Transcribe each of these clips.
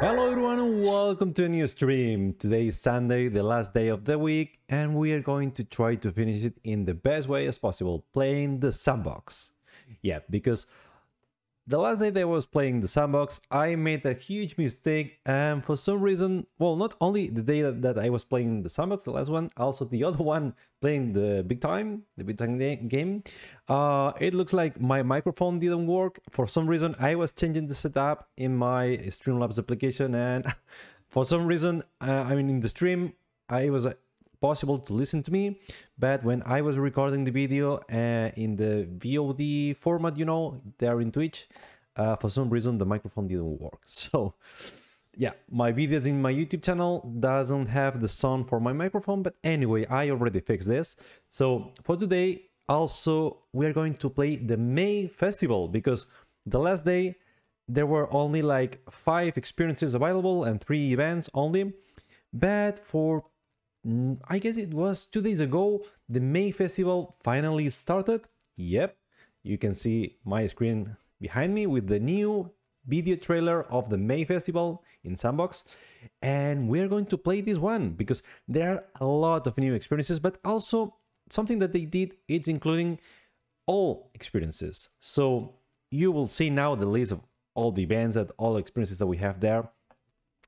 Hello everyone and welcome to a new stream. Today is Sunday, the last day of the week, and we are going to try to finish it in the best way as possible, playing The Sandbox. Yeah, because the last day that I was playing The Sandbox, I made a huge mistake, and for some reason, well, not only the day that I was playing The Sandbox, the last one, also the other one playing the Big Time game, it looks like my microphone didn't work. For some reason, I was changing the setup in my Streamlabs application, and for some reason, in the stream, it was possible to listen to me, but when I was recording the video in the VOD format, you know, there in Twitch, for some reason the microphone didn't work. So yeah, my videos in my YouTube channel doesn't have the sound for my microphone, but anyway, I already fixed this. So for today, also, we are going to play the May Festival, because the last day there were only like 5 experiences available and 3 events only, but for I guess it was 2 days ago, the May Festival finally started. Yep, you can see my screen behind me with the new video trailer of the May Festival in Sandbox. And we're going to play this one because there are a lot of new experiences, but also something that they did, it's including all experiences. So you will see now the list of all the events and all experiences that we have there.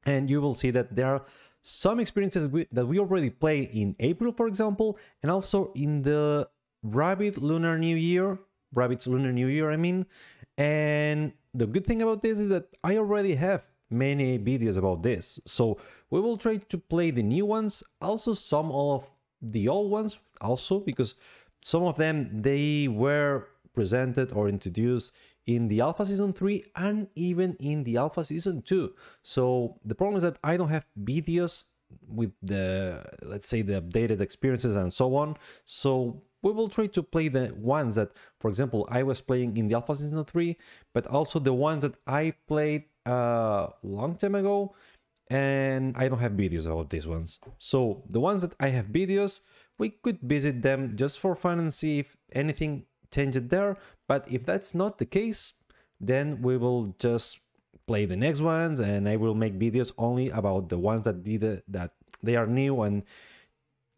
And you will see that there are some experiences that we already play in April, for example, and also in the Rabbit's Lunar New Year, I mean. And the good thing about this is that I already have many videos about this, so we will try to play the new ones, also some of the old ones, also because some of them they were presented or introduced in the Alpha Season 3 and even in the Alpha Season 2. So the problem is that I don't have videos with the, let's say, the updated experiences and so on. So we will try to play the ones that, for example, I was playing in the Alpha Season 3, but also the ones that I played a long time ago, and I don't have videos about these ones. So the ones that I have videos, we could visit them just for fun and see if anything change it there, but if that's not the case, then we will just play the next ones, and I will make videos only about the ones that they are new, and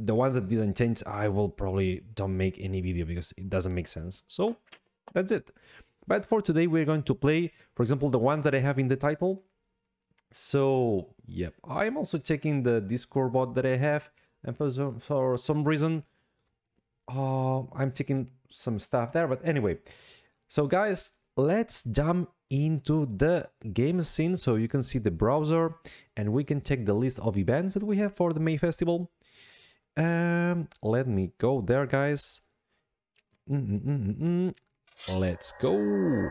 the ones that didn't change, I will probably don't make any video because it doesn't make sense. So that's it. But for today, we're going to play, for example, the ones that I have in the title. So yep, I'm also checking the Discord bot that I have, and for some reason, I'm checking some stuff there, but anyway. So guys, let's jump into the game scene so you can see the browser and we can check the list of events that we have for the May Festival. Let me go there, guys. Let's go.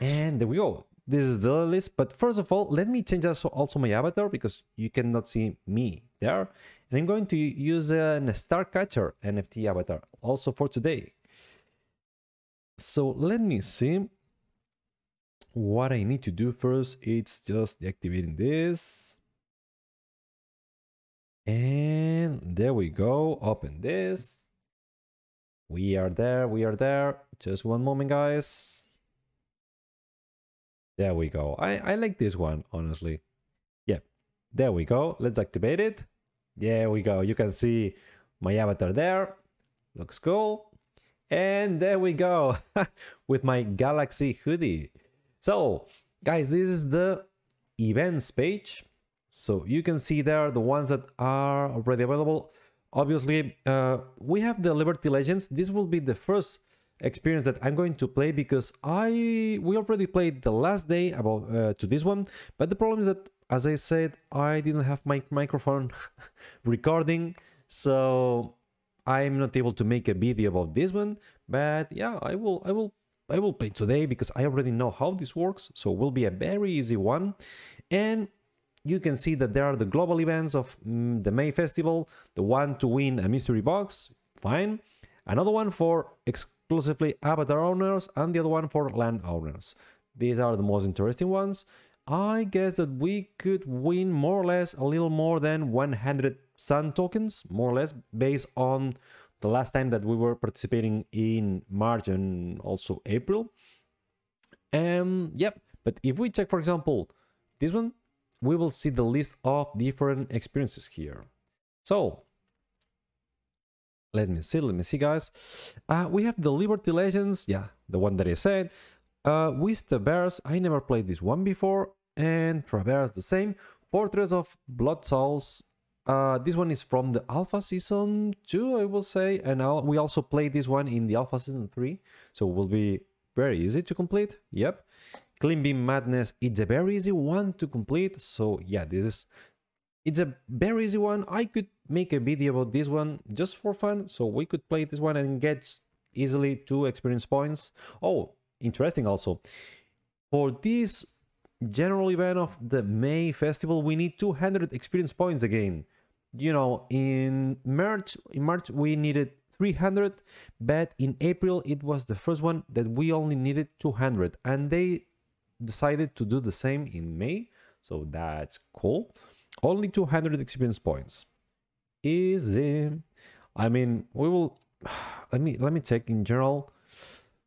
And there we go. This is the list, but first of all, let me change also my avatar because you cannot see me there. And I'm going to use an StarCatcher NFT avatar also for today. So let me see what I need to do first. It's just deactivating this. And there we go. Open this. We are there. We are there. Just one moment, guys. There we go. I like this one, honestly. Yeah. There we go. Let's activate it. There we go. You can see my avatar there. Looks cool. And there we go with my Galaxy hoodie. So guys, this is the events page. So you can see there the ones that are already available. Obviously, we have the Liberty Legends. This will be the first experience that I'm going to play because we already played the last day about to this one. But the problem is that, as I said, I didn't have my microphone recording, so I'm not able to make a video about this one. But yeah, I will play today because I already know how this works, so it will be a very easy one. And you can see that there are the global events of the May Festival, the one to win a mystery box, fine. Another one for exclusively avatar owners, and the other one for land owners. These are the most interesting ones. I guess that we could win more or less a little more than 100 sun tokens, more or less, based on the last time that we were participating in March and also April. Yep, but if we check, for example, This one, we will see the list of different experiences here. So, let me see, guys. We have the Liberty Legends, yeah, the one that I said. Wistaverse, I never played this one before. And Traverse, the same. Fortress of Bloodsouls. This one is from the Alpha Season 2, I will say. And we also played this one in the Alpha Season 3. So it will be very easy to complete. Yep. Climbing Madness, it's a very easy one to complete. So yeah, it's a very easy one. I could make a video about this one just for fun. So we could play this one and get easily 2 experience points. Oh, interesting also. For this general event of the May Festival, we need 200 experience points again. You know, in March we needed 300, but in April it was the first one that we only needed 200, and they decided to do the same in May, so that's cool. Only 200 experience points. Easy. I mean, we will let me check in general.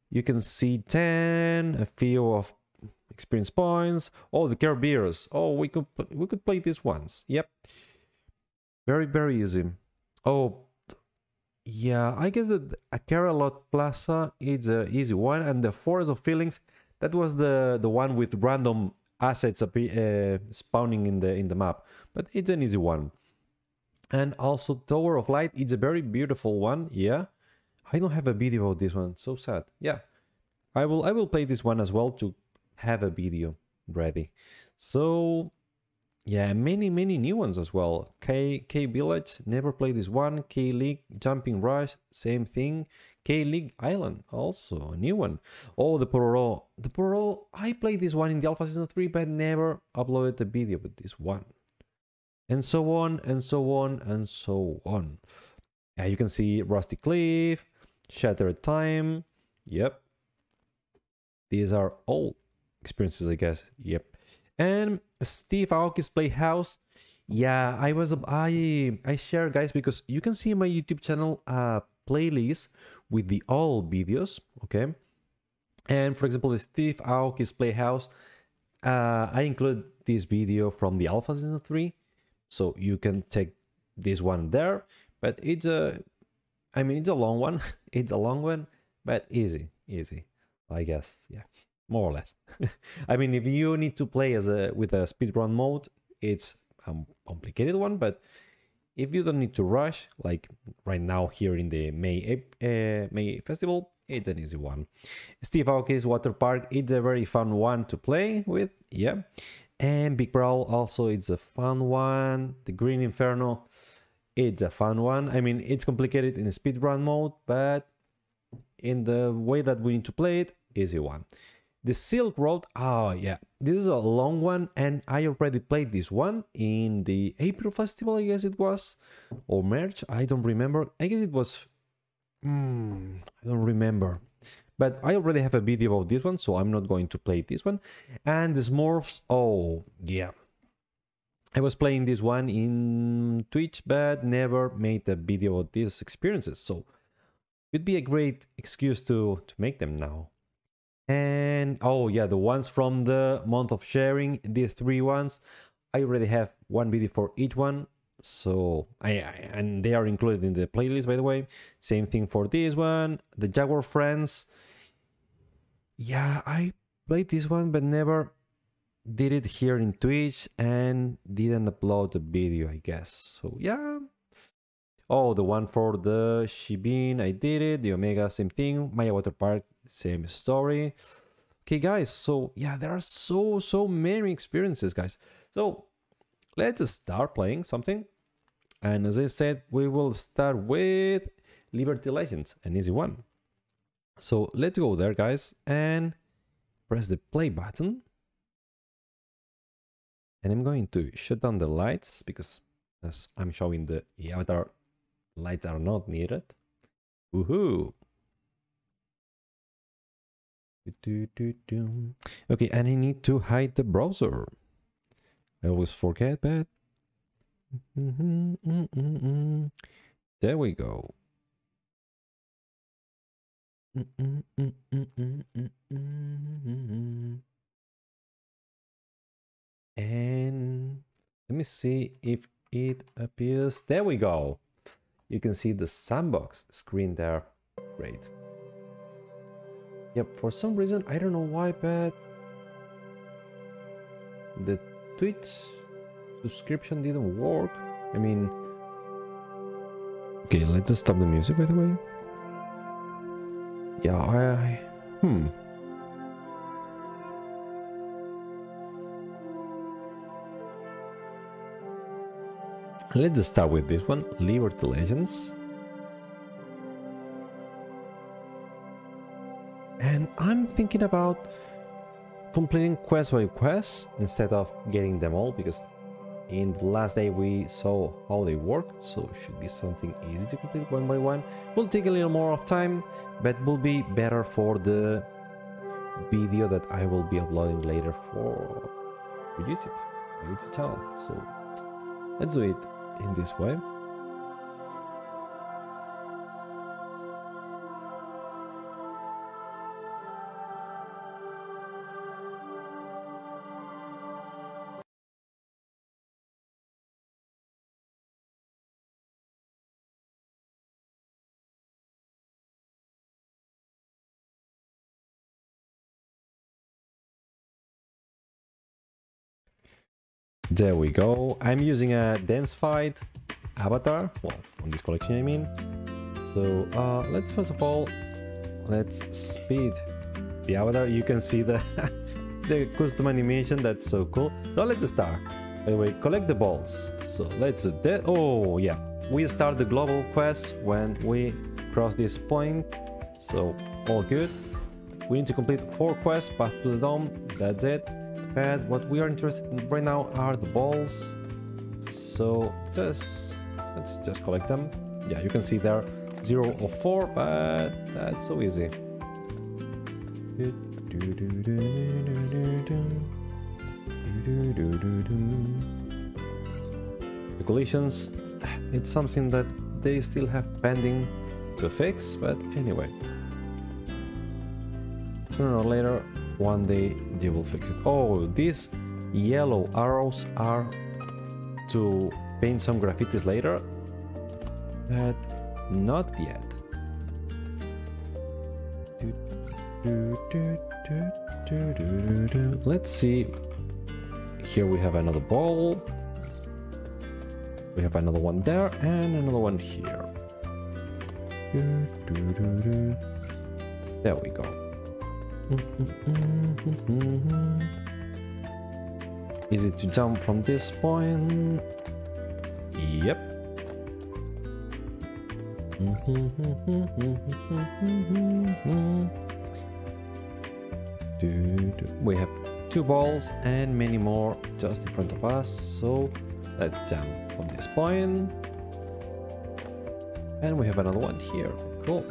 You can see 10, a few of experience points. Oh, the Care Bears. Oh, we could play these ones. Yep. Very easy. Oh, yeah, I guess that a Caralot Plaza is an easy one, and the Forest of Feelings, that was the one with random assets spawning in the map, but it's an easy one. And also Tower of Light, it's a very beautiful one. Yeah, I don't have a video of this one, so sad. Yeah, I will play this one as well to have a video ready. So yeah, many new ones as well. K Village, never played this one. K League, Jumping Rush, same thing. K League Island, also a new one. Oh, the Pororo. The Pororo, I played this one in the Alpha Season 3, but never uploaded a video with this one. And so on, and so on, and so on. You can see Rusty Cliff, Shattered Time. Yep. These are all experiences, I guess. Yep. And Steve Aoki's Playhouse. Yeah, I share, guys, because you can see my YouTube channel playlist with the all videos, okay? And for example, the Steve Aoki's Playhouse, I include this video from the Alpha Season 3, so you can take this one there. But it's a long one. It's a long one, but easy, I guess. Yeah, more or less. I mean, if you need to play with a speedrun mode, it's a complicated one, but if you don't need to rush, like right now here in the May Festival, it's an easy one. Steve Aoki's Water Park, it's a very fun one to play with, yeah. And Big Brawl, also it's a fun one. The Green Inferno, it's a fun one. I mean, it's complicated in a speedrun mode, but in the way that we need to play it, easy one. The Silk Road, oh yeah, this is a long one, and I already played this one in the April Festival, I guess it was, or March, I don't remember. I guess it was, I don't remember. But I already have a video about this one, so I'm not going to play this one. And the Smurfs, oh yeah. I was playing this one in Twitch, but never made a video of these experiences, so it'd be a great excuse to make them now. And oh yeah, the ones from the month of sharing, these 3 ones, I already have one video for each one, so and they are included in the playlist, by the way. Same thing for this one. The Jaguar Friends, yeah, I played this one but never did it here in Twitch and didn't upload the video, I guess, so yeah. Oh, the one for the Shibin, I did it. The Omega, same thing. Maya Water Park, same story. Okay, guys, so yeah, there are so many experiences, guys. So let's start playing something, and as I said, we will start with Liberty Legends, an easy one. So let's go there, guys, and press the play button, and I'm going to shut down the lights because as I'm showing the avatar, lights are not needed. Woohoo! Okay, and I need to hide the browser. I always forget, but there we go. And let me see if it appears. There we go. You can see the sandbox screen there. Great. Yep, for some reason, I don't know why, but the Twitch subscription didn't work. I mean, okay, let's just stop the music, by the way. Yeah, let's just start with this one, Liberty Legends. And I'm thinking about completing quest by quest instead of getting them all, because in the last day we saw how they work, so it should be something easy to complete one by one. Will take a little more of time, but will be better for the video that I will be uploading later for YouTube, my YouTube channel. So let's do it in this way. There we go. I'm using a dance fight avatar, well, on this collection I mean. So let's first of all, let's speed the avatar. You can see the the custom animation, that's so cool. So let's start. By the way, collect the balls. So let's do that. Oh yeah, we start the global quest when we cross this point. So all good. We need to complete 4 quests, path to the dome, that's it. But what we are interested in right now are the balls, so let's just collect them. Yeah, you can see they're 0 or 4, but that's so easy. The collisions, it's something that they still have pending to fix, but anyway, sooner or later one day they will fix it. Oh, these yellow arrows are to paint some graffitis later, but not yet. Let's see. Here we have another ball. We have another one there and another one here. There we go. Easy to jump from this point. Yep. We have 2 balls and many more just in front of us, so let's jump from this point. And we have another one here. Cool.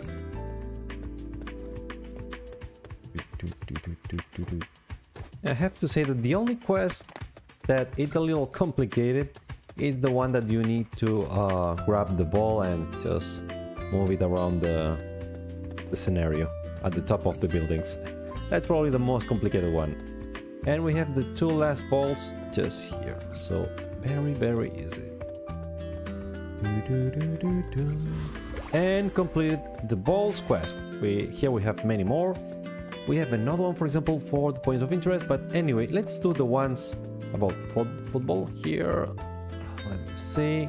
I have to say that the only quest that is a little complicated is the one that you need to grab the ball and just move it around the scenario at the top of the buildings. That's probably the most complicated one. And we have the 2 last balls just here, so very easy. And completed the balls quest. Here we have many more. We have another one, for example, for the points of interest, but anyway, let's do the ones about football here. Let's see.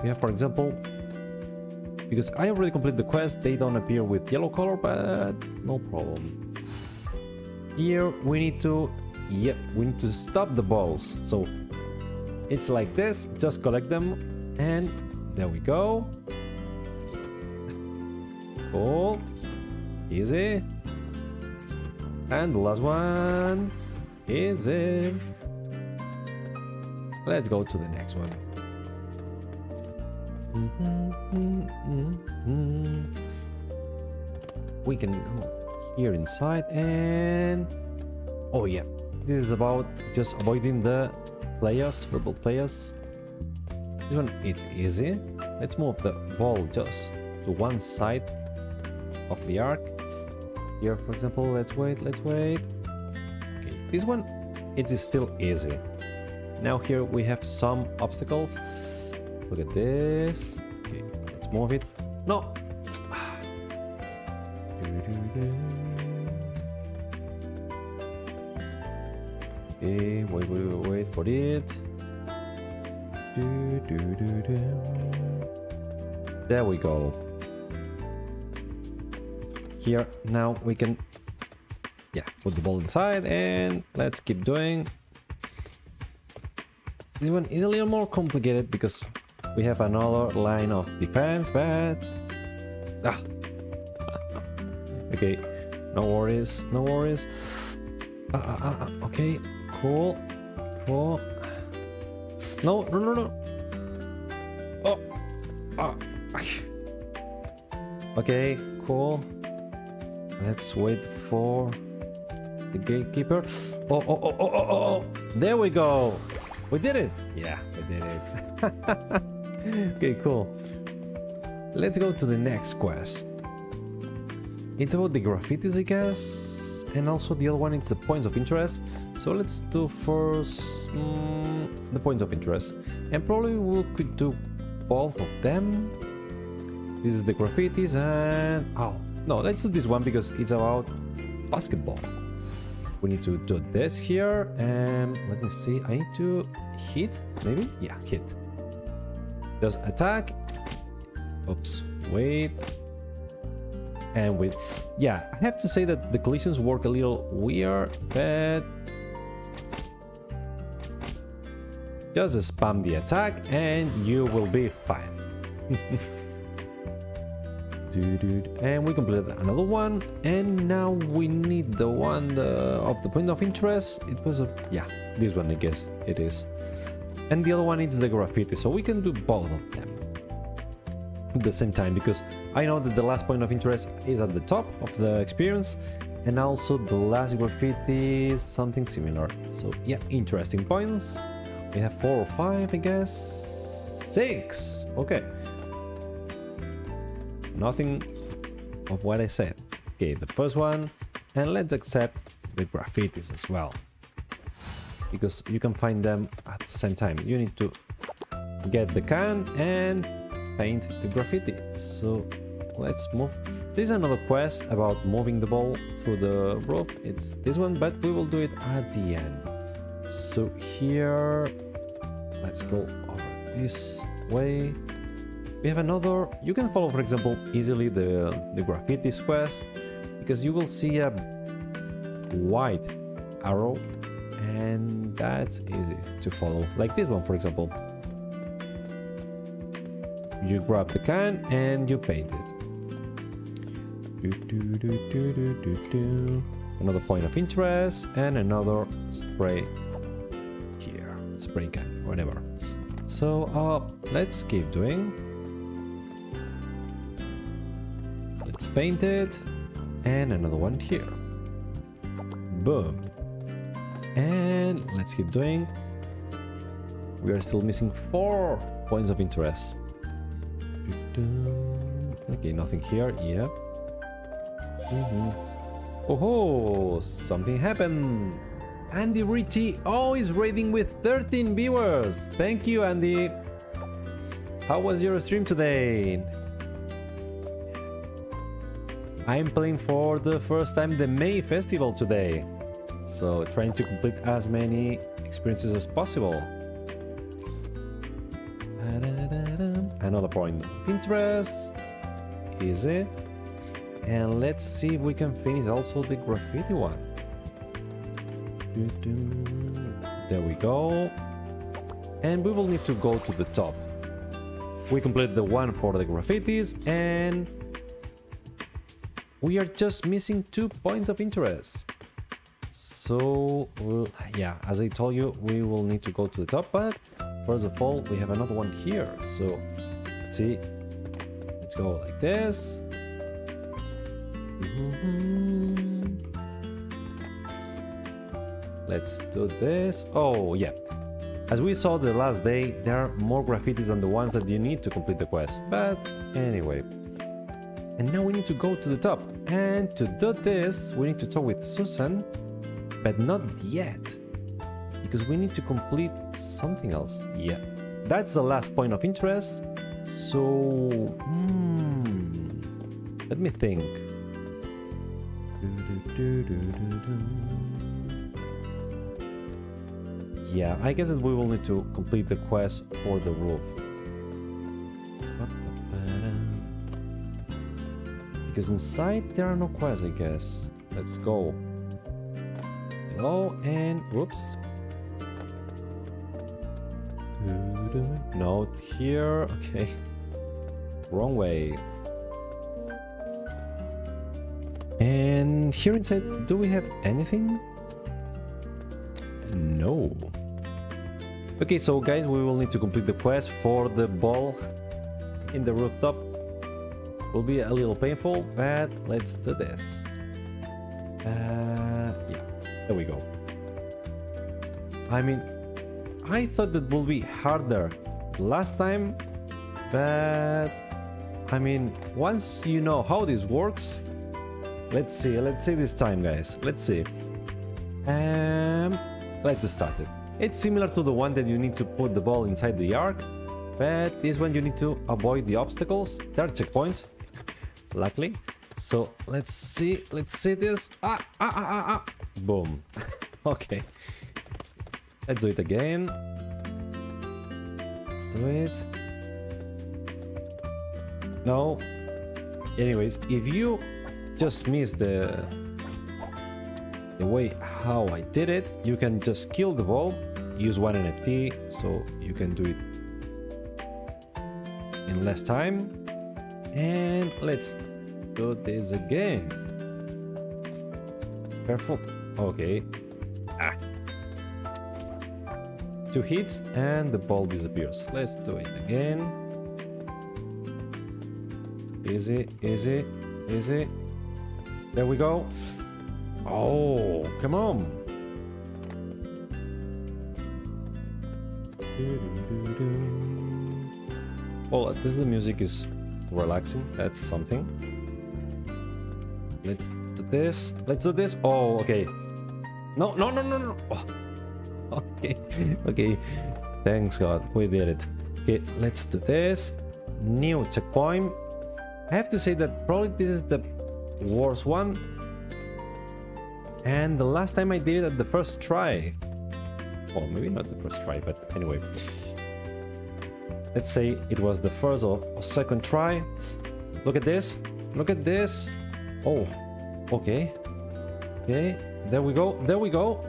We have, for example, because I already completed the quest, they don't appear with yellow color, but no problem. Here we need to, yep, we need to stop the balls. So it's like this, just collect them, and there we go. Cool. Easy. And the last one is it. Let's go to the next one. We can go here inside and... oh yeah, this is about just avoiding the players, rebel players. This one is easy. Let's move the ball just to one side of the arc. Here, for example, let's wait. Okay, this one, it is still easy. Now here we have some obstacles. Look at this. Okay, let's move it. No. Okay, wait for it. There we go. Here, now we can, yeah, put the ball inside and let's keep doing. This one is a little more complicated because we have another line of defense, but... Ah. Okay, no worries, no worries. Okay, cool, cool. No, no, no, no. Oh, ah. Okay, cool. Let's wait for the gatekeeper. Oh, oh, oh, oh, oh, oh. There we go. We did it. Yeah, we did it. Okay, cool. Let's go to the next quest. It's about the graffitis, I guess. And also the other one, it's the points of interest. So let's do first the points of interest. And probably we could do both of them. This is the graffitis and... Oh. No, let's do this one because it's about basketball. We need to do this here. And let me see. I need to hit, maybe? Yeah, hit. Just attack. Oops. Wait. And wait. Yeah, I have to say that the collisions work a little weird, but... Just spam the attack and you will be fine. And we completed another one, and now we need the one of the point of interest. It was a, yeah, this one I guess it is, and the other one is the graffiti, so we can do both of them at the same time because I know that the last point of interest is at the top of the experience, and also the last graffiti is something similar. So yeah, interesting points. We have 4 or 5, I guess 6. Okay. Nothing of what I said. Okay, the first one, and let's accept the graffitis as well, because you can find them at the same time. You need to get the can and paint the graffiti. So let's move. There's another quest about moving the ball through the roof. It's this one, but we will do it at the end. So here, let's go over this way. We have another. You can follow, for example, easily the graffiti quest, because you will see a white arrow, and that's easy to follow. Like this one, for example. You grab the can and you paint it. Another point of interest and another spray here, spray can, whatever. So let's keep doing. Painted, and another one here. Boom. And let's keep doing. We are still missing 4 points of interest. Okay, nothing here. Yeah. Oh, something happened. Andy Ritchie always raiding with 13 viewers. Thank you, Andy. How was your stream today? I'm playing for the first time the May Festival today, so trying to complete as many experiences as possible. Another point of interest, easy, and let's see if we can finish also the graffiti one. There we go, and we will need to go to the top. We complete the one for the graffitis and... We are just missing 2 points of interest. So, yeah, as I told you, we will need to go to the top, but first of all, we have another one here. So, let's see. Let's go like this. Let's do this. Oh, yeah. As we saw the last day, there are more graffitis than the ones that you need to complete the quest. But anyway. And now we need to go to the top, and to do this we need to talk with Susan, but not yet. because we need to complete something else. Yeah, that's the last point of interest. So let me think. Yeah, I guess that we will need to complete the quest for the roof. Because inside there are no quests, I guess. Let's go. Hello, and whoops. No, here. Okay. Wrong way. And here inside, do we have anything? No. Okay, so guys, we will need to complete the quest for the ball in the rooftop. Will be a little painful, but let's do this. Yeah, there we go. I mean, I thought that will be harder last time, but I mean, once you know how this works, let's see this time, guys. Let's see. Let's start it. It's similar to the one that you need to put the ball inside the arc, but this one you need to avoid the obstacles. There are checkpoints, luckily. So let's see this. Boom. Okay. Let's do it again. Let's do it. No. Anyways, if you just miss the way how I did it, you can just kill the ball, use one NFT, so you can do it in less time. And let's do this again. Perfect. Okay. Two hits and the ball disappears. Let's do it again. Easy, easy, easy. There we go. Oh, come on. Well, at least the music is relaxing. That's something. Let's do this. Let's do this. Oh, okay. No, no, no, no, no. Oh. Okay. Okay. Thanks God. We did it. Okay, let's do this. New checkpoint. I have to say that probably this is the worst one. And the last time I did it at the first try. Well, maybe not the first try, but anyway. Let's say it was the first or second try. Look at this. Look at this. Oh, okay. Okay, there we go. There we go.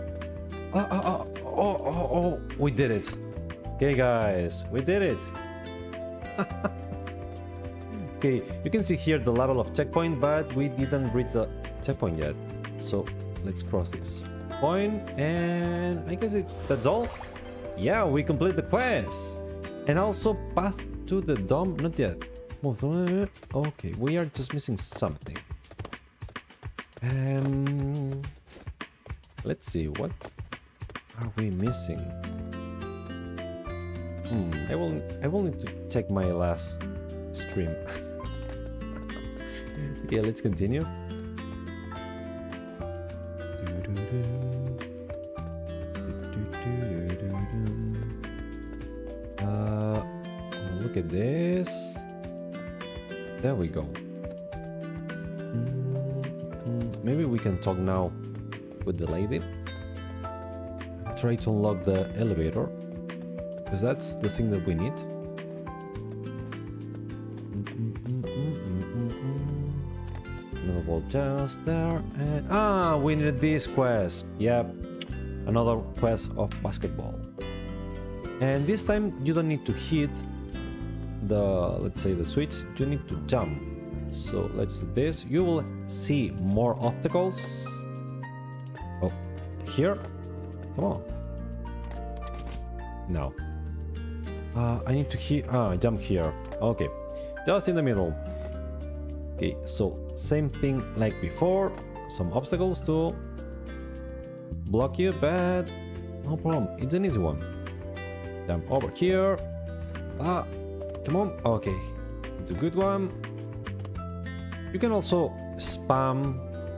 Oh, we did it. Okay, guys, we did it. Okay, you can see here the level of checkpoint, but we didn't reach the checkpoint yet. So let's cross this point, and I guess that's all. Yeah, we complete the quest, and also path to the dome. Not yet. Okay, we are just missing something. Let's see, what are we missing? I will need to check my last stream. Yeah, let's continue. Look at this. There we go. Maybe we can talk now with the lady. Try to unlock the elevator, because that's the thing that we need. Another wall just there, and we needed this quest. Yep, another quest of basketball. And this time you don't need to hit the, let's say, the switch. You need to jump. So let's do this. You will see more obstacles. Oh, here. Come on. No. I need to hit. Jump here. Okay, just in the middle. Okay, so same thing like before. Some obstacles to block you, but no problem. It's an easy one. Jump over here. Come on. Okay, it's a good one. You can also spam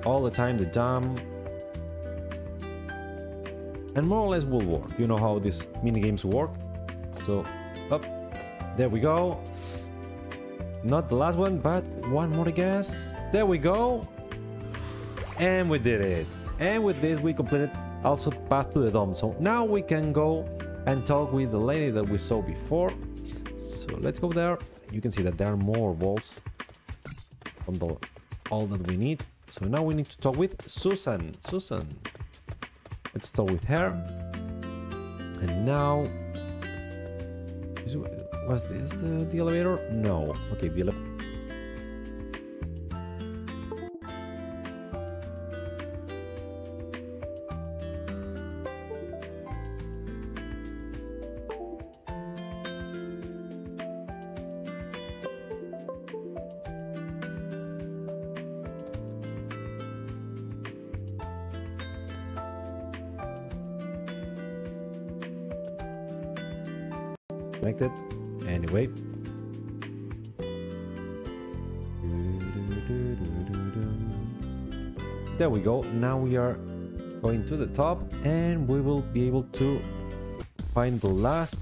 all the time the jump. and more or less will work. You know how these minigames work. So, up, there we go. Not the last one, but one more, I guess. There we go. And we did it. And with this, we completed also Path to the Dome. So now we can go and talk with the lady that we saw before. So let's go there. You can see that there are more walls from the, all that we need. So now we need to talk with Susan. Susan. Let's talk with her. And now... was this the elevator? No. Okay, the elevator. Connected. Anyway. There we go. Now we are going to the top and we will be able to find the last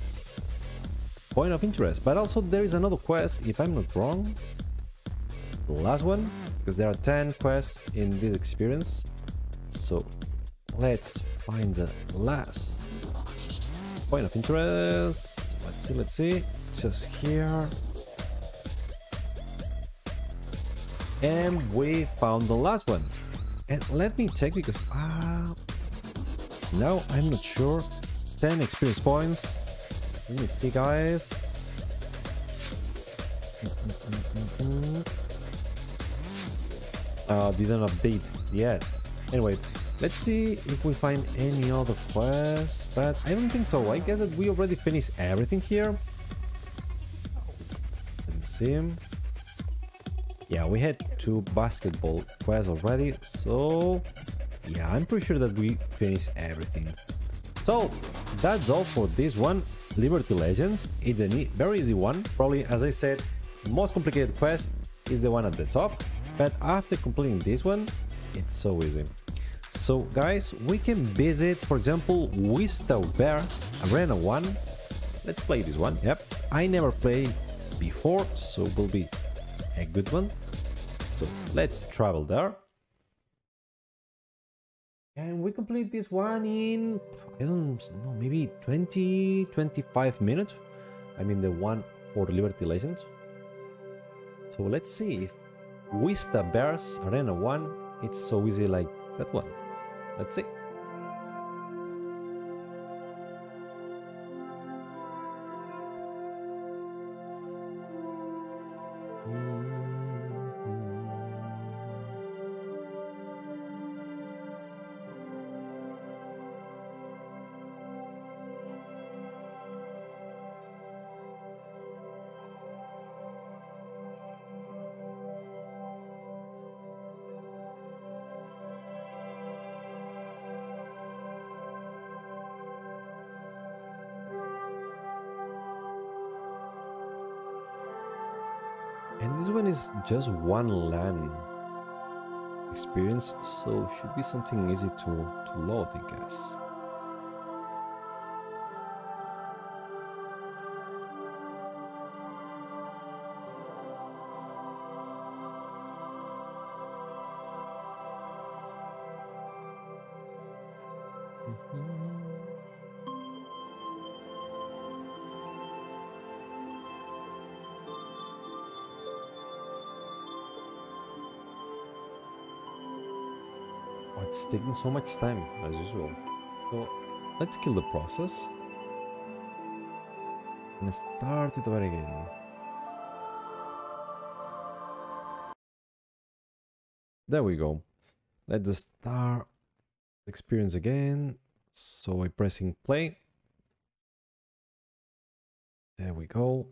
point of interest. But also there is another quest, if I'm not wrong. The last one, because there are 10 quests in this experience. So let's find the last point of interest. Let's see. Just here. And we found the last one. And let me check because now I'm not sure. 10 experience points. Let me see, guys. Didn't update yet. Anyway, let's see if we find any other quest, but I don't think so. I guess that we already finished everything here. Let me see. Yeah, we had 2 basketball quests already, so yeah, I'm pretty sure that we finished everything. So that's all for this one, Liberty Legends. It's a very easy one. Probably, as I said, the most complicated quest is the one at the top, but after completing this one, it's so easy. So guys, we can visit, for example, Wistaverse Arena One. Let's play this one. Yep, I never played before, so it will be a good one. So let's travel there. And we complete this one in, I don't know, maybe 20-25 minutes. I mean the one for Liberty Legends. So let's see if Wistaverse Arena One, it's so easy like that one. Let's see. This one is just one LAN experience, so should be something easy to load, I guess. It's taking so much time, as usual. So, let's kill the process. And start it over again. There we go. Let's start the experience again. So, I'm pressing play. There we go.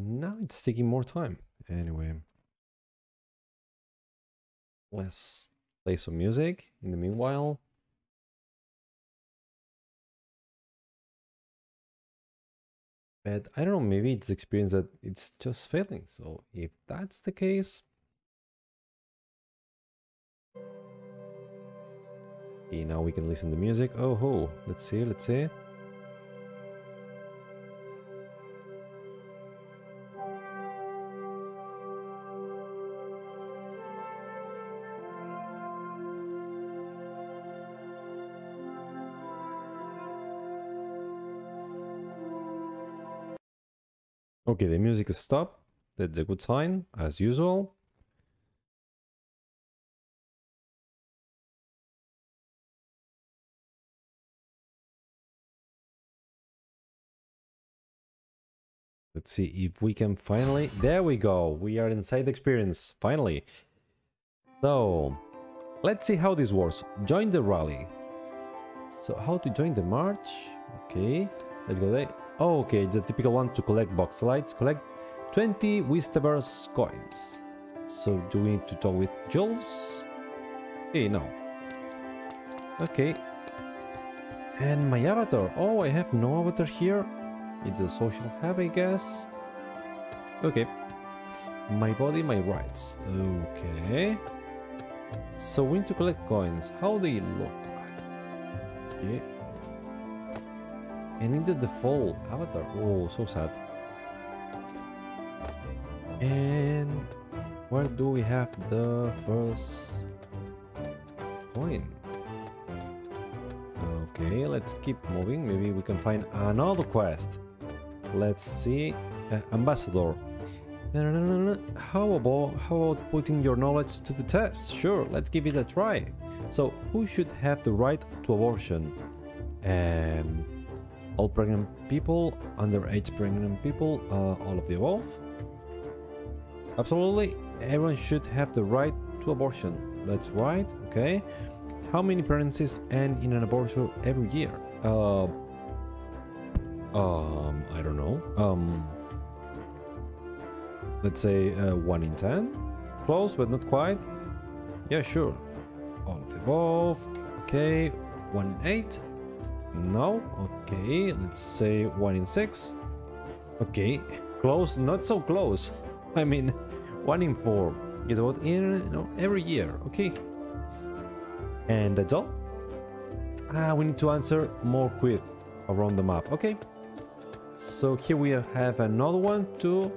And now it's taking more time. Anyway, let's play some music in the meanwhile. But I don't know, maybe it's experience that it's just failing. So if that's the case, okay, now we can listen to music. Oh ho, let's see, let's see. Okay, the music is stopped. That's a good sign, as usual. Let's see if we can finally... There we go! We are inside the experience, finally. So, let's see how this works. Join the rally. So, how to join the march? Okay, let's go there. Oh, okay, it's a typical one to collect box lights. Collect 20 Wistaverse coins. So, do we need to talk with Jules? Okay, no. Okay. And my avatar. Oh, I have no avatar here. It's a social hub, I guess. Okay. My body, my rights. Okay. So, we need to collect coins. How they look like? Okay. And in the default avatar. Oh, so sad. And where do we have the first coin? Okay, let's keep moving. Maybe we can find another quest. Let's see. Ambassador. How about putting your knowledge to the test? Sure, let's give it a try. So, who should have the right to abortion? All pregnant people, underage pregnant people, all of the above. Absolutely, everyone should have the right to abortion. That's right, okay. How many pregnancies end in an abortion every year? I don't know. Let's say 1 in 10. Close, but not quite. Yeah, sure. All of the above. Okay, 1 in 8. No, okay, let's say 1 in 6. Okay, close, not so close. I mean, 1 in 4 is about in every year. Okay, and that's all. We need to answer more quick around the map. Okay, so here we have another one to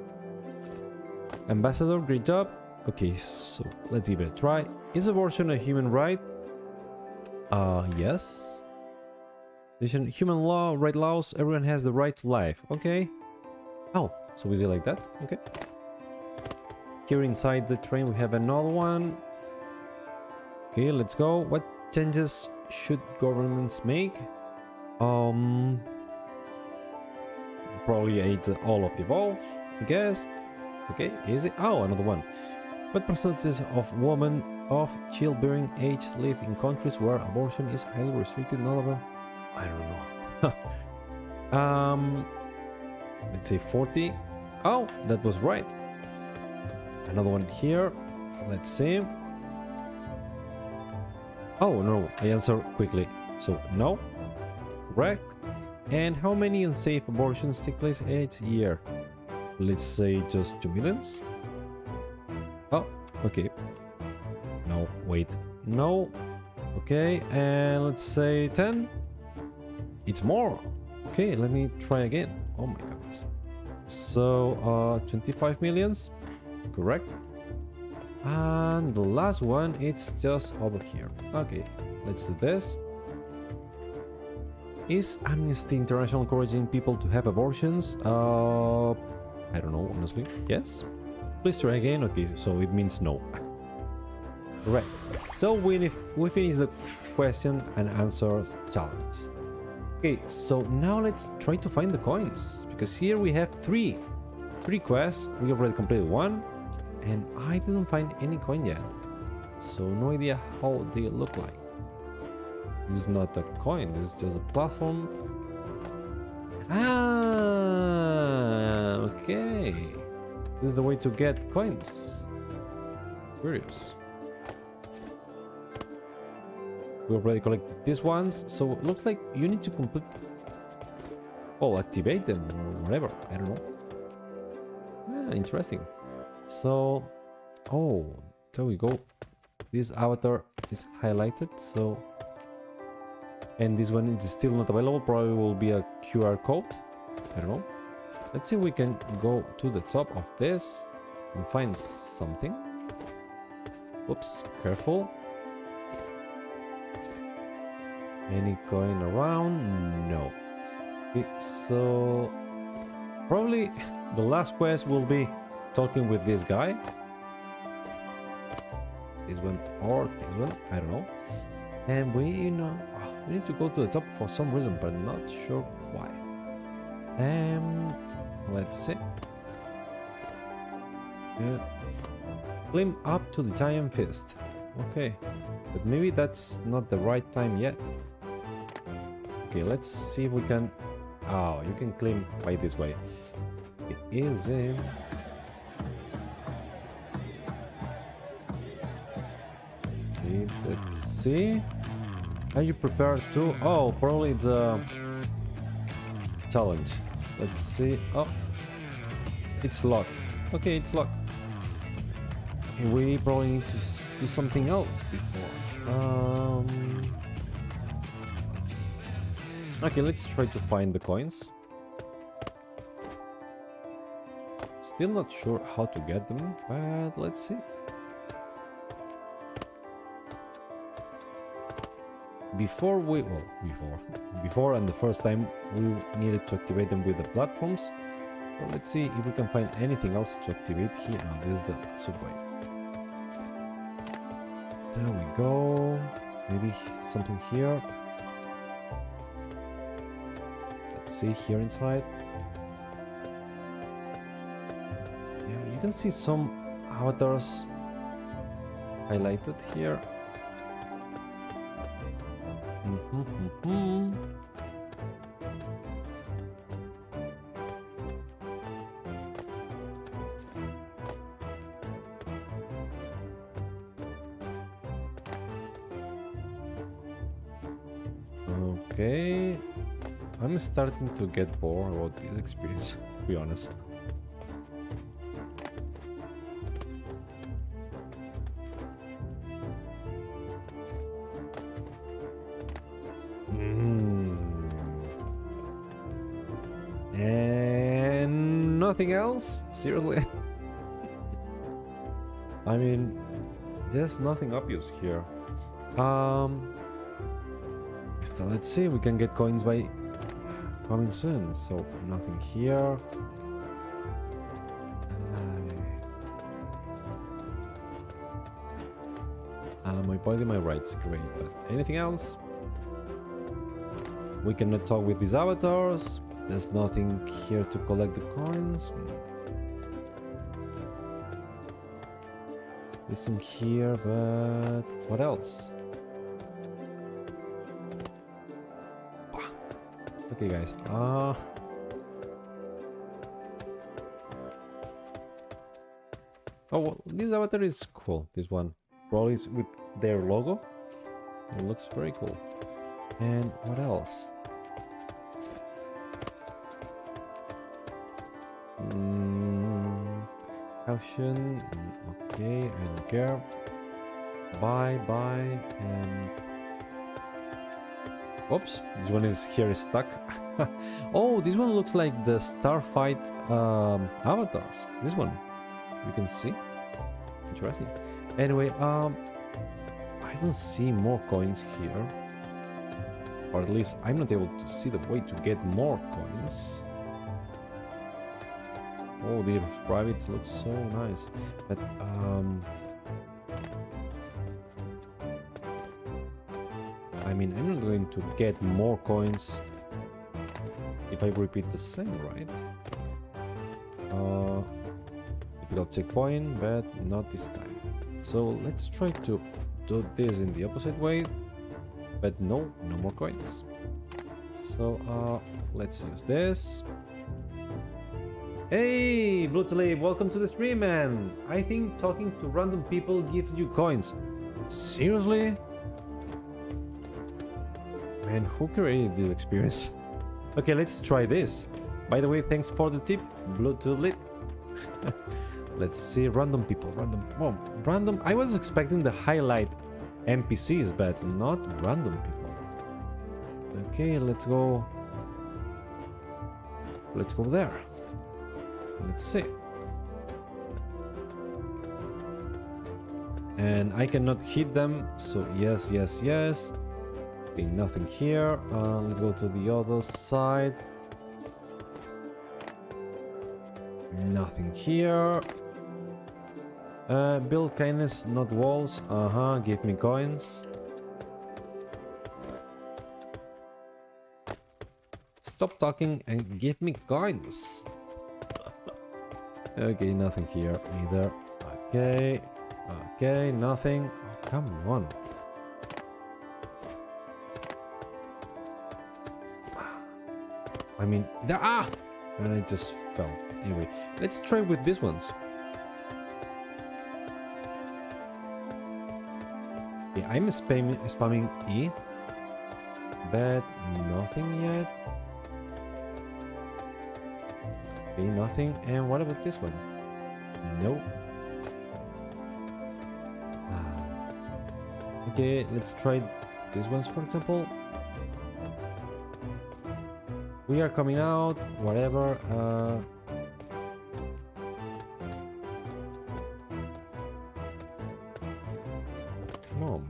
Ambassador. Great job. Okay, so let's give it a try. Is abortion a human right? Yes. Human law, right laws, everyone has the right to life. Okay. Oh, so is it like that? Okay. Here inside the train we have another one. Okay, let's go. What changes should governments make? Probably all of the above, I guess. Okay, easy. Oh, another one. What percentage of women of childbearing age live in countries where abortion is highly restricted? I don't know. Let's say 40. Oh, that was right. Another one here. Let's see. Oh no, I answer quickly. So no. Correct. And how many unsafe abortions take place each year? Let's say just 2 million. Oh, okay. No, wait. No. Okay, and let's say 10. It's more. Okay, let me try again. Oh my goodness. So 25 million, correct. And the last one, it's just over here. Okay, let's do this. Is Amnesty International encouraging people to have abortions? I don't know, honestly. Yes. Please try again. Okay, so it means no. Correct. So we finish the question and answers challenge. Okay, so now let's try to find the coins, because here we have three quests. We already completed one, and I didn't find any coin yet, so no idea how they look like. This is not a coin, this is just a platform, Ah, okay. This is the way to get coins. Curious. We already collected these ones, so it looks like you need to complete... Oh, activate them or whatever. I don't know. Ah, interesting. So... Oh, there we go. This avatar is highlighted, so... And this one is still not available. Probably will be a QR code. I don't know. Let's see if we can go to the top of this and find something. Oops, careful. Any coin around? No. Okay, so probably the last quest will be talking with this guy. This one or this one, I don't know. And we, you know, we need to go to the top for some reason, but I'm not sure why. Let's see. Climb up to the giant fist. Okay, but maybe that's not the right time yet. Okay, let's see if we can... Oh, you can climb by this way. Okay, easy. Okay, let's see. Are you prepared to... Oh, probably it's a challenge. Let's see. Oh, it's locked. Okay, it's locked. Okay, we probably need to do something else before. Okay, let's try to find the coins. Still not sure how to get them, but let's see. Before we, well, before and the first time we needed to activate them with the platforms. Well, let's see if we can find anything else to activate here. Now this is the subway. There we go. Maybe something here. Let's see here inside. Yeah, you can see some avatars highlighted here. Okay, I'm starting to get bored about this experience, to be honest. Else? Seriously? I mean, there's nothing obvious here. So let's see, we can get coins by coming soon. So nothing here. My body, my rights, great. But anything else? We cannot talk with these avatars. There's nothing here to collect the coins. Listen here, but what else? Okay, guys. Oh, well, this avatar is cool. This one, probably is with their logo. It looks very cool. And what else? Caution, okay, I don't care. Bye, bye, and... Oops, this one is here stuck. Oh, this one looks like the Starfight avatars. This one, you can see. Interesting. Anyway, I don't see more coins here. Or at least I'm not able to see the way to get more coins. Oh, the private looks so nice, but I mean, I'm not going to get more coins if I repeat the same, right? Without checkpoint, but not this time. So let's try to do this in the opposite way, but no more coins. So let's use this. Hey, Blue Talib, welcome to the stream, man. I think talking to random people gives you coins. Seriously? Man, who created this experience? Okay, let's try this. By the way, thanks for the tip, Blue Tulip. Let's see, random people, random. I was expecting the highlight NPCs, but not random people. Okay, let's go. Let's go there. Let's see. And I cannot hit them, so yes, yes, yes. Okay, nothing here. Let's go to the other side. Nothing here. Build kindness, not walls. Uh-huh, give me coins. Stop talking and give me coins. Okay, nothing here either. Okay. Okay, nothing. Oh, come on. I mean, there are. And I just fell. Anyway, let's try with these ones. Okay, I'm spamming E, but nothing yet. Okay, nothing. And what about this one? Nope. Okay, let's try these ones, for example. We are coming out, whatever. Come on.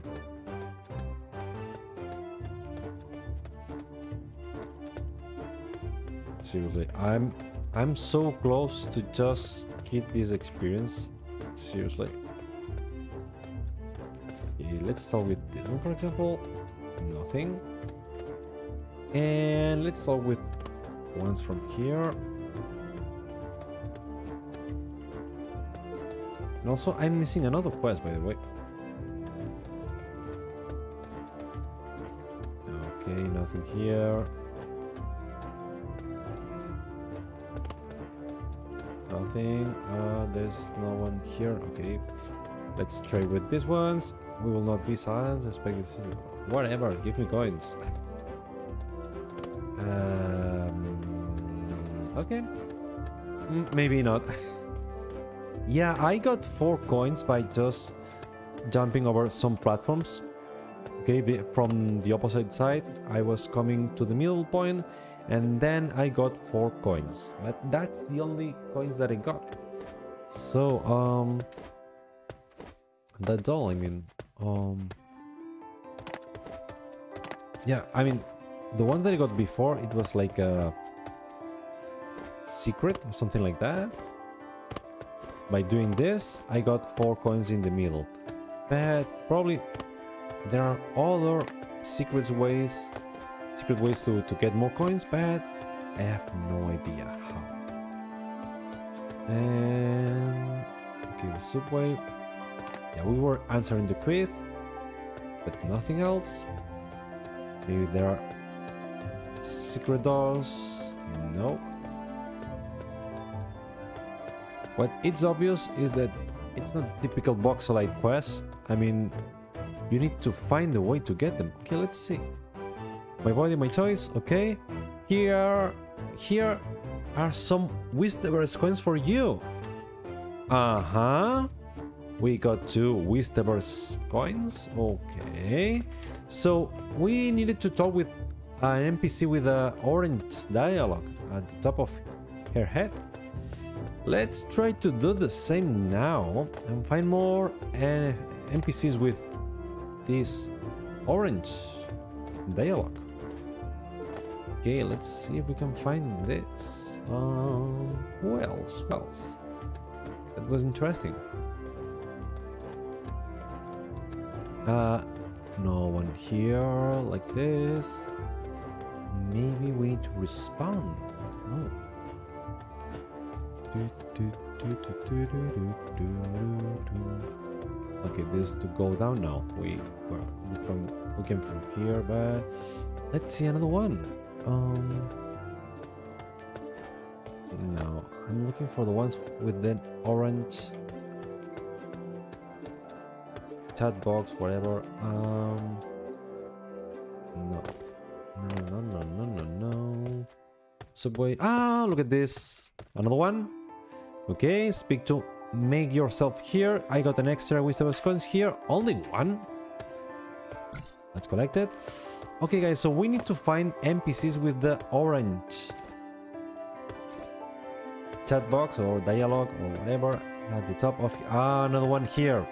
Seriously, I'm so close to just get this experience. Seriously. Okay, let's start with this one, for example. Nothing. And let's start with ones from here. And also, I'm missing another quest, by the way. Okay, nothing here. Nothing. There's no one here. Okay. Let's try with these ones. We will not be silent. Respect this. Whatever. Give me coins. Okay, maybe not. Yeah, I got 4 coins by just jumping over some platforms. Okay, from the opposite side, I was coming to the middle point, and then I got 4 coins. But that's the only coins that I got. So, that's all. I mean, yeah, I mean, the ones that I got before, it was like a secret or something like that. By doing this, I got 4 coins in the middle. But probably there are other secret ways to get more coins, but I have no idea how. And okay, the subway. Yeah, we were answering the quiz, but nothing else. Maybe there are secret doors. No. What it's obvious is that it's not typical voxelite quest. I mean, you need to find a way to get them. Okay, let's see. My body, my choice. Okay. Here are some Wistaverse coins for you. Uh-huh. We got 2 Wistaverse coins. Okay. So we needed to talk with an NPC with an orange dialogue at the top of her head. Let's try to do the same now and find more NPCs with this orange dialogue. Okay, let's see if we can find this. Who else? Who else? That was interesting. No one here like this. Maybe we need to respawn. No. Okay, this to go down now. We can from here, but let's see another one. No, I'm looking for the ones with the orange chat box, whatever. No. Subway. Ah, look at this. Another one. Okay, speak to make yourself here. I got an extra Wistaverse coins here. Only one. Let's collect it. Okay, guys, so we need to find NPCs with the orange chat box or dialogue or whatever at the top of... Ah, another one here.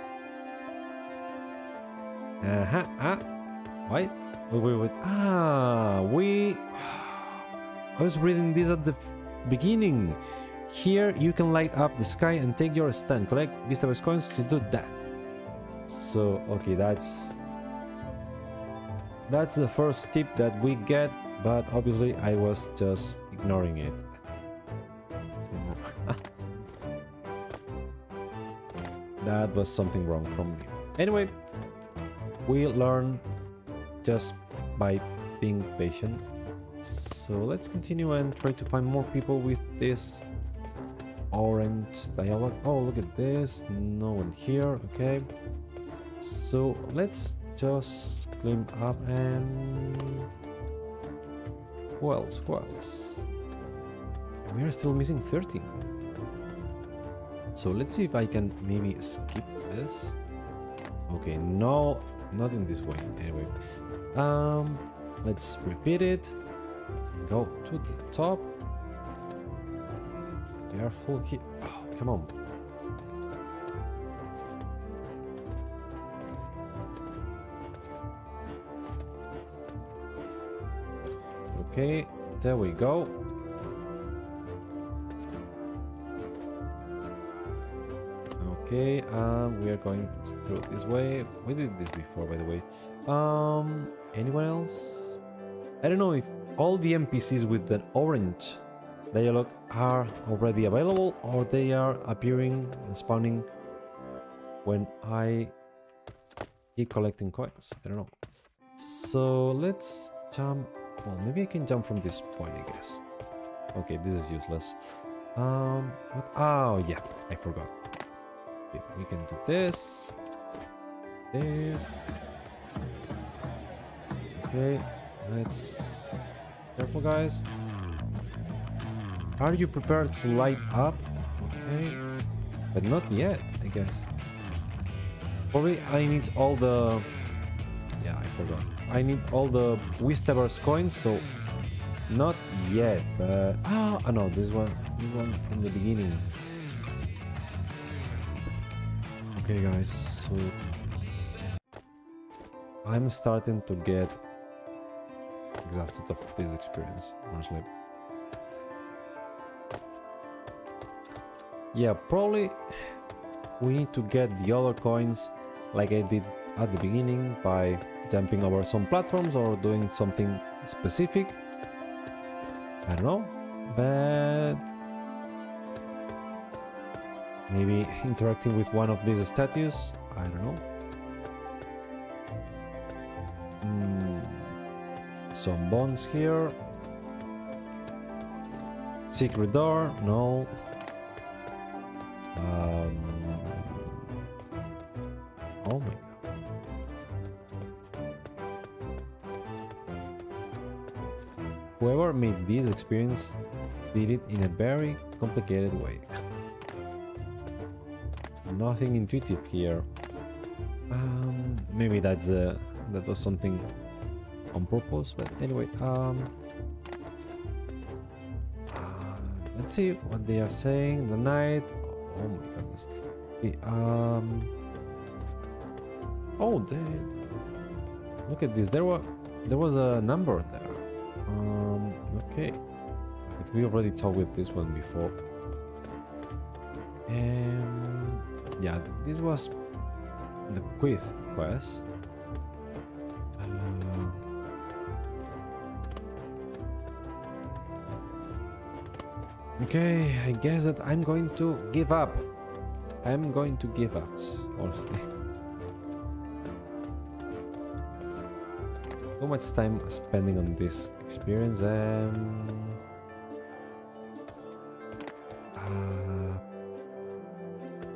Why? Wait. I was reading this at the beginning. Here you can light up the sky and take your stand. Collect Wistaverse coins to do that. So, okay, that's the first tip that we get, but obviously I was just ignoring it. That was something wrong from me. Anyway, we learn just by being patient. So let's continue and try to find more people with this orange dialogue. Oh, look at this. No one here. Okay. So let's just clean up and... Who else? We are still missing 30. So let's see if I can maybe skip this. Okay, no, not in this way. Anyway, let's repeat it. Go to the top. Careful here. Oh, come on. Okay, there we go. Okay, we are going through this way. We did this before, by the way. Anyone else? I don't know if all the NPCs with that orange dialogue are already available or they are appearing and spawning when I keep collecting coins. I don't know. So let's jump. Well, maybe I can jump from this point, I guess. Okay, this is useless. Oh, yeah, I forgot. We can do this. Okay, let's... Careful, guys. Are you prepared to light up? Okay, but not yet, I guess. Probably I need all the... Yeah, I forgot. I need all the Wistaverse coins, so not yet. But... Oh, no, this one from the beginning. Okay, guys, so I'm starting to get exhausted of this experience, honestly. Yeah, probably we need to get the other coins like I did at the beginning by jumping over some platforms or doing something specific. I don't know, but... Maybe interacting with one of these statues. I don't know. Some bones here. Secret door. No. Oh my god. Whoever made this experience did it in a very complicated way. Nothing intuitive here. Maybe that was something on purpose, but anyway. Let's see what they are saying. The night. Oh my goodness. Okay, oh, look at this. There was a number there. Okay, but we already talked with this one before. Yeah, this was the quiz quest. Okay, I guess that I'm going to give up. Honestly. Oh much time spending on this experience.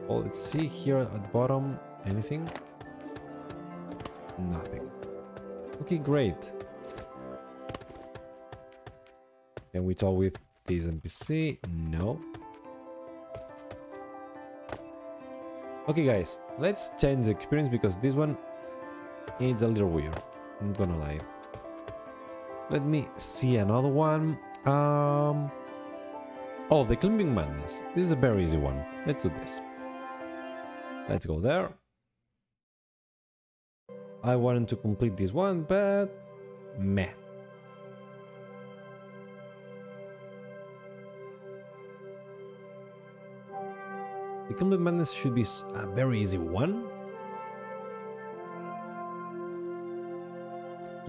Well, let's see here at the bottom. Anything? Nothing. Okay, great. Can we talk with this NPC? No. Okay, guys, let's change the experience because this one is a little weird. I'm not gonna lie. Let me see another one. Oh, the Climbing Madness. This is a very easy one. Let's do this. Let's go there. I wanted to complete this one, but meh. The Climbing Madness should be a very easy one.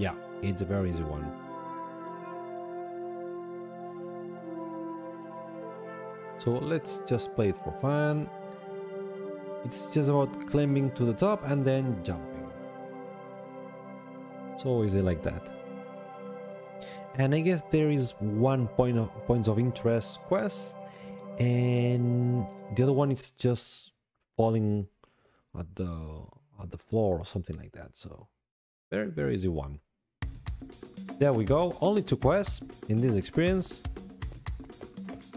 Yeah, it's a very easy one. So let's just play it for fun. It's just about climbing to the top and then jumping. So easy like that. And I guess there is one points of interest quest, and the other one is just falling at the floor or something like that. So very easy one. There we go. Only two quests in this experience.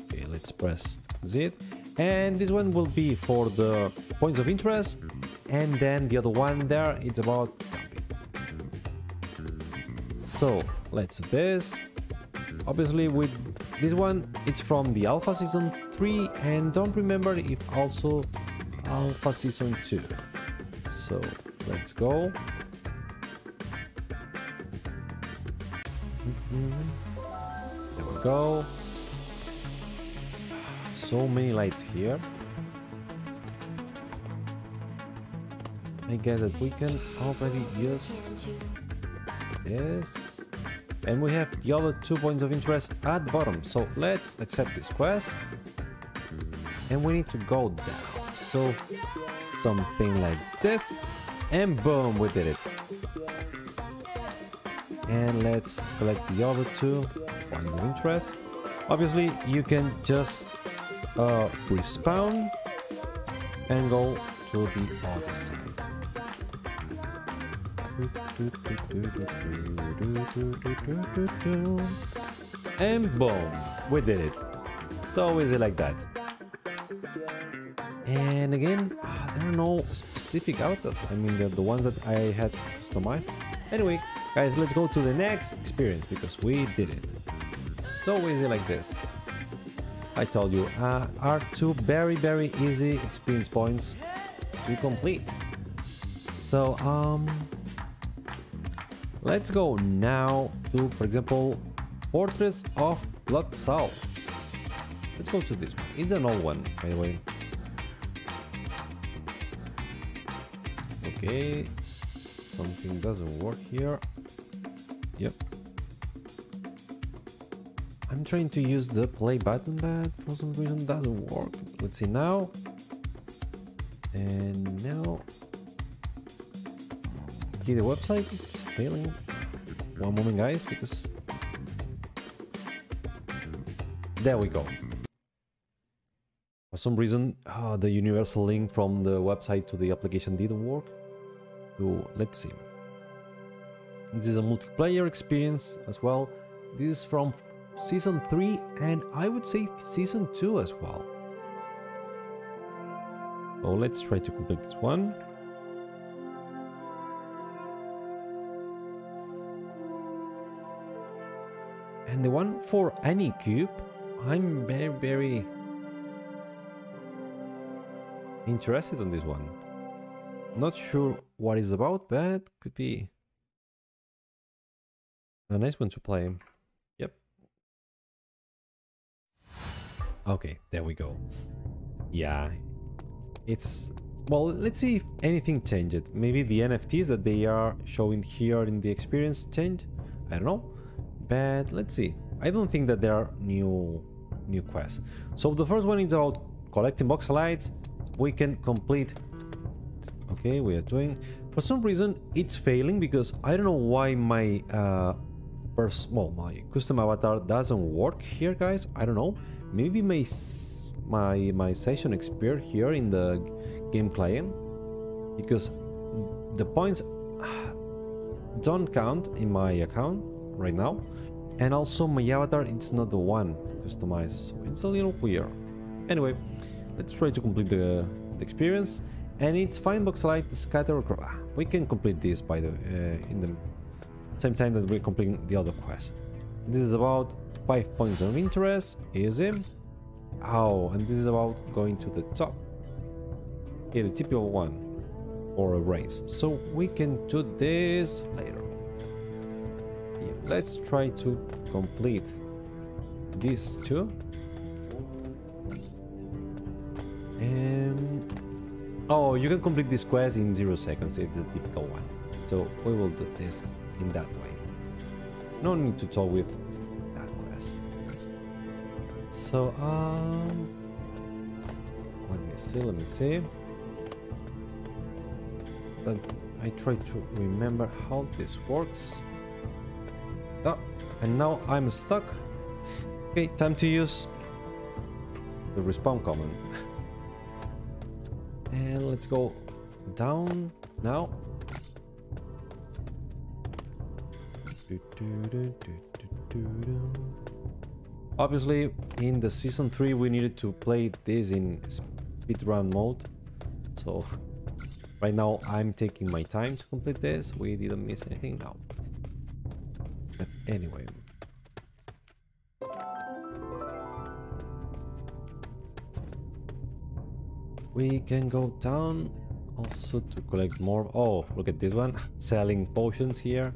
Okay, let's press Z. And this one will be for the points of interest, and then the other one there, it's about jumping. So let's do this. Obviously with this one, it's from the Alpha Season 3, and don't remember if also Alpha Season 2. So let's go. There we go. So many lights here. I guess that we can already use this. And we have the other two points of interest at the bottom. So let's accept this quest. And we need to go down. So something like this. And boom, we did it. And let's collect the other two points of interest. Obviously, you can just respawn and go to the other side. And boom, we did it. So easy like that. And again, there are no specific outfits. I mean, the ones that I had customized. Anyway, guys, let's go to the next experience because we did it. So easy like this. I told you, are two very easy experience points to complete. So let's go now to, for example, Fortress of Bloodsouls. Let's go to this one. It's an old one, by the way. Okay, something doesn't work here. Yep. I'm trying to use the play button, but for some reason doesn't work. Let's see now. And now. Okay, the website is failing. One moment, guys, because... There we go. For some reason, the universal link from the website to the application didn't work. So, let's see. This is a multiplayer experience as well. This is from Season 3, and I would say Season 2 as well. So let's try to complete this one. And the one for ANICUBE, I'm very interested in this one. Not sure what it's about, but could be a nice one to play. Okay, there we go. Yeah, it's... Well, let's see if anything changed. Maybe the NFTs that they are showing here in the experience change. I don't know. But let's see. I don't think that there are new quests. So the first one is about collecting boxelites. We can complete... Okay, we are doing For some reason, it's failing because I don't know why my my custom avatar doesn't work here, guys. I don't know. Maybe my session expired here in the game client because the points don't count in my account right now, and also my avatar it's not the one customized, so it's a little weird. Anyway, let's try to complete the experience. And it's Find Box Light, Scatter, we can complete this by the in the same time that we're completing the other quest. This is about 5 points of interest, easy. Oh, and this is about going to the top. Yeah, the typical one for a race, so we can do this later. Yeah, let's try to complete these two. And oh, you can complete this quest in 0 seconds, it's a typical one. So we will do this in that way. No need to talk with that quest. So, let me see. But I try to remember how this works. Oh, and now I'm stuck. Okay, time to use the respawn command. And let's go down now. Obviously, in the season 3, we needed to play this in speedrun mode. So, right now, I'm taking my time to complete this. We didn't miss anything now. But anyway. We can go down also to collect more. Oh, look at this one. Selling potions here.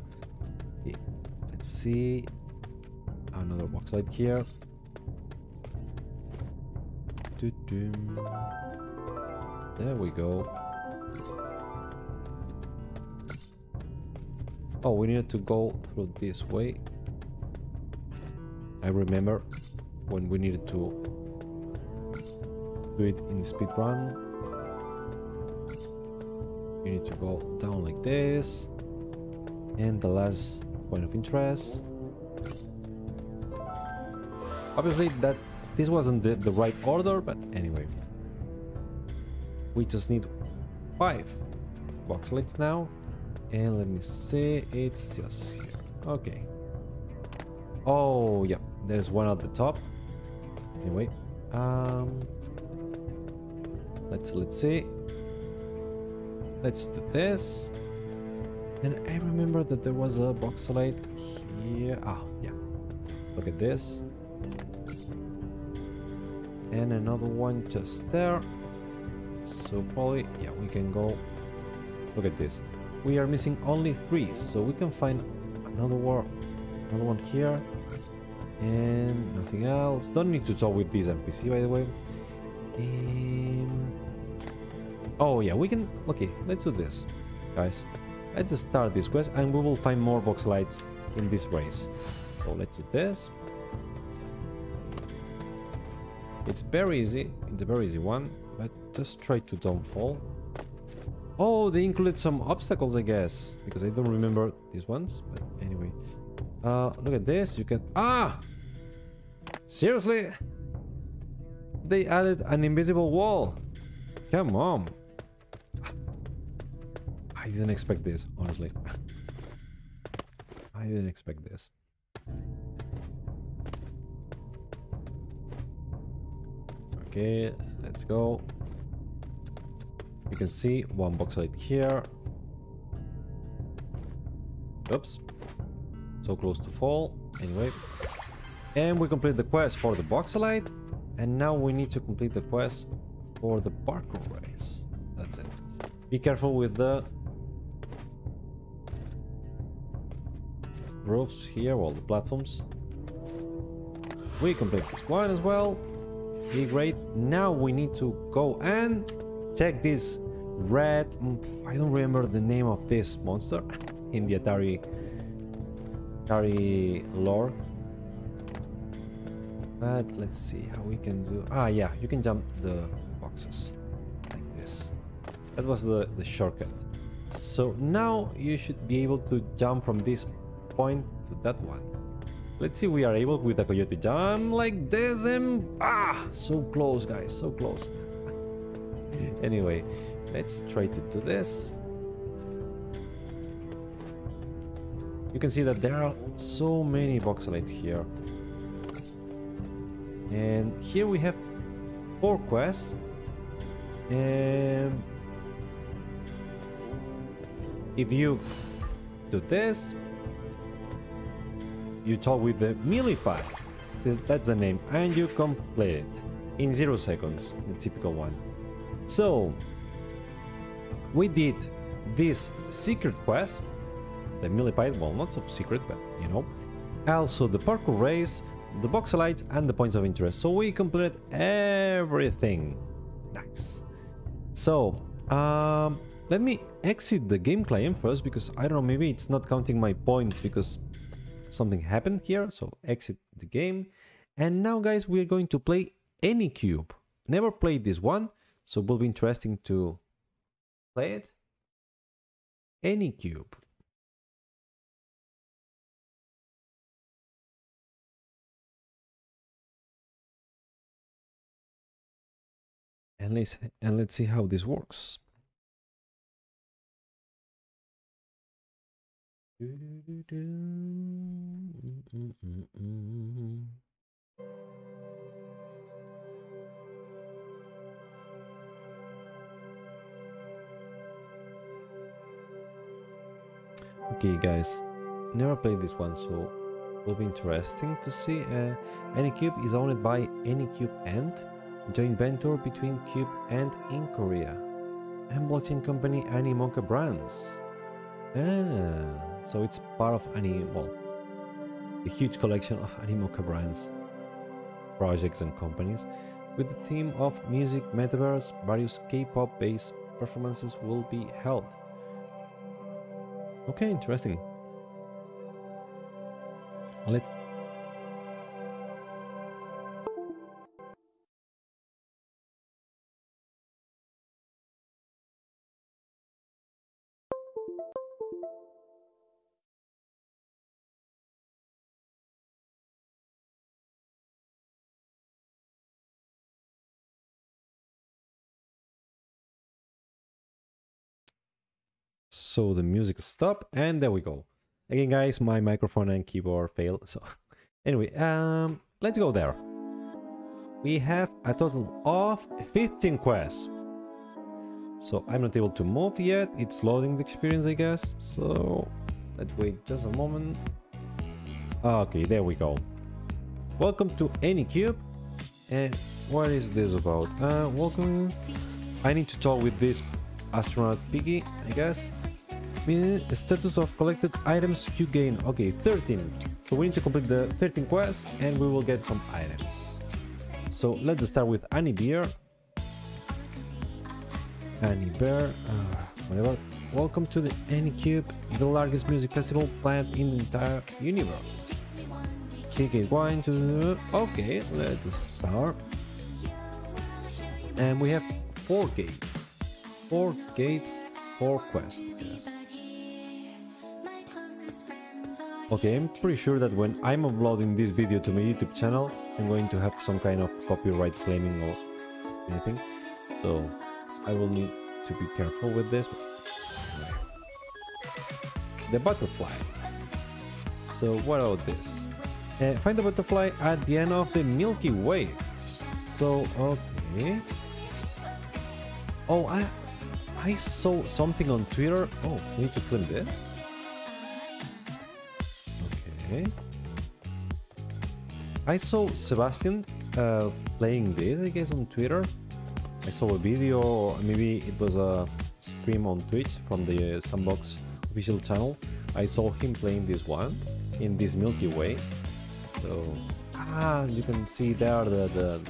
Yeah. Let's see. Another box light here. There we go. Oh, we need to go through this way. I remember when we needed to do it in speedrun. You need to go down like this. And the last point of interest. Obviously, that this wasn't the right order, but anyway. We just need 5 box lights now. And let me see, it's just here. Okay. Oh, yeah, there's one at the top. Anyway. Let's see. Let's do this. And I remember that there was a box light here. Oh, yeah. Look at this. And another one just there. So probably, yeah, we can go. Look at this. We are missing only 3, so we can find another one here. And nothing else. Don't need to talk with this NPC, by the way. Oh yeah, we can. Okay, let's do this, guys. Let's start this quest, and we will find more box lights in this race. So let's do this. It's very easy. It's a very easy one, but just try to don't fall. Oh, they included some obstacles, I guess, because I don't remember these ones. But anyway, look at this. You can seriously, they added an invisible wall. Come on. I didn't expect this, honestly. I didn't expect this. Okay, let's go. You can see one box light here. Oops. So close to fall. Anyway. And we complete the quest for the box light. And now we need to complete the quest for the parkour race. That's it. Be careful with the roofs here, well, the platforms. We complete this one as well. Be great. Now we need to go and take this red. I don't remember the name of this monster in the Atari lore. But let's see how we can do. Yeah, you can jump the boxes like this. That was the shortcut. So now you should be able to jump from this point to that one. Let's see if we are able with a coyote jump like this, and ah, so close, guys, so close. Anyway, let's try to do this. You can see that there are so many voxelites here. And here we have 4 quests. And if you do this, you talk with the Mealipod, that's the name, and you complete it in 0 seconds, the typical one. So we did this secret quest, the Mealipod, well, not so secret, but you know, also the parkour race, the voxelites, and the points of interest. So we completed everything. Nice. So let me exit the game client first, because I don't know, maybe it's not counting my points because something happened here. So exit the game, and now, guys, we're going to play ANICUBE. Never played this one, so it will be interesting to play it. ANICUBE. And let's see how this works. Okay, guys, never played this one, so will be interesting to see. ANICUBE is owned by ANICUBE Ant, joint venture between Cube and in Korea, and blockchain company Animoca Brands. Ah, so it's part of the huge collection of Animoca Brands projects and companies, with the theme of music, metaverse. Various K-pop based performances will be held. Okay, interesting. Let's. So the music stop, and there we go. Again, guys, my microphone and keyboard failed. So anyway, let's go there. We have a total of 15 quests. So I'm not able to move yet. It's loading the experience, I guess. So let's wait just a moment. Okay, there we go. Welcome to ANICUBE. And what is this about? Welcome. I need to talk with this astronaut piggy, I guess. Status of collected items you gain. Okay, 13. So we need to complete the 13 quests and we will get some items. So let's start with Annie Bear, whatever. Welcome to the ANICUBE, the largest music festival planned in the entire universe. Okay, let's start. And we have 4 gates. 4 gates, 4 quests. Okay, I'm pretty sure that when I'm uploading this video to my YouTube channel, I'm going to have some kind of copyright claiming or anything, so I will need to be careful with this. The butterfly. So what about this? Find the butterfly at the end of the Milky Way. So okay. Oh, I saw something on Twitter. Oh, we need to claim this. I saw Sebastian playing this, I guess, on Twitter. I saw a video, maybe it was a stream on Twitch from the Sandbox official channel. I saw him playing this one in this Milky Way. So, you can see there the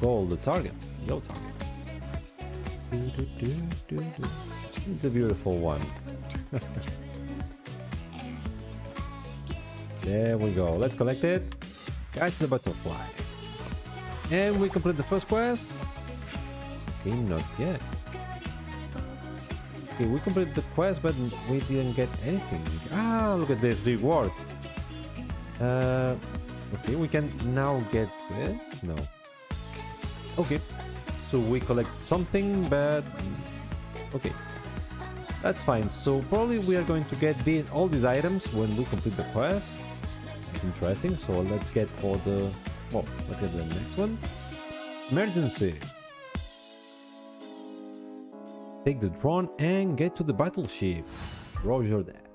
goal, the target, yellow target. It's a beautiful one. There we go, let's collect it. Catch the butterfly. And we complete the first quest. Okay, not yet. Okay, we completed the quest, but we didn't get anything. Ah, look at this reward. Okay, we can now get this? No. Okay, so we collect something, but... okay, that's fine. So probably we are going to get all these items when we complete the quest. That's interesting, so let's get for the... oh, let's get the next one. Emergency. Take the drone and get to the battleship. Roger that.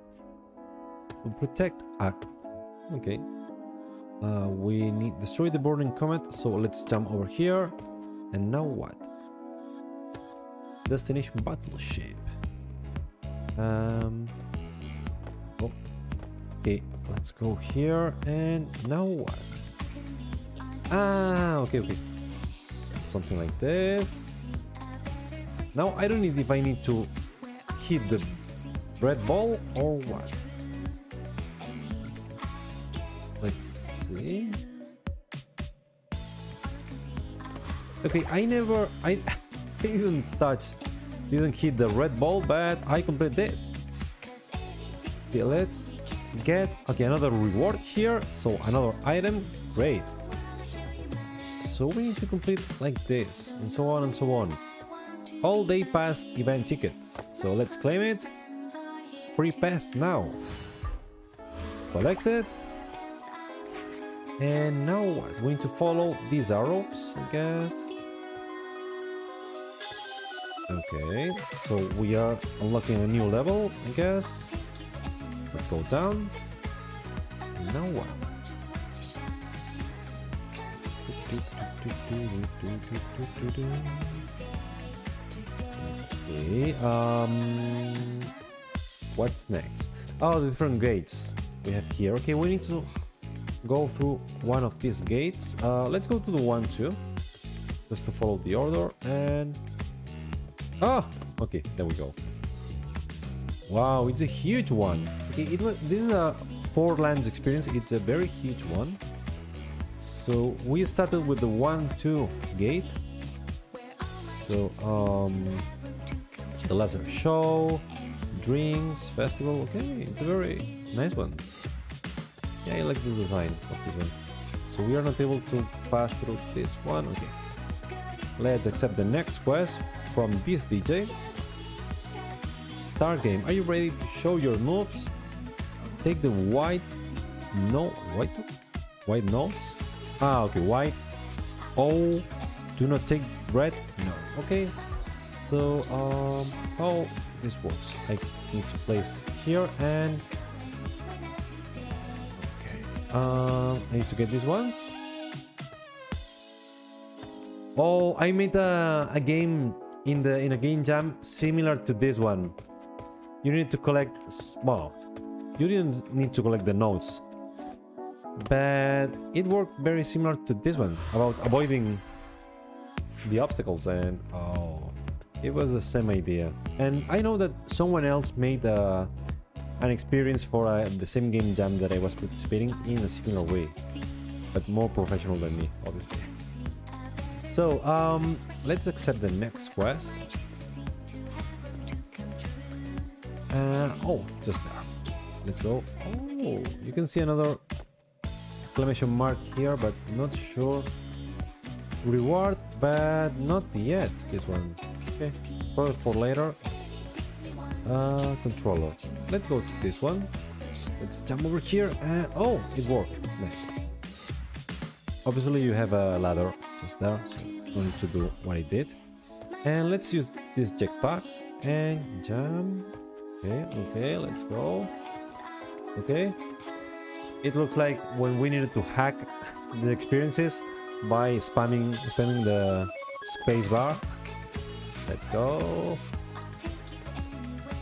We'll protect Ak. Okay. We need destroy the burning comet, so let's jump over here. And now what? Destination battleship. Oh. Okay, let's go here. And now what? Ah, okay, okay. Something like this. Now I don't need if I need to hit the red ball or what. Let's see. Okay, I didn't hit the red ball, but I complete this. Okay, let's get another reward here, so another item. Great. So we need to complete like this, and so on and so on. All day pass event ticket. So let's claim it. Free pass now. Collected. And now what? We need to follow these arrows, I guess. Okay, so we are unlocking a new level, I guess. Let's go down. And now what? Okay, what's next? Oh, the different gates we have here. Okay, we need to go through one of these gates. Let's go to the 1-2 just to follow the order. And okay, there we go. Wow, it's a huge one. Okay, this is a 4 lands experience. It's a very huge one. So we started with the 1-2 gate. So the laser show, drinks, festival. Okay, it's a very nice one. I like the design of this one. So we are not able to pass through this one. Okay. Let's accept the next quest from this DJ. Start game. Are you ready to show your moves? Take the white notes. Ah, okay. White. Oh, do not take red. No. Okay. So how this works? I need to place here and. I need to get these ones. Oh, I made a game in a game jam similar to this one. You need to collect well, you didn't need to collect the notes, but it worked very similar to this one about avoiding the obstacles, and oh, it was the same idea. And I know that someone else made an experience for the same game jam that I was participating in a similar way, but more professional than me, obviously. So let's accept the next quest. Oh, just there. Let's go. Oh, you can see another exclamation mark here, but not sure. Reward, but not yet. This one. Okay, probably for later. Controller. Let's go to this one. Let's jump over here and oh, it worked. Nice. Obviously you have a ladder just there, so I need to do what I did. And let's use this jetpack and jump. Okay, okay, let's go. Okay. It looks like when we needed to hack the experiences by spamming the space bar. Let's go.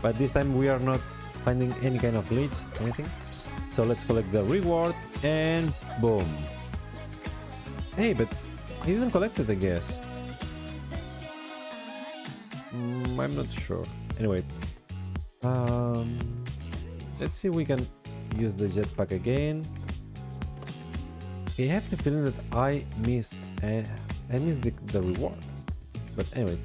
But this time we are not finding any kind of leads, anything. So let's collect the reward and boom. Hey, but I didn't collect it, I guess. I'm not sure. Anyway, let's see if we can use the jetpack again. I have the feeling that I missed the reward. But anyway,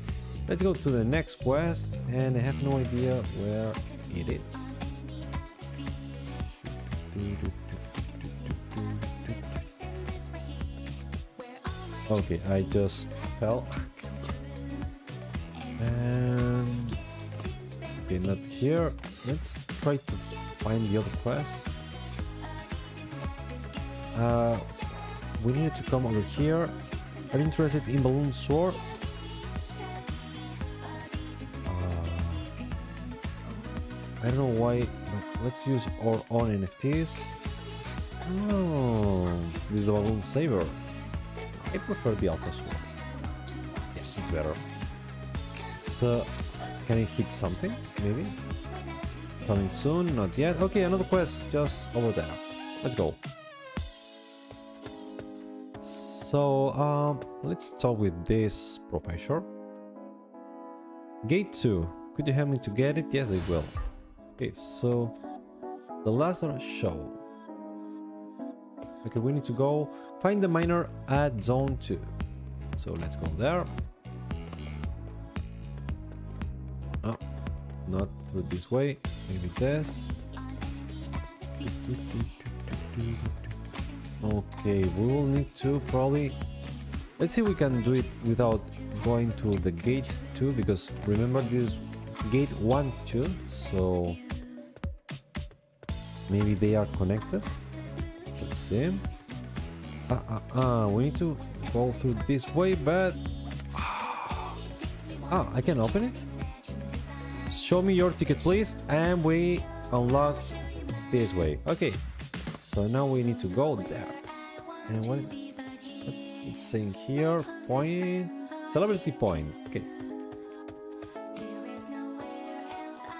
Let's go to the next quest, and I have no idea where it is. Okay, I just fell. And okay, not here. Let's try to find the other quest. We need to come over here. I'm interested in Balloon Sword. I don't know why, but let's use our own NFTs. Oh, this is the Balloon Saver. I prefer the Alpha Sword. Yes, it's better. So, can I hit something? Maybe? Coming soon? Not yet. Okay, another quest just over there. Let's go. So, let's talk with this professor. Gate 2. Could you help me to get it? Yes, I will. Okay, so the Lazarus Show. Okay, we need to go find the miner at Zone 2. So let's go there. Oh, not through this way. Maybe this. Okay, we will need to probably... Let's see if we can do it without going to the gate 2, because remember this is gate 1, 2, so maybe they are connected. Let's see. We need to go through this way, but... Ah, I can open it? Show me your ticket, please, and we unlock this way. Okay. So now we need to go there. And what it's saying here, point, celebrity point. Okay.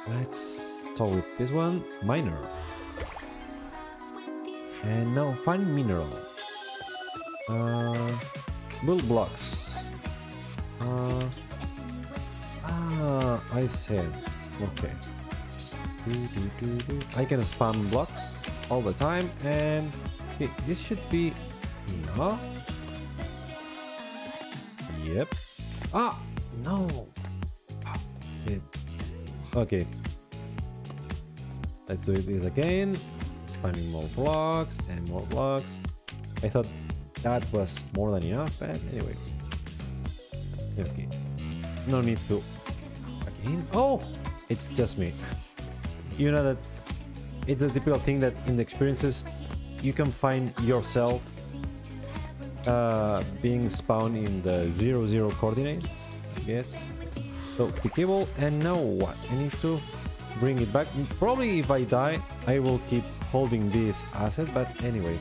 Let's talk with this one, miner. And now find mineral. Build blocks. I said, okay. I can spam blocks all the time, and okay, this should be enough. Yep. Ah, no. Okay. Let's do this again. Spamming more blocks. I thought that was more than enough, but anyway. Okay. No need to again. Oh, it's just me. You know that. It's a typical thing that in the experiences you can find yourself being spawned in the 0, 0 coordinates. Yes. So the cable, and now what? I need to bring it back. Probably if I die, I will keep holding this asset, but anyway.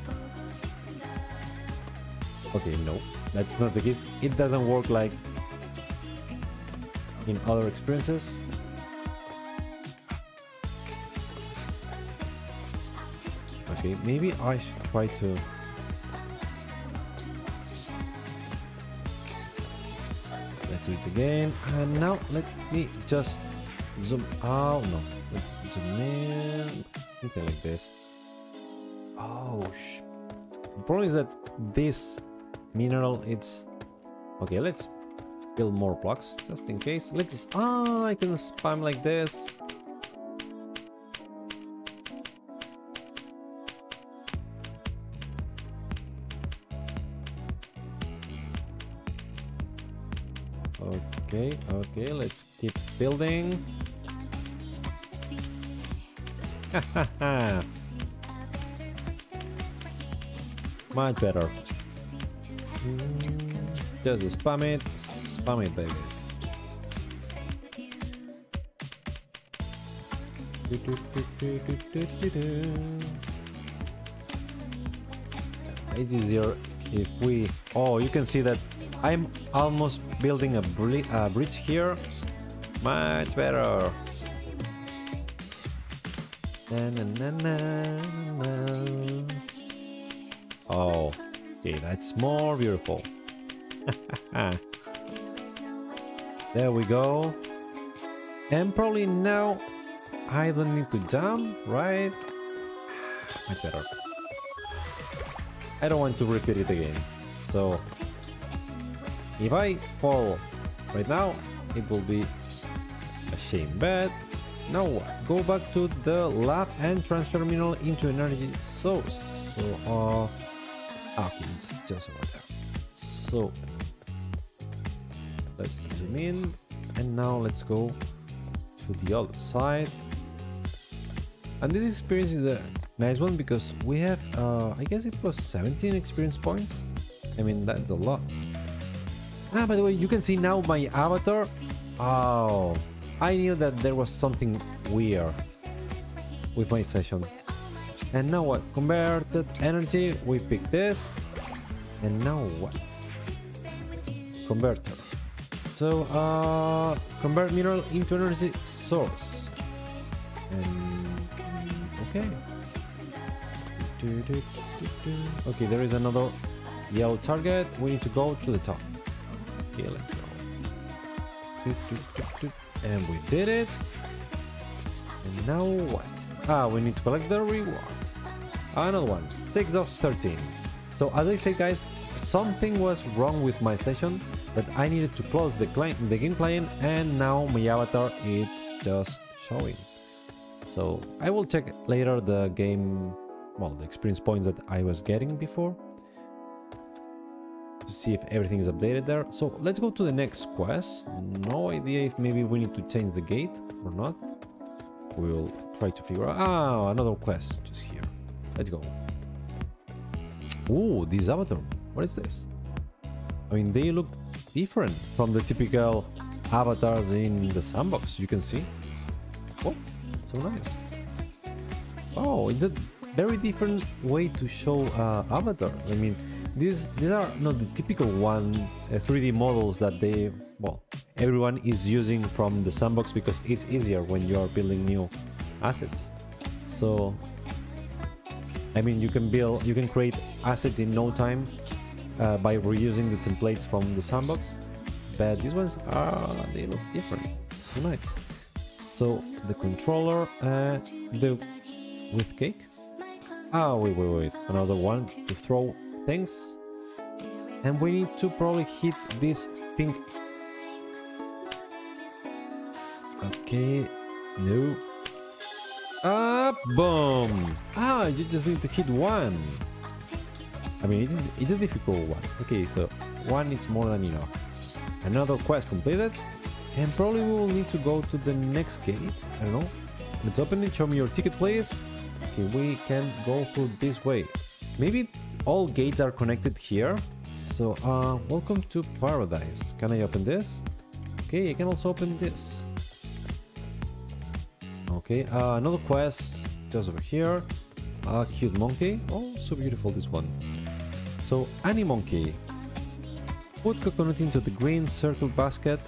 Okay, no, that's not the case. It doesn't work like in other experiences. Okay, maybe I should try to... Let's do it again. And now let me just zoom out. No, let's zoom in. Something like this. Oh, the problem is that this mineral, it's... Okay, let's build more blocks just in case. Let's... Ah, I can spam like this. Okay, let's keep building. Much better. Just spam it, baby. It's easier if we... Oh, you can see that I'm almost building a bridge here. Much better. Na, na, na, na, na. Oh, okay, that's more beautiful. There we go. And probably now I don't need to jump, right? Much better. I don't want to repeat it again. So... If I fall right now, it will be a shame. But now what? Go back to the lab and transform mineral into energy source. So okay, it's just water. So let's zoom in, and now let's go to the other side. And this experience is a nice one because we have, I guess it was 17 experience points. I mean, that's a lot. Ah, by the way, you can see now my avatar. Oh, I knew that there was something weird with my session. And now what? Converted energy, we pick this. And now what? Converter. So, convert mineral into energy source. And okay. Okay, there is another yellow target. We need to go to the top. Okay, let's go. And we did it. And now what? Ah, we need to collect the reward. Another one. 6 of 13. So as I said, guys, something was wrong with my session that I needed to close the game client, and now my avatar is just showing. So I will check later the game, well, the experience points that I was getting before, to see if everything is updated there. So let's go to the next quest. No idea if maybe we need to change the gate or not. We'll try to figure out. Ah, another quest just here. Let's go. Ooh, this avatar. What is this? I mean, they look different from the typical avatars in the sandbox. You can see. Oh, so nice. Oh, it's a very different way to show avatars. I mean, these are not the typical 3D models that they, well, everyone is using from the sandbox because it's easier when you are building new assets. So, I mean, you can create assets in no time by reusing the templates from the sandbox, but these ones are, they look different. So nice. So the controller, with cake. Ah, wait, another one to throw things, and we need to probably hit this pink. Okay, no. Ah, boom! Ah, you just need to hit one. I mean, it's a difficult one. Okay, so one is more than enough. Another quest completed, and probably we will need to go to the next gate. I don't know. Let's open it. Show me your ticket, please. Okay, we can go through this way. Maybe all gates are connected here. So, welcome to paradise. Can I open this? Okay, I can also open this. Okay, another quest just over here. A cute monkey. Oh, so beautiful this one. So, Animoca. Put coconut into the green circle basket.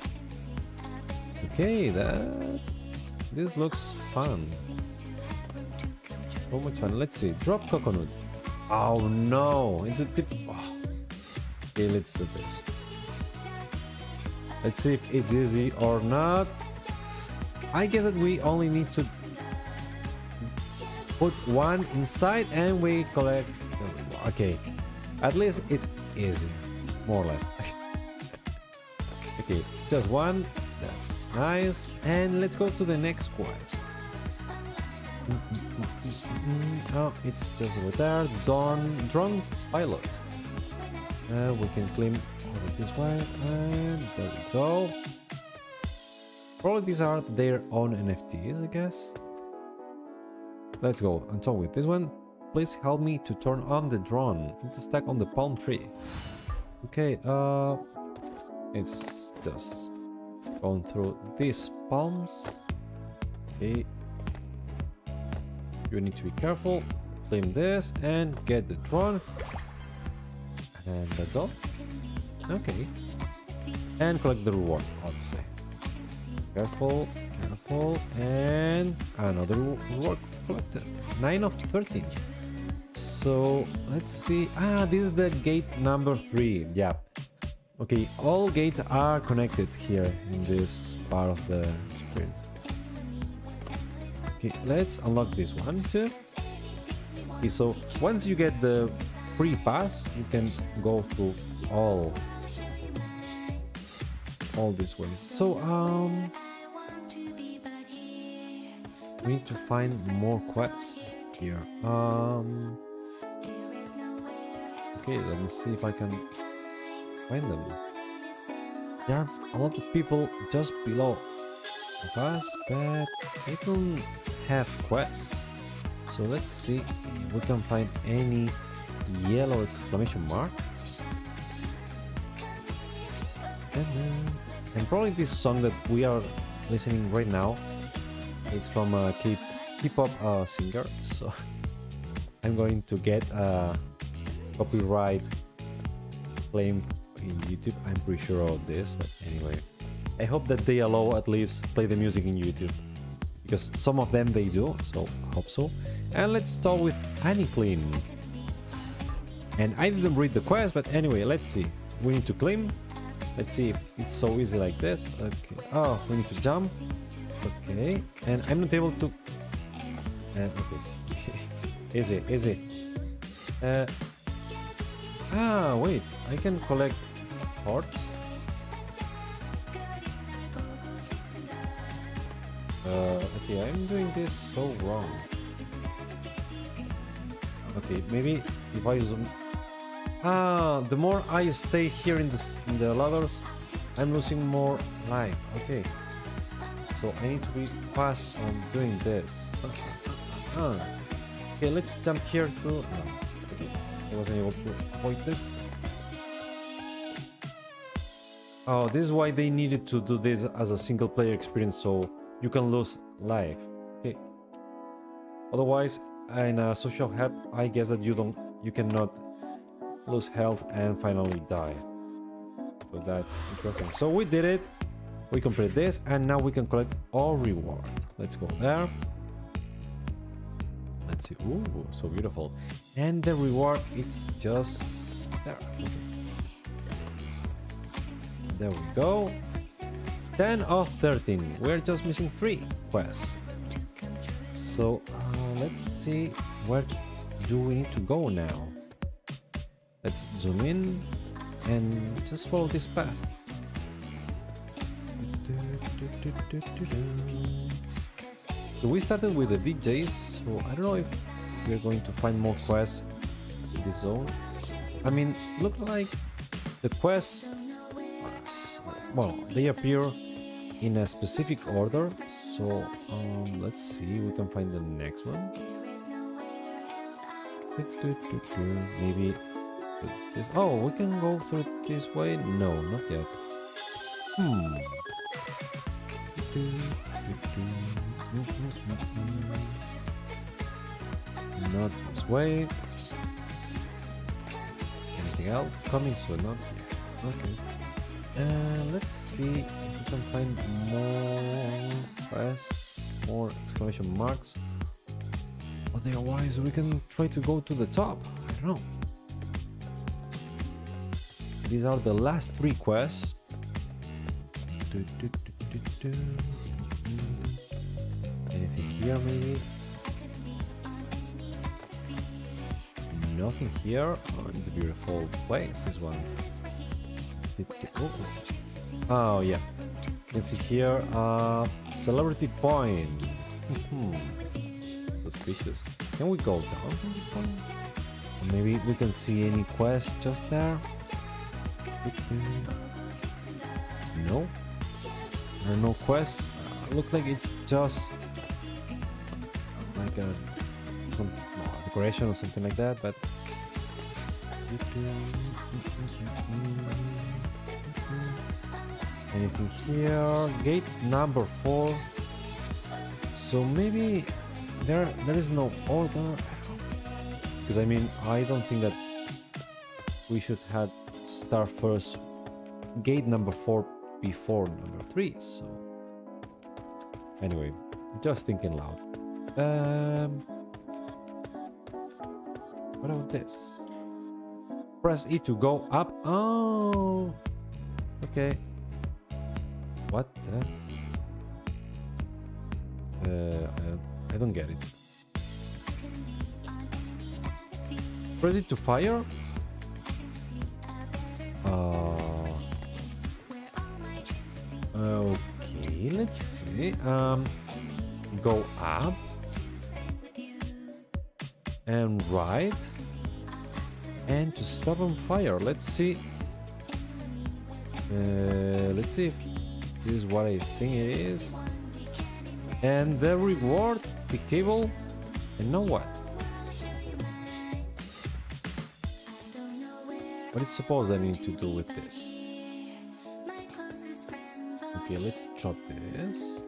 Okay, this looks fun. So much fun. Let's see. Drop coconut. Oh no, it's a tip. Oh. Okay, let's do this. Let's see if it's easy or not. I guess that we only need to put one inside and we collect. Okay, at least it's easy, more or less. Okay, just one. That's nice. And let's go to the next quest. Oh, it's just over there. Drone pilot. We can climb over this way, and there we go. Probably these are their own NFTs, I guess. Let's go and talk with this one. Please help me to turn on the drone. It's stuck on the palm tree. Okay, it's just going through these palms. Okay. You need to be careful. Claim this and get the drone. And that's all. Okay. And collect the reward, obviously. Careful, and another reward collected. 9 of 13. So, let's see. Ah, this is the gate number 3. Yeah. Okay, all gates are connected here in this part of the experience. Okay, let's unlock this one too. Okay, so once you get the free pass, you can go through all all these ways. So we need to find more quests here. Okay, let me see if I can find them. There are a lot of people just below of us, but they don't have quests. So let's see if we can find any yellow exclamation mark. And probably this song that we are listening right now is from a K-pop singer, so I'm going to get a copyright claim in YouTube. I'm pretty sure of this, but anyway, I hope that they allow at least play the music in YouTube, because some of them they do, so I hope so. And let's start with AniClean. And I didn't read the quest, but anyway, let's see. We need to claim. Let's see if it's so easy like this. Okay. Oh, we need to jump. Okay. And I'm not able to... okay. Easy, easy. Wait. I can collect hearts. Okay, I'm doing this so wrong. Okay, maybe if I zoom... the more I stay here in the ladders, I'm losing more life. Okay. So I need to be fast on doing this. Okay. Okay, let's jump here to... No. Okay. I wasn't able to avoid this. Oh, this is why they needed to do this as a single player experience, so you can lose life. Okay. Otherwise, in a social help, I guess that you cannot lose health and finally die. So that's interesting. So we did it. We completed this, and now we can collect our reward. Let's go there. Let's see. Ooh, so beautiful. And the reward, it's just there. Okay. There we go. 10 of 13. We're just missing 3 quests. So let's see, where do we need to go now? Let's zoom in and just follow this path. So we started with the DJs, so I don't know if we're going to find more quests in this zone. I mean, look like the quests, well, they appear in a specific order, so let's see, we can find the next one. Maybe... This. Oh, we can go through this way? No, not yet. Not this way. Anything else coming? So not yet. Okay. Let's see if we can find more quests, more exclamation marks. Otherwise, we can try to go to the top. I don't know. These are the last 3 quests. Anything here, maybe? Nothing here. Oh, it's a beautiful place, this one. Oh, yeah. You can see here, celebrity point. Suspicious. Can we go down from this point? Or maybe we can see any quest just there. No, there are no quests. Looks like it's just like a decoration or something like that, but anything here? Gate number 4. So maybe there is no order, because I mean, I don't think that we should have start first gate number 4 before number 3, so anyway, just thinking loud. What about this? Press E to go up. Oh, okay. What the? I don't get it. Press it to fire. let's see. Go up and right, and to stop on fire. Let's see. Let's see if this is what I think it is. And the reward, the cable, and now what? What it's supposed I need to do with this? Okay, let's drop this.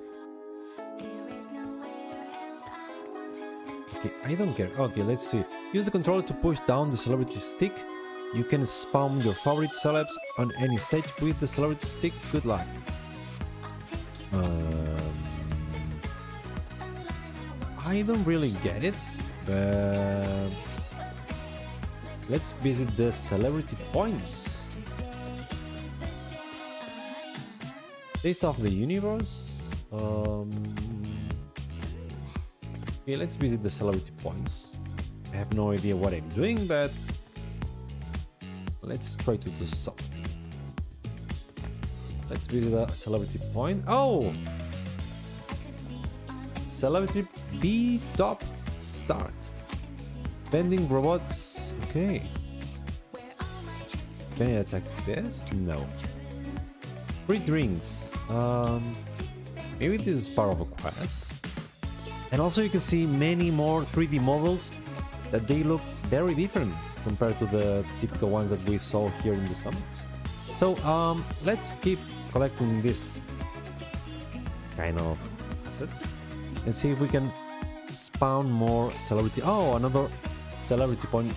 Okay, I don't care. Okay, let's see. Use the controller to push down the celebrity stick. You can spam your favorite celebs on any stage with the celebrity stick. Good luck. I don't really get it, but let's visit the celebrity points. Taste of the universe. Okay, let's visit the celebrity points. I have no idea what I'm doing, but let's try to do something. Let's visit a celebrity point. Oh! Celebrity B top start. Bending robots. Okay. Can I attack this? No. Free drinks. Maybe this is part of a quest. And also you can see many more 3D models that they look very different compared to the typical ones that we saw here in the summons. So let's keep collecting this kind of assets. And see if we can spawn more celebrity. Oh, another celebrity point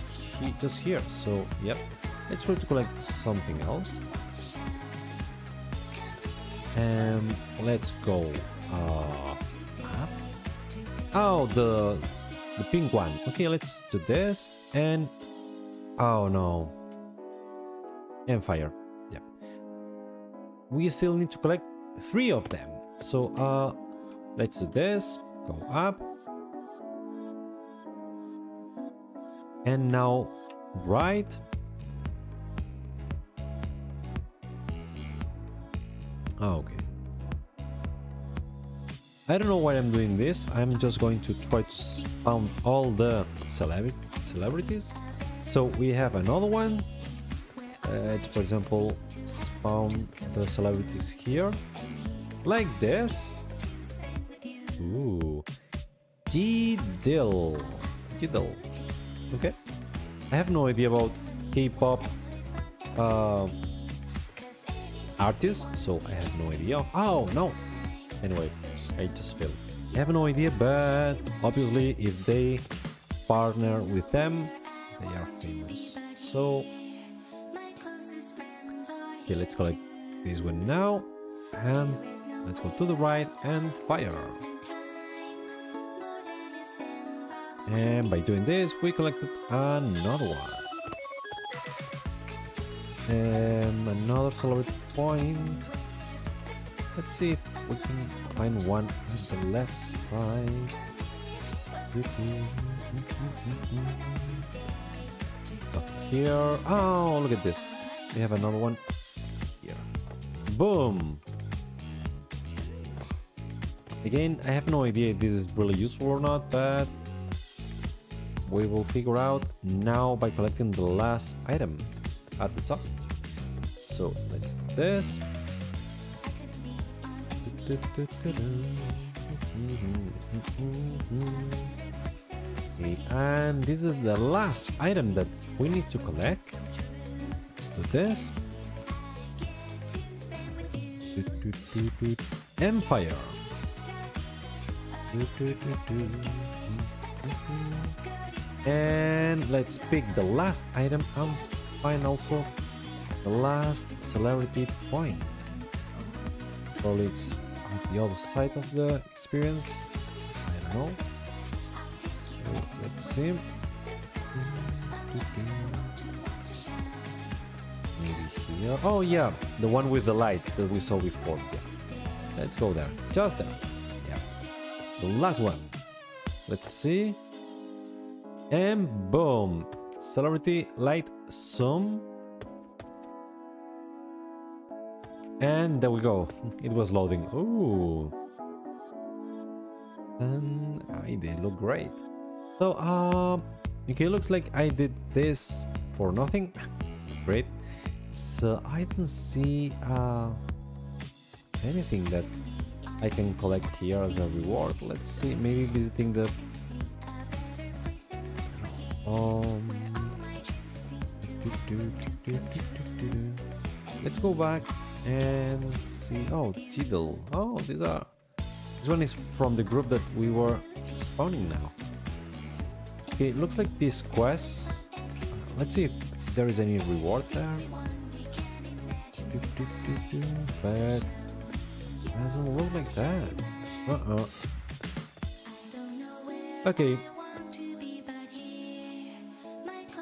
just here. So, yep. Let's try to collect something else. And let's go up. Oh, the pink one. Okay, let's do this. And oh no. And fire. Yep. We still need to collect 3 of them. So, let's do this, go up, and now right, okay, I don't know why I'm doing this, I'm just going to try to spam all the celebrities, so we have another one, for example, spam the celebrities here, like this. Ooh, G-Dill. Okay, I have no idea about K-pop artists, so I have no idea. Oh no, anyway, I just failed. I have no idea, but obviously if they partner with them, they are famous. So okay, let's collect this one now, and let's go to the right and fire. And by doing this, we collected another one. And another celebrity point. Let's see if we can find one on the left side. Up here. Oh, look at this. We have another one here. Boom! Again, I have no idea if this is really useful or not, but we will figure out now by collecting the last item at the top. So let's do this. Okay, and this is the last item that we need to collect. Let's do this. Empire. And let's pick the last item and find also the last celebrity point. Probably it's on the other side of the experience. I don't know. So let's see. Maybe here. Oh yeah, the one with the lights that we saw before. Yeah. Let's go there. Just there. Yeah. The last one. Let's see. And boom, celebrity light zoom. And there we go. It was loading. Ooh. And they look great. So, okay, looks like I did this for nothing. Great. So I didn't see anything that I can collect here as a reward. Let's see, maybe visiting the let's go back and see. Oh, Jiddle. Oh, these are, this one is from the group that we were spawning now. Okay, it looks like this quest. Let's see if there is any reward there. But doesn't look like that. Uh-oh. Okay.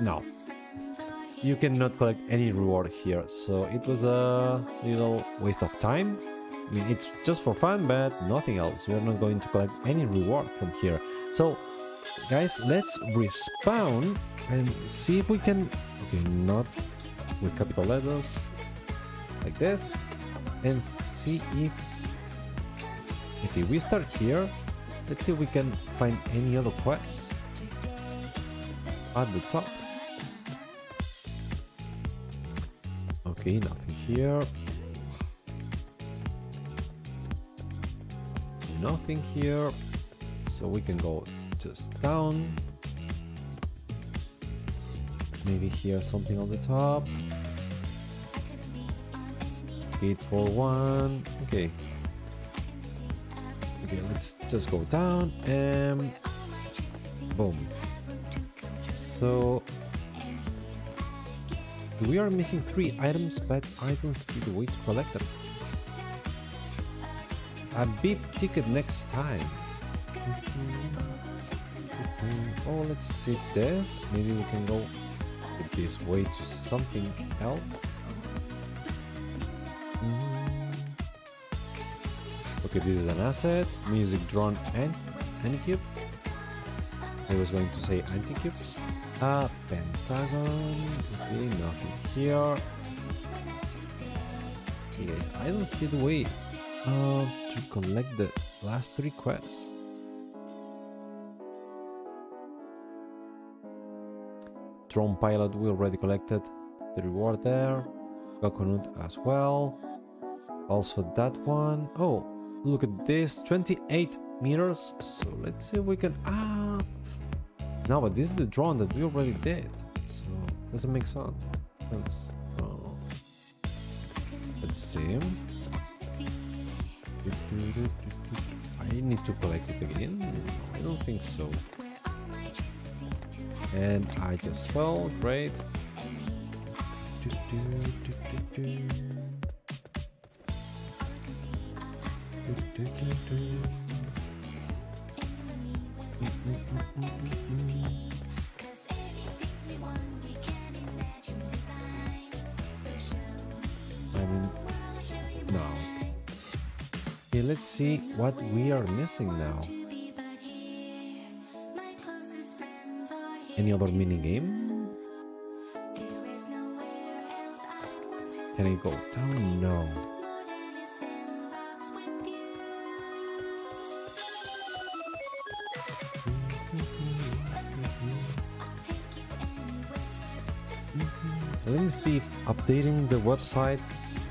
No. You cannot collect any reward here, so it was a little waste of time. I mean, it's just for fun, but nothing else. We're not going to collect any reward from here. So, guys, let's respawn and see if we can... Okay, not with capital letters. Like this. And see if... Okay, we start here. Let's see if we can find any other quest at the top. Okay, nothing here. Nothing here. So we can go just down. Maybe here something on the top. 841. Okay. Okay, let's just go down and boom. So we are missing 3 items, but I don't see the way to collect them. A beep ticket next time. Oh, let's see this. Maybe we can go this way to something else. Okay, this is an asset. Music drone and ANICUBE. I was going to say ANICUBE. Pentagon. Okay, nothing here. Okay, I don't see the way to collect the last 3 quests. Drone pilot, we already collected the reward there. Coconut as well. Also that one. Oh, look at this, 28 meters. So let's see if we can... Ah! No, but this is the drone that we already did. So doesn't make sense. Oh. Let's see. I need to collect it again. I don't think so. And I just fell. Great. No. Okay, let's see what we are missing now. Any other mini game? Can I go down? No. Let me see if updating the website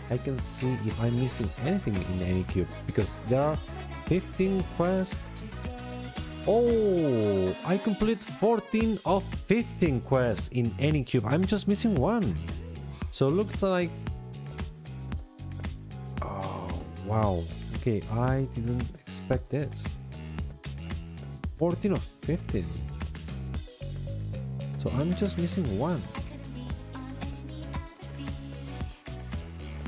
I can see if I'm missing anything in ANICUBE, because there are 15 quests. Oh, I complete 14 of 15 quests in ANICUBE. I'm just missing one. So looks like... Oh, wow. Okay, I didn't expect this. 14 of 15. So I'm just missing one.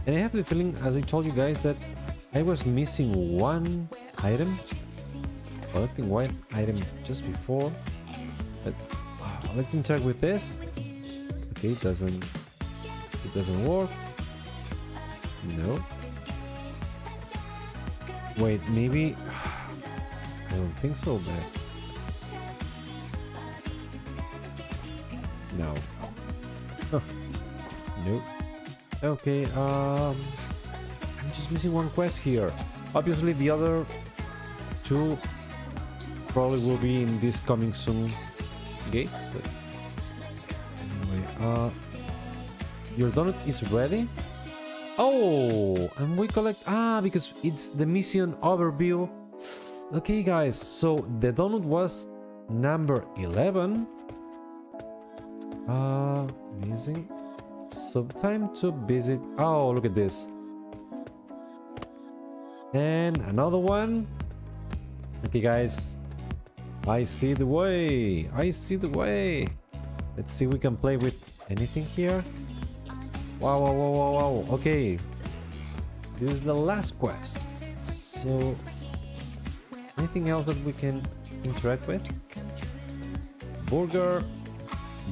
And I have the feeling, as I told you guys, that I was missing one item, collecting one item just before. But let's interact with this. Okay, it doesn't work. No. Wait, maybe I don't think so, but no. Nope. Okay, just missing one quest here. Obviously the other two probably will be in this coming soon gates, but anyway, your donut is ready. Oh, and we collect, because it's the mission overview. Okay guys, so the donut was number 11. Amazing. So time to visit. Oh, look at this. And another one. Okay guys, I see the way. I see the way. Let's see if we can play with anything here. Wow, wow, wow, wow, wow. Okay. This is the last quest. So, anything else that we can interact with? Burger,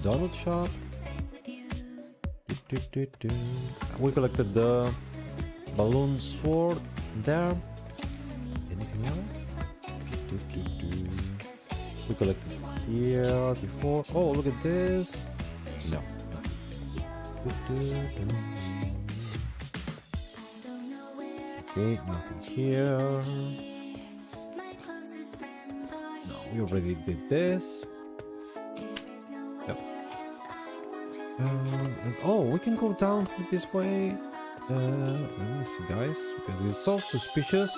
donut shop. We collected the balloon sword there. Anything else? We collected here before. Oh, look at this. No. Okay, nothing here. No, we already did this. Yep. And, oh, we can go down this way. Let me see, guys, because it's so suspicious.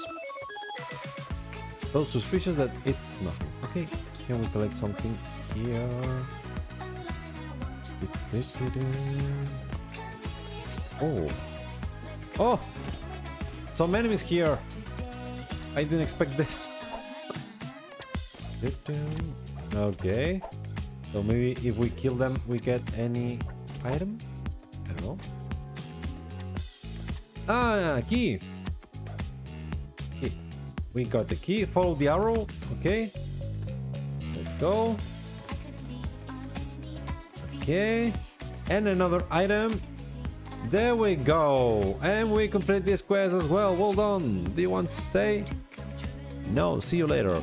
So suspicious that it's nothing. Okay, can we collect something here? Oh, oh, some enemies here. I didn't expect this. Okay, so maybe if we kill them we get any item. I don't know. Key. Key. We got the key. Follow the arrow. Okay, let's go. Okay, and another item. There we go, and we complete this quest as well. Well done. Do you want to say no? See you later.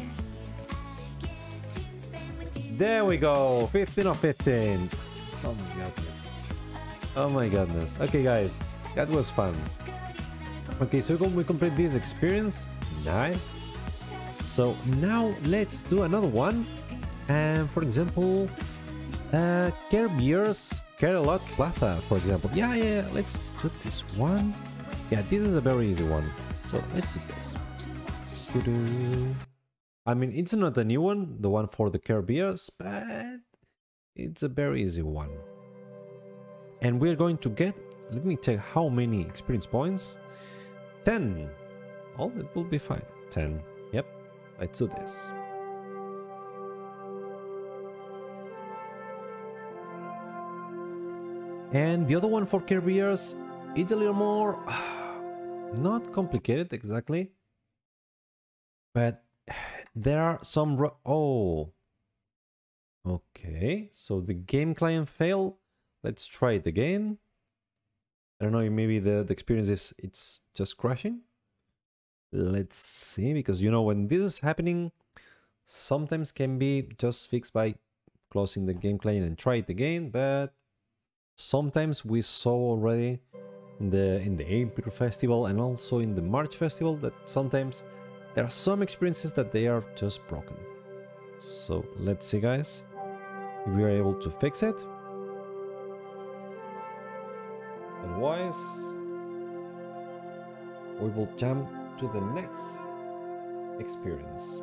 There we go. 15 of 15. Oh my goodness, oh my goodness. Okay guys, that was fun. Okay, so we complete this experience. Nice. So now let's do another one, and for example, Care Bears, Care a Lot Plaza, for example. Yeah, let's do this one. Yeah, this is a very easy one. So let's do this. I mean, it's not a new one, the one for the Care Bears, but it's a very easy one. And we're going to get, let me check how many experience points. 10. Oh, it will be fine. 10. Yep. Let's do this. And the other one for Care Bears, it's a little more not complicated exactly, but there are some okay, so the game client failed. Let's try it again. I don't know, maybe the experience is it's just crashing. Let's see, because you know when this is happening sometimes can be just fixed by closing the game client and try it again, but sometimes we saw already in the April Festival and also in the March Festival that sometimes there are some experiences that they are just broken. So let's see guys if we are able to fix it. Otherwise we will jump to the next experience.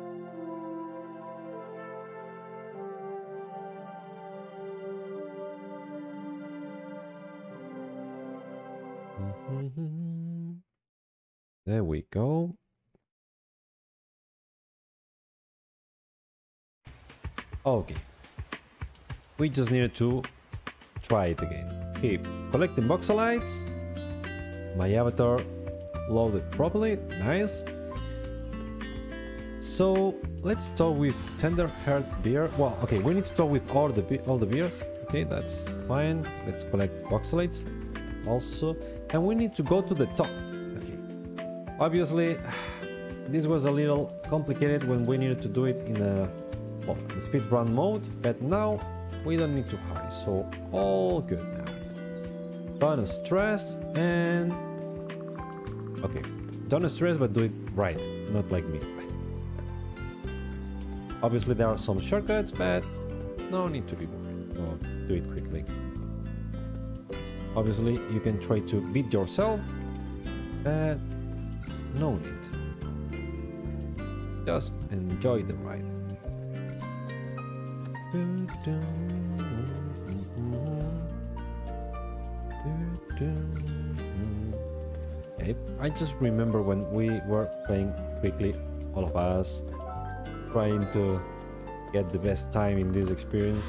There we go. Okay, we just needed to try it again. Keep collecting voxelites. My avatar loaded properly. Nice. So let's talk with Tender Heart Beer. Well, okay, we need to talk with all the beers. Okay, that's fine. Let's collect voxelites also. And we need to go to the top. Okay. Obviously, this was a little complicated when we needed to do it in a speedrun mode, but now we don't need to hurry, so all good now. Don't stress, and Okay. Don't stress, but do it right. Not like me. Obviously, there are some shortcuts, but no need to be worried. No, do it quickly. Obviously, you can try to beat yourself, but no need. Just enjoy the ride. I just remember when we were playing quickly, all of us trying to get the best time in this experience,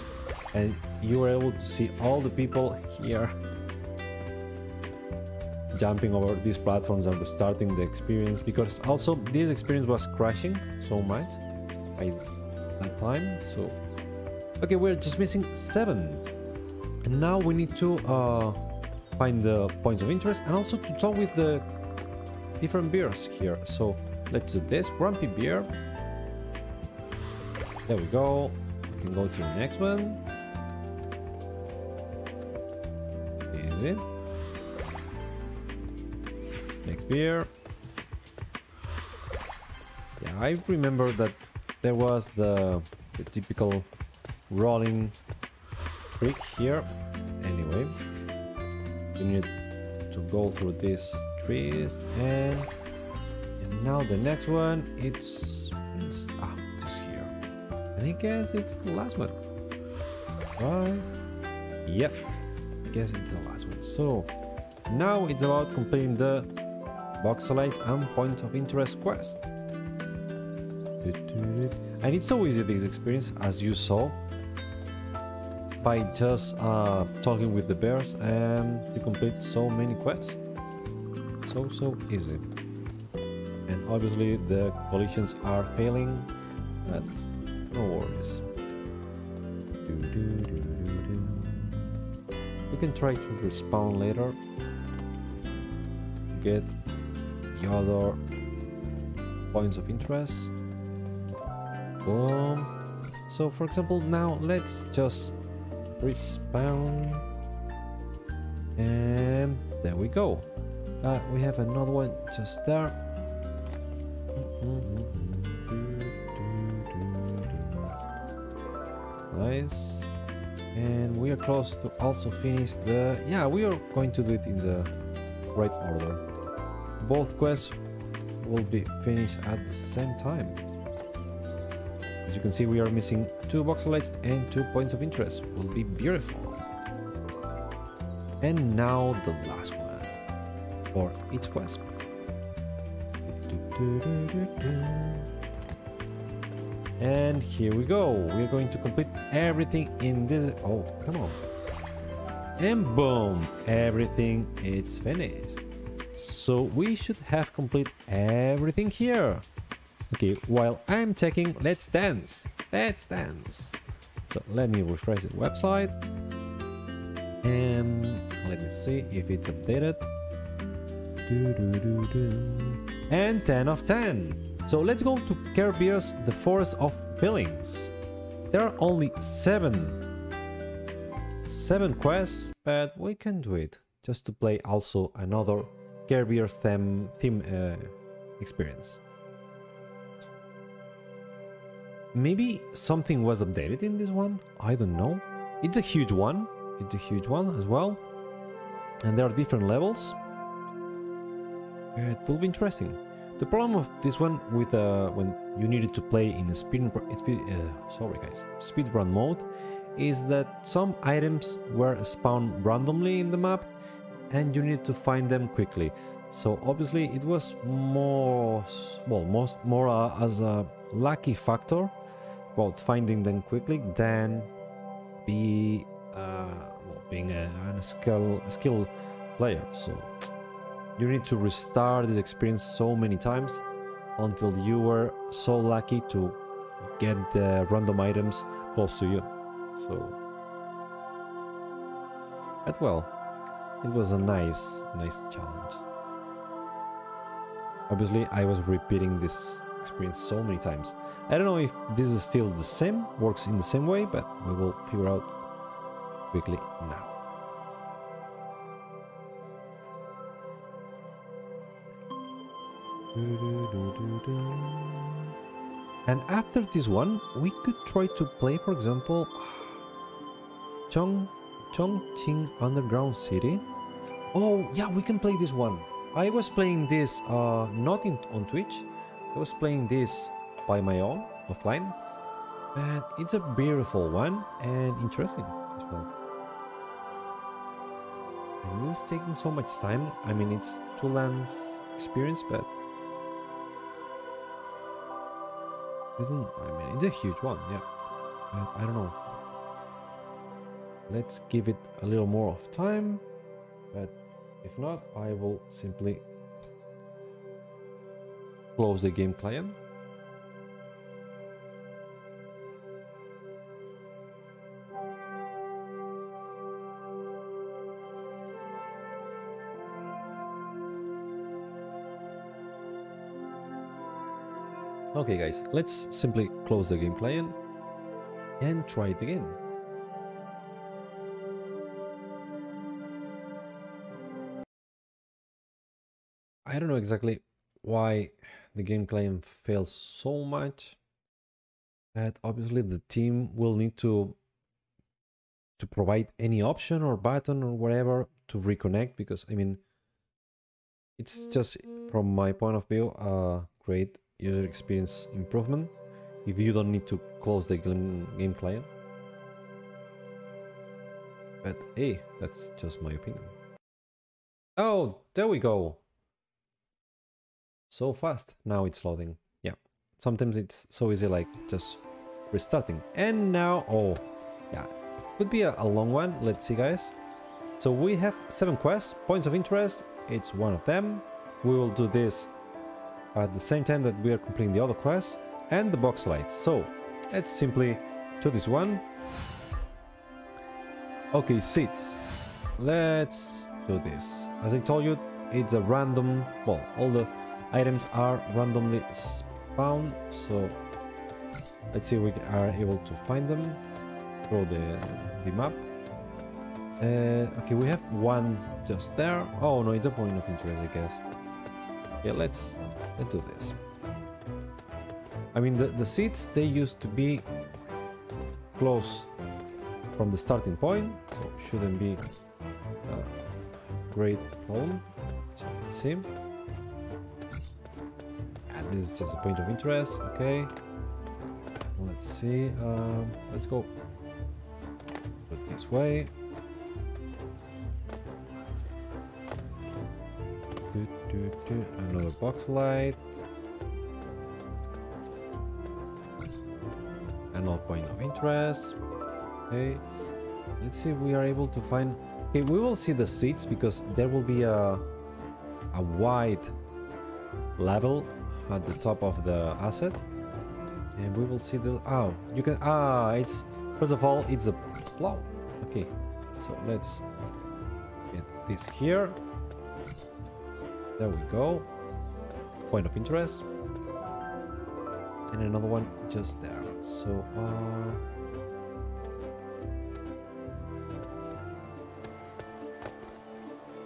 and you were able to see all the people here jumping over these platforms and starting the experience, because also this experience was crashing so much by that time. So okay, we're just missing 7, and now we need to find the points of interest and also to talk with the different beers here. So let's do this. Grumpy beer. There we go. We can go to the next one. Easy. Next beer. Yeah, I remember that there was the typical rolling trick here. Anyway, we need to go through these trees, and now the next one, it's just here, and I guess it's the last one, right? Yep, I guess it's the last one. So now it's about completing the Voxelites and Point of Interest quest. And it's so easy, this experience, as you saw, by just talking with the bears, and you complete so many quests. So easy. And obviously the collisions are failing, but no worries. We can try to respawn later, get the other points of interest. Boom. So for example, now let's just respawn, and there we go. We have another one just there. Nice. And we are close to also finish the... Yeah, we are going to do it in the right order. Both quests will be finished at the same time. As you can see, we are missing 2 voxelites and 2 points of interest. Will be beautiful. And now the last one for each quest. And here we go. We're going to complete everything in this. Oh, come on. And boom, everything is finished. So we should have completed everything here. Okay, while I'm checking, let's dance. Let's dance. So let me refresh the website. And let me see if it's updated. And 10 of 10. So let's go to Care Bears, the Forest of Feelings. There are only 7 quests, but we can do it just to play also another Care Bears theme experience. Maybe something was updated in this one, I don't know. It's a huge one, it's a huge one as well, and there are different levels. It will be interesting. The problem of this one with when you needed to play in a speedrun mode is that some items were spawned randomly in the map and you need to find them quickly. So obviously it was more as a lucky factor about finding them quickly than being a skilled player. So you need to restart this experience so many times until you were so lucky to get the random items close to you. So, but well, it was a nice challenge. Obviously, I was repeating this experience so many times. I don't know if this is still the same, works in the same way, but we will figure out quickly now. And after this one, we could try to play, for example, Chongqing Underground City. Oh, yeah, we can play this one. I was playing this not on Twitch. I was playing this by my own, offline. And it's a beautiful one and interesting as well. And this is taking so much time. I mean, it's 2 lands experience, but... I mean, it's a huge one, yeah. But I don't know. Let's give it a little more of time. But if not, I will simply close the game client. Okay guys, let's simply close the game client and try it again. I don't know exactly why the game client fails so much, but obviously the team will need to provide any option or button or whatever to reconnect, because I mean, it's just from my point of view a great user experience improvement if you don't need to close the game client. But hey, that's just my opinion. Oh, there we go. So fast. Now it's loading. Yeah, sometimes it's so easy, like just restarting. And now, oh yeah, could be a long one. Let's see, guys. So we have 7 quests, points of interest. It's one of them. We will do this at the same time that we are completing the other quest and the box lights. So let's simply do this one. Okay, seats. Let's do this. As I told you, it's a random, well, all the items are randomly spawned, so let's see if we are able to find them through the map. Okay, we have one just there. Oh no, it's a point of interest, I guess. Yeah, let's do this. I mean, the seats, they used to be close from the starting point, so shouldn't be a great problem. So let's see. And this is just a point of interest. Okay. Let's see. Let's go. Put it this way. Another box light, another point of interest. Okay, let's see if we are able to find. Okay, we will see the seats because there will be a wide level at the top of the asset, and we will see the. Oh, you can. Ah, it's first of all, it's a plow. Okay, so let's get this here. There we go. Point of interest. And another one just there. So,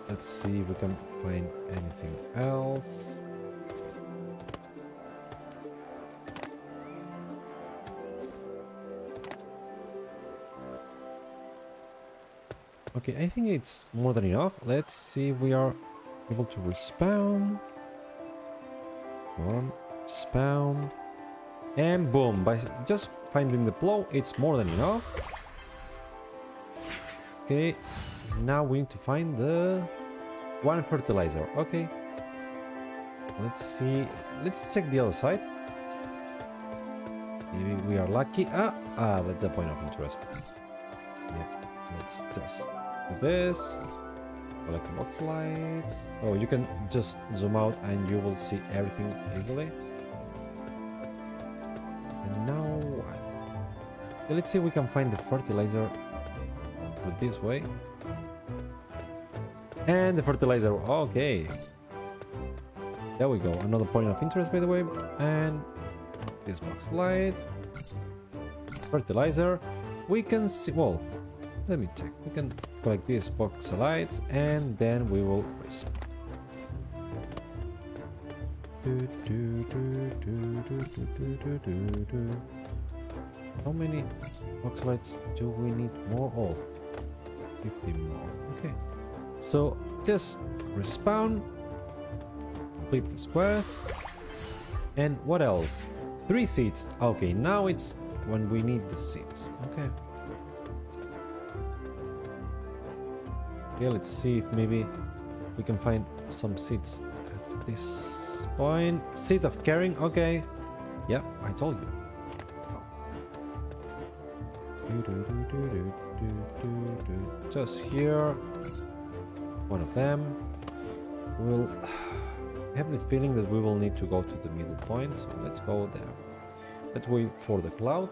let's see if we can find anything else. Okay, I think it's more than enough. Let's see if we are able to respawn. Come on, spawn. And boom, by just finding the plow, it's more than enough. Okay, now we need to find the one fertilizer. Okay, let's see. Let's check the other side. Maybe we are lucky. Ah, that's a point of interest. Yep, let's just do this. Collect the box lights. Oh, you can just zoom out and you will see everything easily. And now what? Let's see if we can find the fertilizer with this way. And the fertilizer. Okay. There we go. Another point of interest, by the way. And this box light. Fertilizer. We can see... Well, let me check. We can... like this box lights, and then we will respawn. How many box lights do we need more of? 50 more. Okay. So just respawn, flip the squares, and what else? 3 seats. Okay, now it's when we need the seats. Okay. Okay, let's see if maybe we can find some seats at this point. Seat of caring. Okay. Yeah, I told you. Just here, one of them. We'll have the feeling that we will need to go to the middle point, so let's go there. Let's wait for the cloud.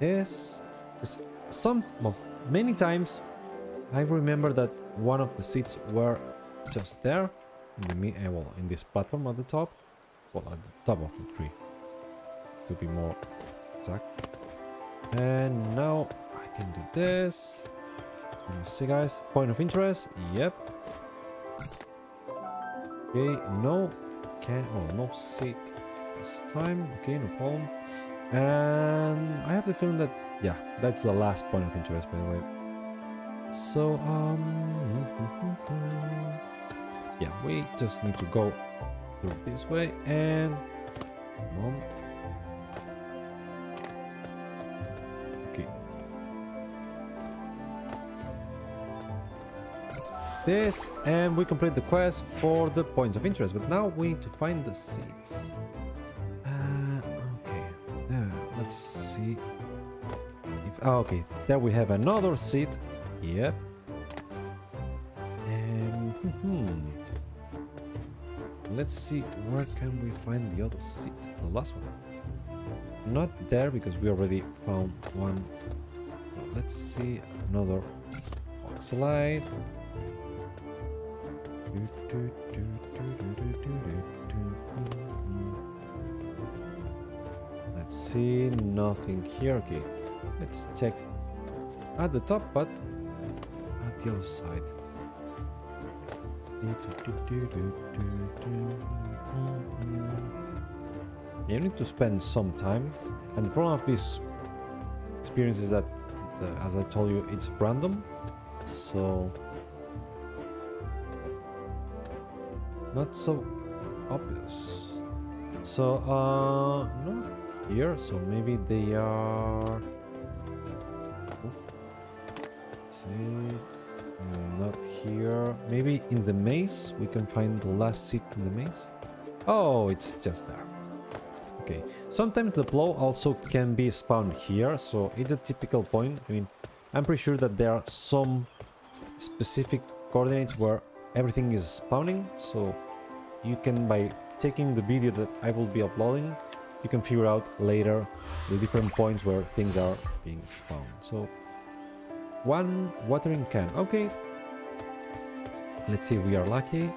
This is some, well, many times I remember that one of the seats were just there in this platform at the top, well, at the top of the tree, to be more exact. And now I can do this. Let me see, guys. Point of interest. Yep. Okay. No. Can. Oh, no seat this time. Okay. No problem. And I have the feeling that, yeah, that's the last point of interest, by the way. So yeah, we just need to go through this way and. Okay. This, and we complete the quest for the points of interest, but now we need to find the seats. Okay. There. Let's see. If, oh, okay. There we have another seat. Yep. And let's see where can we find the other seat, the last one. Not there because we already found one. Let's see another box slide. Let's see, nothing here. Okay, let's check at the top but at the other side. You need to spend some time, and the problem of this experience is that, as I told you, it's random, so not so obvious. So not here, so maybe they are, let's see. Not here. Maybe in the maze we can find the last seat in the maze. Oh, it's just there. Okay. Sometimes the plow also can be spawned here, so it's a typical point. I mean, I'm pretty sure that there are some specific coordinates where everything is spawning, so you can, by taking the video that I will be uploading, you can figure out later the different points where things are being spawned. So one watering can. Okay. Let's see if we are lucky.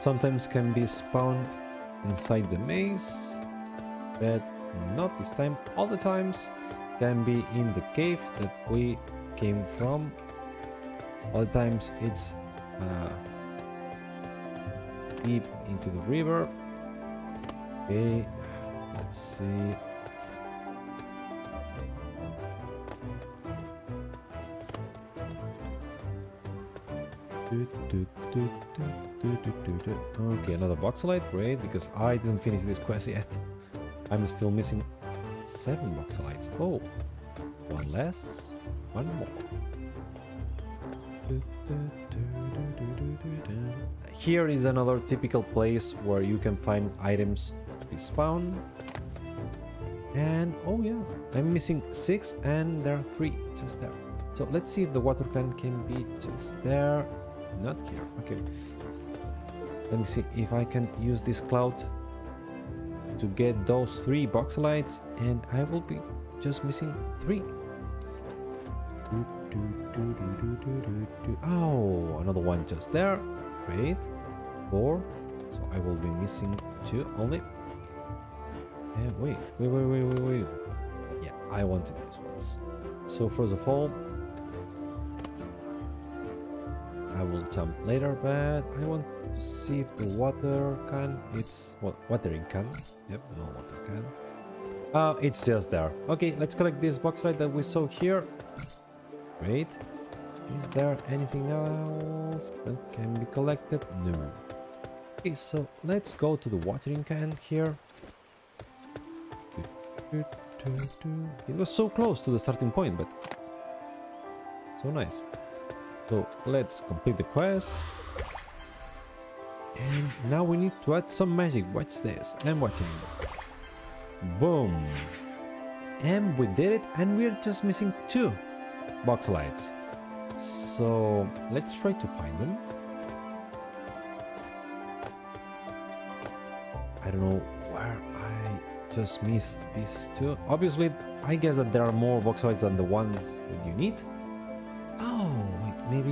Sometimes can be spawned inside the maze, but not this time. Other times can be in the cave that we came from. Other times it's deep into the river. Okay. Let's see. Okay, another box light, great, because I didn't finish this quest yet. I'm still missing 7 box lights. Oh, one less, one more. Here is another typical place where you can find items to be spawned. And oh yeah, I'm missing 6 and there are 3 just there. So let's see if the water can be just there. Not here. Okay. Let me see if I can use this cloud to get those 3 box lights, and I will be just missing 3. Oh, another one just there. Great. 4. So I will be missing 2 only. And wait. Yeah, I wanted these ones. So first of all, I will jump later, but I want to see if the water can. It's what, watering can? Yep, no water can. It's just there. Okay, let's collect this box light that we saw here. Great. Is there anything else that can be collected? No. Okay, so let's go to the watering can here. It was so close to the starting point, but so nice. So let's complete the quest. And now we need to add some magic. Watch this. I'm watching. Boom. And we did it, and we're just missing 2 box lights. So let's try to find them. I don't know where I just missed these 2. Obviously, I guess that there are more box lights than the ones that you need. Oh, wait, maybe.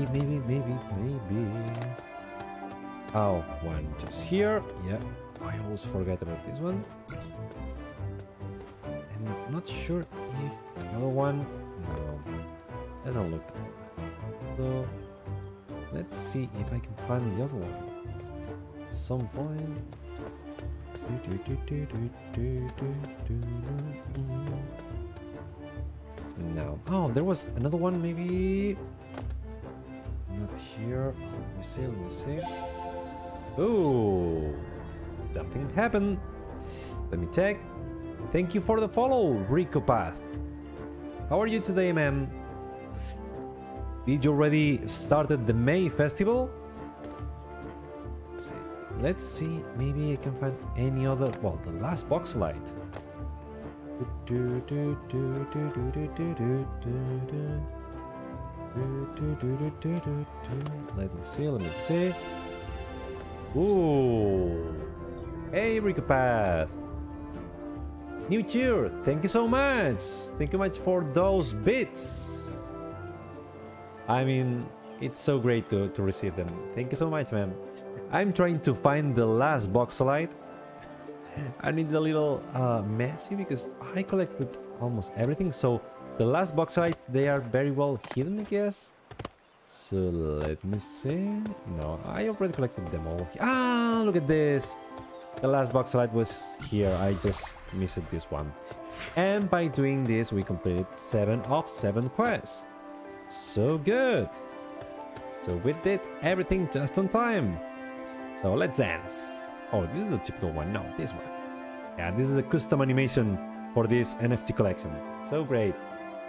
Oh, one just here. Yeah, I always forget about this one. I'm not sure if the other one. No, doesn't look like that. So let's see if I can find the other one at some point. No. Oh, there was another one, maybe. Not here. Let me see. Oh, something happened. Let me check. Thank you for the follow, Ricopath. How are you today, man? Did you already started the May Festival? Let's see. Maybe I can find any other. Well, the last box light. Let me see. Ooh! Hey, Ricopath! New cheer! Thank you so much! Thank you much for those bits! I mean, it's so great to receive them. Thank you so much, man. I'm trying to find the last box light. And it's a little messy because I collected almost everything, so the last box lights, they are very well hidden, I guess. So let me see. No, I already collected them all. Ah, look at this. The last box light was here. I just missed this one. And by doing this, we completed 7 of 7 quests. So good. So we did everything just on time. So let's dance. Oh, this is a typical one. No, this one. Yeah, this is a custom animation for this NFT collection. So great.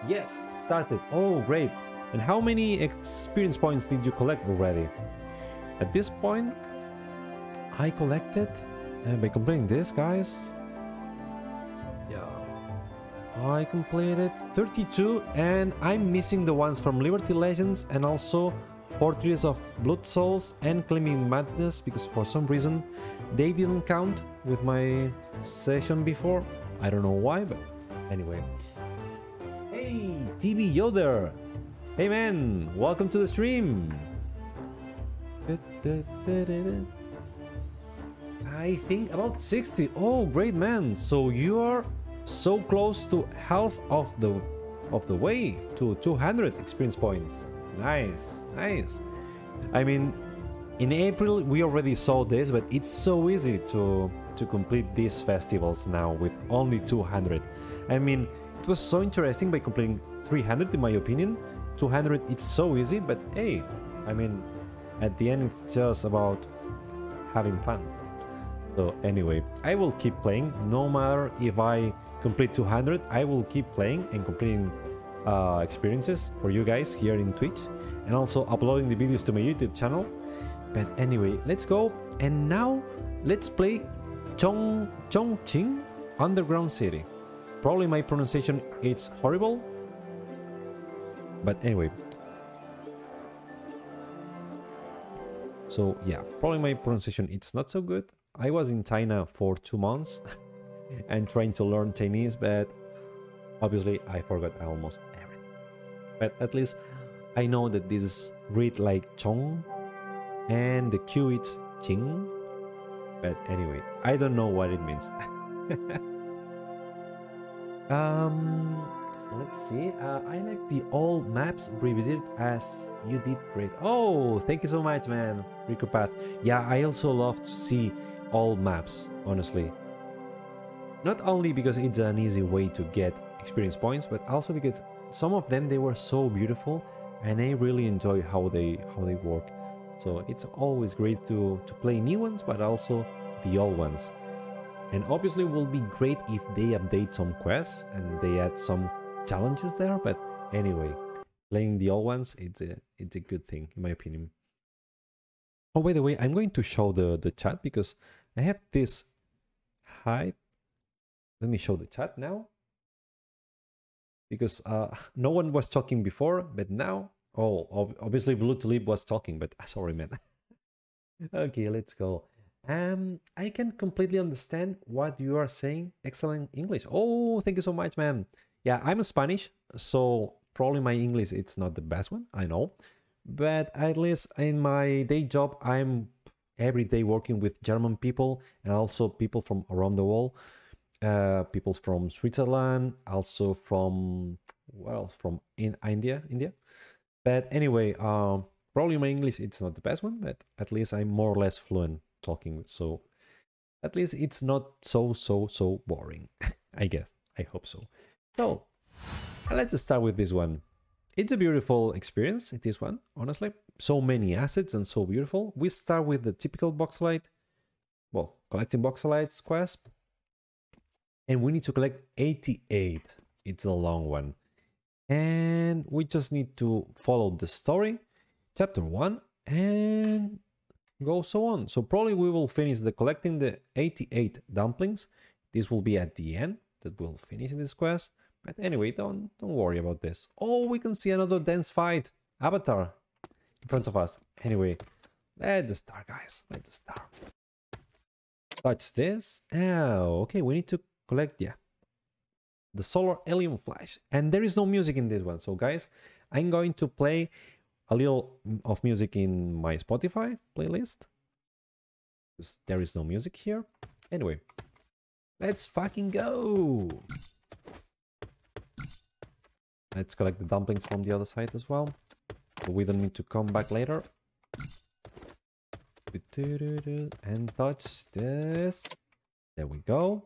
Yes, started. Oh, great. And how many experience points did you collect already? At this point, I collected, by completing this, guys, yeah, I completed 32, and I'm missing the ones from Liberty Legends and also Fortress of Bloodsouls and Climbing Madness, because for some reason they didn't count with my session before. I don't know why, but anyway. Hey, TV Yoder! Hey man, welcome to the stream! I think about 60. Oh, great man! So you are so close to half of the way to 200 experience points. Nice, nice. I mean, in April we already saw this, but it's so easy to complete these festivals now with only 200. I mean, it was so interesting by completing 300 in my opinion. 200, it's so easy, but hey, I mean, at the end it's just about having fun. So anyway, I will keep playing, no matter if I complete 200, I will keep playing and completing experiences for you guys here in Twitch, and also uploading the videos to my YouTube channel. But anyway, let's go, and now let's play Chongqing Underground City. Probably my pronunciation is horrible. But anyway, so yeah, probably my pronunciation, it's not so good. I was in China for 2 months and trying to learn Chinese, but obviously I forgot almost everything. But at least I know that this is read like Chong and the Q it's Qing. But anyway, I don't know what it means. Let's see. I like the old maps revisited as you did great. Oh, thank you so much, man. Ricopat. Yeah, I also love to see old maps, honestly. Not only because it's an easy way to get experience points, but also because some of them, they were so beautiful and I really enjoy how they work. So it's always great to play new ones, but also the old ones. And obviously it will be great if they update some quests and they add some challenges there, but anyway, playing the old ones, it's a good thing in my opinion. Oh, by the way, I'm going to show the chat because I have this hype. Let me show the chat now, because no one was talking before, but now, oh, obviously Blue Tulip was talking, but sorry, man. Okay, let's go. I can completely understand what you are saying. Excellent English. Oh, thank you so much, man. Yeah, I'm Spanish, so probably my English, it's not the best one, I know. But at least in my day job, I'm every day working with German people and also people from around the world. People from Switzerland, also from, well, from in India. But anyway, probably my English, it's not the best one, but at least I'm more or less fluent talking, so at least it's not so boring. I guess, I hope so. So let's start with this one. It's a beautiful experience, it is one, honestly. So many assets and so beautiful. We start with the typical boxlight, well, collecting boxlights quest. And we need to collect 88. It's a long one. And we just need to follow the story, chapter 1, and go so on. So probably we will finish the collecting the 88 dumplings. This will be at the end that we'll finish this quest. But anyway, don't worry about this. Oh, we can see another dance fight avatar in front of us. Anyway, let's start, guys. Let's start. Touch this. Oh, okay. We need to collect, yeah, the solar alien flash, and there is no music in this one. So guys, I'm going to play a little of music in my Spotify playlist. There is no music here. Anyway, let's fucking go. Let's collect the dumplings from the other side as well, so we don't need to come back later. And touch this. There we go.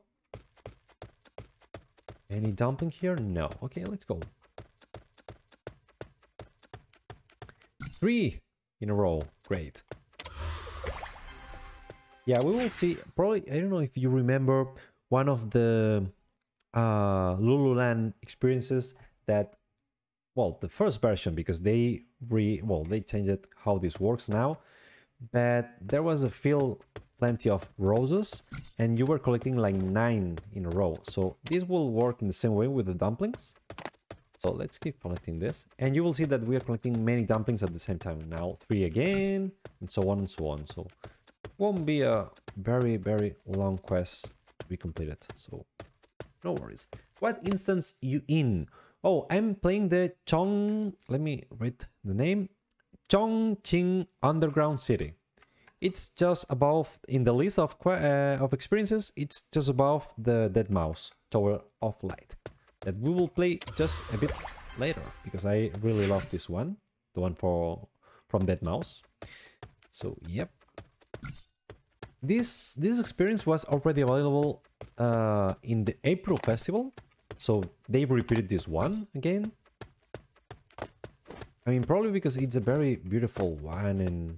Any dumping here? No. Okay, let's go. 3 in a row. Great. Yeah, we will see. Probably, I don't know if you remember one of the Lululand experiences that, well, the first version, because they changed how this works now. But there was a field, plenty of roses, and you were collecting like 9 in a row. So this will work in the same way with the dumplings. So let's keep collecting this, and you will see that we are collecting many dumplings at the same time now. 3 again, and so on and so on. So it won't be a very long quest to be completed, so no worries. What instance you in? Oh, I'm playing the let me read the name. Chongqing Underground City. It's just above in the list of experiences. It's just above the Deadmau5 Tower of Light that we will play just a bit later, because I really love this one, the one from Deadmau5. So yep, this experience was already available in the April Festival, so they repeated this one again. I mean, probably because it's a very beautiful one and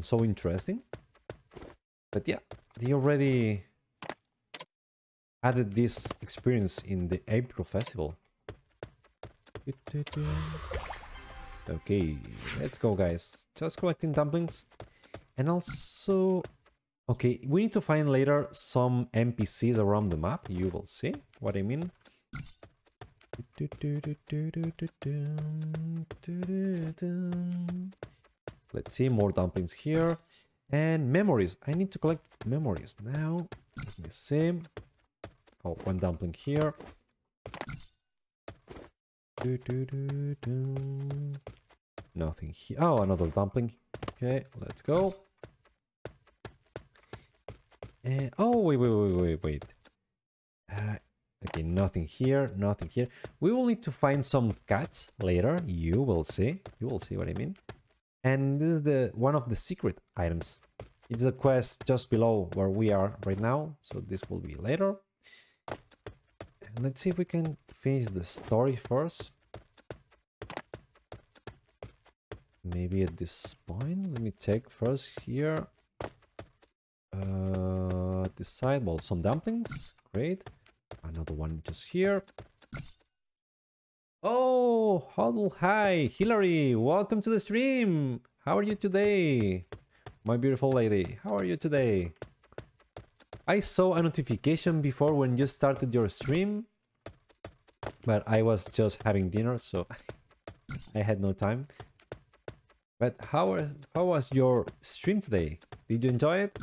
so interesting. But yeah, they already added this experience in the April Festival. Okay, let's go, guys. Just collecting dumplings. And also, okay, we need to find later some NPCs around the map. You will see what I mean. Let's see, more dumplings here. And memories. I need to collect memories now. Let me see. Oh, 1 dumpling here. Nothing here. Oh, another dumpling. Okay, let's go. And oh, wait. Okay, nothing here, nothing here. We will need to find some cats later. You will see. You will see what I mean. And this is the one of the secret items. It's a quest just below where we are right now. So this will be later. And let's see if we can finish the story first. Maybe at this point. Let me check first here. This side, well, some dumplings. Great. Another one just here. Oh, hello, hi, Hillary. Welcome to the stream. How are you today? My beautiful lady, how are you today? I saw a notification before when you started your stream, but I was just having dinner, so I had no time. But how was your stream today? Did you enjoy it?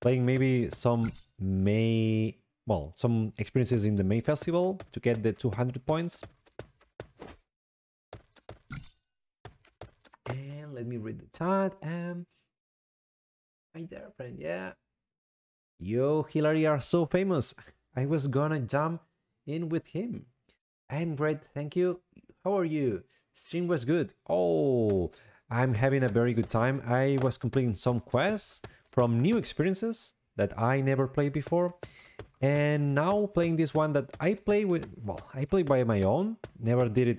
Playing maybe some May... well, some experiences in the May Festival to get the 200 points. And let me read the chat. Right there, friend, yeah. Yo, Hillary are so famous. I was gonna jump in with him. I'm great, thank you. How are you? Stream was good. Oh, I'm having a very good time. I was completing some quests from new experiences that I never played before. And now playing this one that I play with, well, I play by my own. Never did it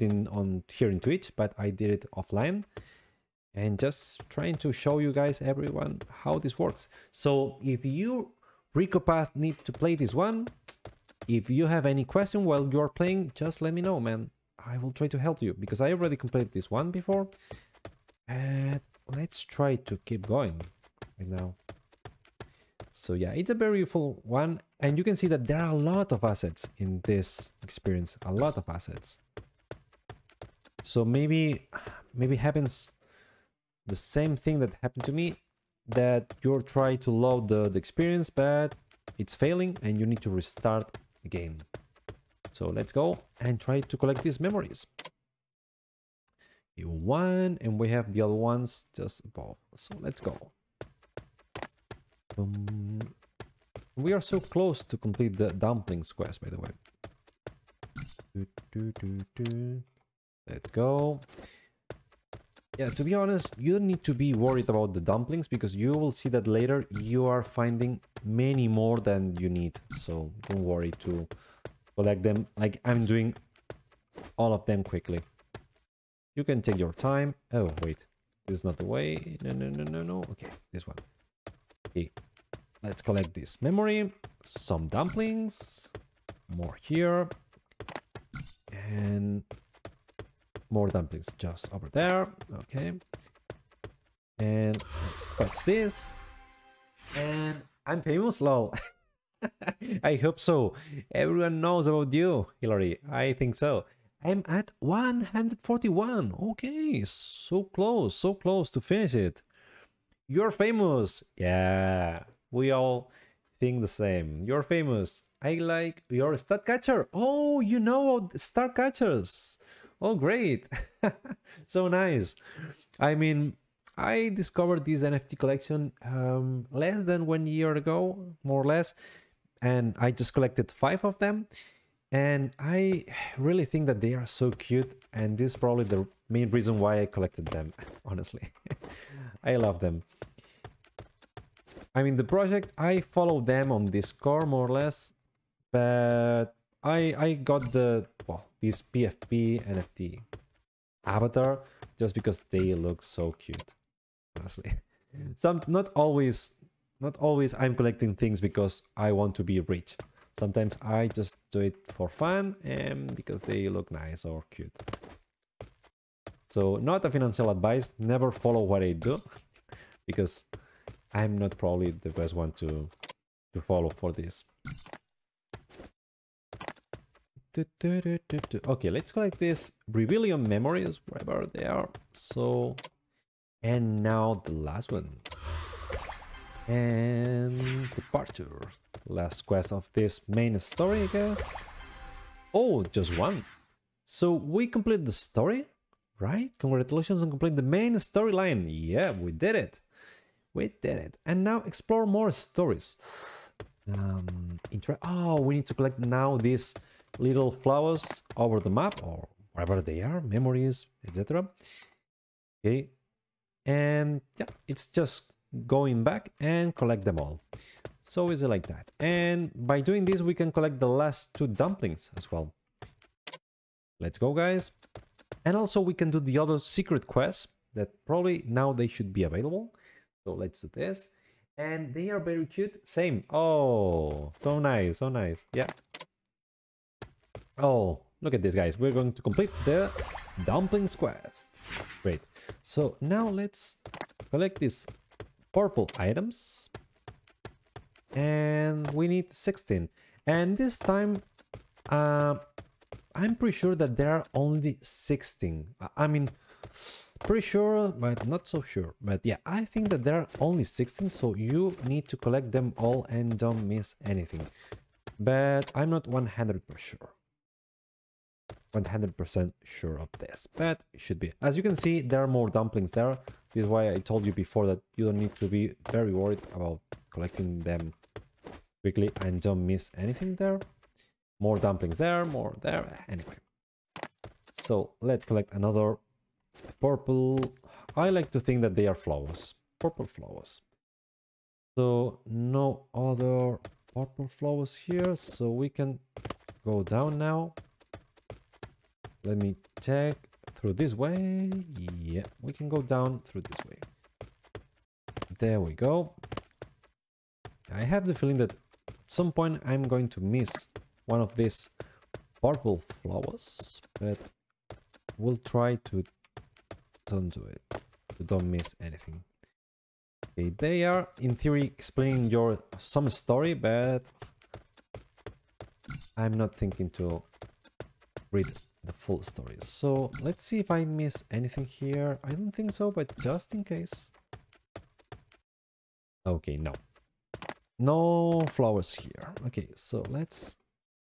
here in Twitch, but I did it offline. And just trying to show you guys, everyone, how this works. So if you, Ricopath, need to play this one, if you have any question while you're playing, just let me know, man. I will try to help you, because I already completed this one before. And let's try to keep going right now. So yeah, it's a beautiful one. And you can see that there are a lot of assets in this experience. A lot of assets. So maybe happens the same thing that happened to me. That you're trying to load the experience, but it's failing and you need to restart the game. So let's go and try to collect these memories. You won, and we have the other ones just above. So let's go. We are so close to complete the dumplings quest, by the way. Let's go. Yeah, to be honest, you don't need to be worried about the dumplings, because you will see that later you are finding many more than you need. So don't worry to collect them like I'm doing all of them quickly. You can take your time. Oh, wait. This is not the way. No, no, no, no, no. Okay, this one. Okay. Let's collect this memory, some dumplings, more here, and more dumplings just over there. Okay. And let's touch this. And I'm famous, lol. I hope so. Everyone knows about you, Hillary. I think so. I'm at 141. Okay, so close to finish it. You're famous. Yeah. We all think the same. You're famous. I like your StarCatcher. Oh, you know StarCatchers. Oh, great. So nice. I mean, I discovered this NFT collection less than 1 year ago, more or less. And I just collected 5 of them. And I really think that they are so cute. And this is probably the main reason why I collected them, honestly. I love them. I mean, the project, I follow them on Discord, more or less, but I got the, well, this PFP NFT avatar just because they look so cute, honestly. Some, not always I'm collecting things because I want to be rich. Sometimes I just do it for fun and because they look nice or cute. So not a financial advice, never follow what I do, because I'm not probably the best one to follow for this. Okay, let's collect this Rebellion memories, wherever they are. So, and now the last one. And departure. Last quest of this main story, I guess. Oh, just one. So we complete the story, right? Congratulations on completing the main storyline. Yeah, we did it. And now explore more stories. Oh, we need to collect now these little flowers over the map or wherever they are, memories, etc. Okay, and yeah, it's just going back and collect them all. So is it like that? And by doing this, we can collect the last two dumplings as well. Let's go, guys. And also we can do the other secret quests that probably now they should be available. So let's do this. And they are very cute. Same. Oh, so nice. So nice. Yeah. Oh, look at this, guys. We're going to complete the dumplings quest. Great. So now let's collect these purple items. And we need 16. And this time, I'm pretty sure that there are only 16. I mean, pretty sure, but not so sure. But yeah, I think that there are only 16, so you need to collect them all and don't miss anything. But I'm not 100% sure of this, but it should be. As you can see, there are more dumplings there. This is why I told you before that you don't need to be very worried about collecting them quickly and don't miss anything there. More dumplings there, more there, anyway. So let's collect another purple. I like to think that they are flowers, purple flowers. So no other purple flowers here, so we can go down now. Let me check through this way. Yeah, we can go down through this way. There we go. I have the feeling that at some point I'm going to miss one of these purple flowers, but we'll try to don't do it, to don't miss anything. Okay, they are in theory explaining your some story, but I'm not thinking to read the full story. So let's see if I miss anything here. I don't think so, but just in case. Okay, no, no flowers here. Okay, so let's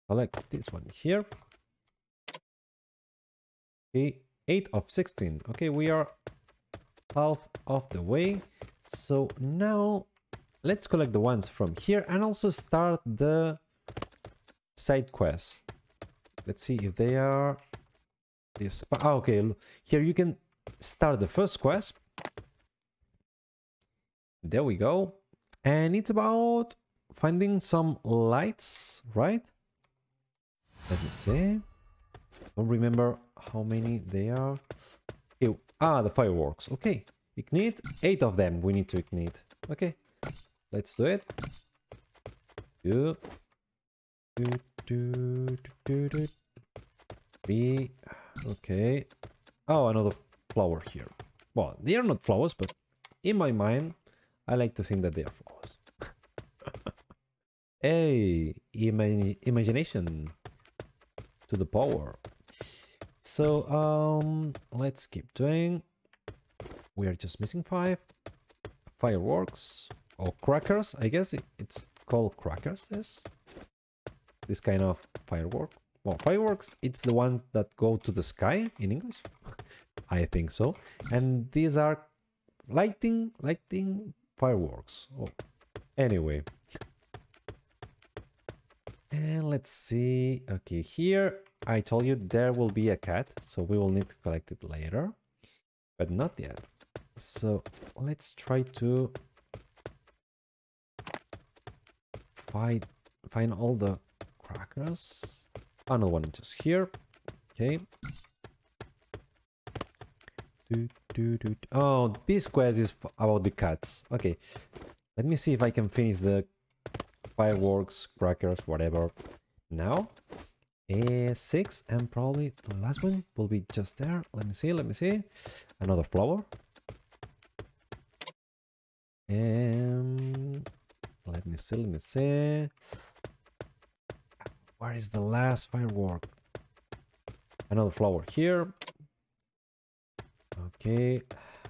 collect this one here. Okay, 8 of 16. Okay, we are half of the way. So now let's collect the ones from here and also start the side quests. Let's see if they are this. Okay, here you can start the first quest. There we go. And it's about finding some lights, right? Let me see. Don't remember how many they are. Ew. Ah, the fireworks. Okay. Ignite. 8 of them we need to ignite. Okay. Let's do it. Two. Two, two, two, two, three. Okay. Oh, another flower here. Well, they are not flowers, but in my mind, I like to think that they are flowers. Hey, imagination. To the power. So let's keep doing. We are just missing 5 fireworks or crackers. I guess it's called crackers, this kind of firework. Well, fireworks, it's the ones that go to the sky in English. I think so. And these are lighting fireworks. Oh, anyway. And let's see. Okay, here I told you there will be a cat, so we will need to collect it later, but not yet. So let's try to find all the crackers. Another one just here. Okay. Oh, this quest is about the cats. Okay, let me see if I can finish the fireworks, crackers, whatever. Now, 6, and probably the last one will be just there. Let me see. Another flower. And let me see. Where is the last firework? Another flower here. Okay,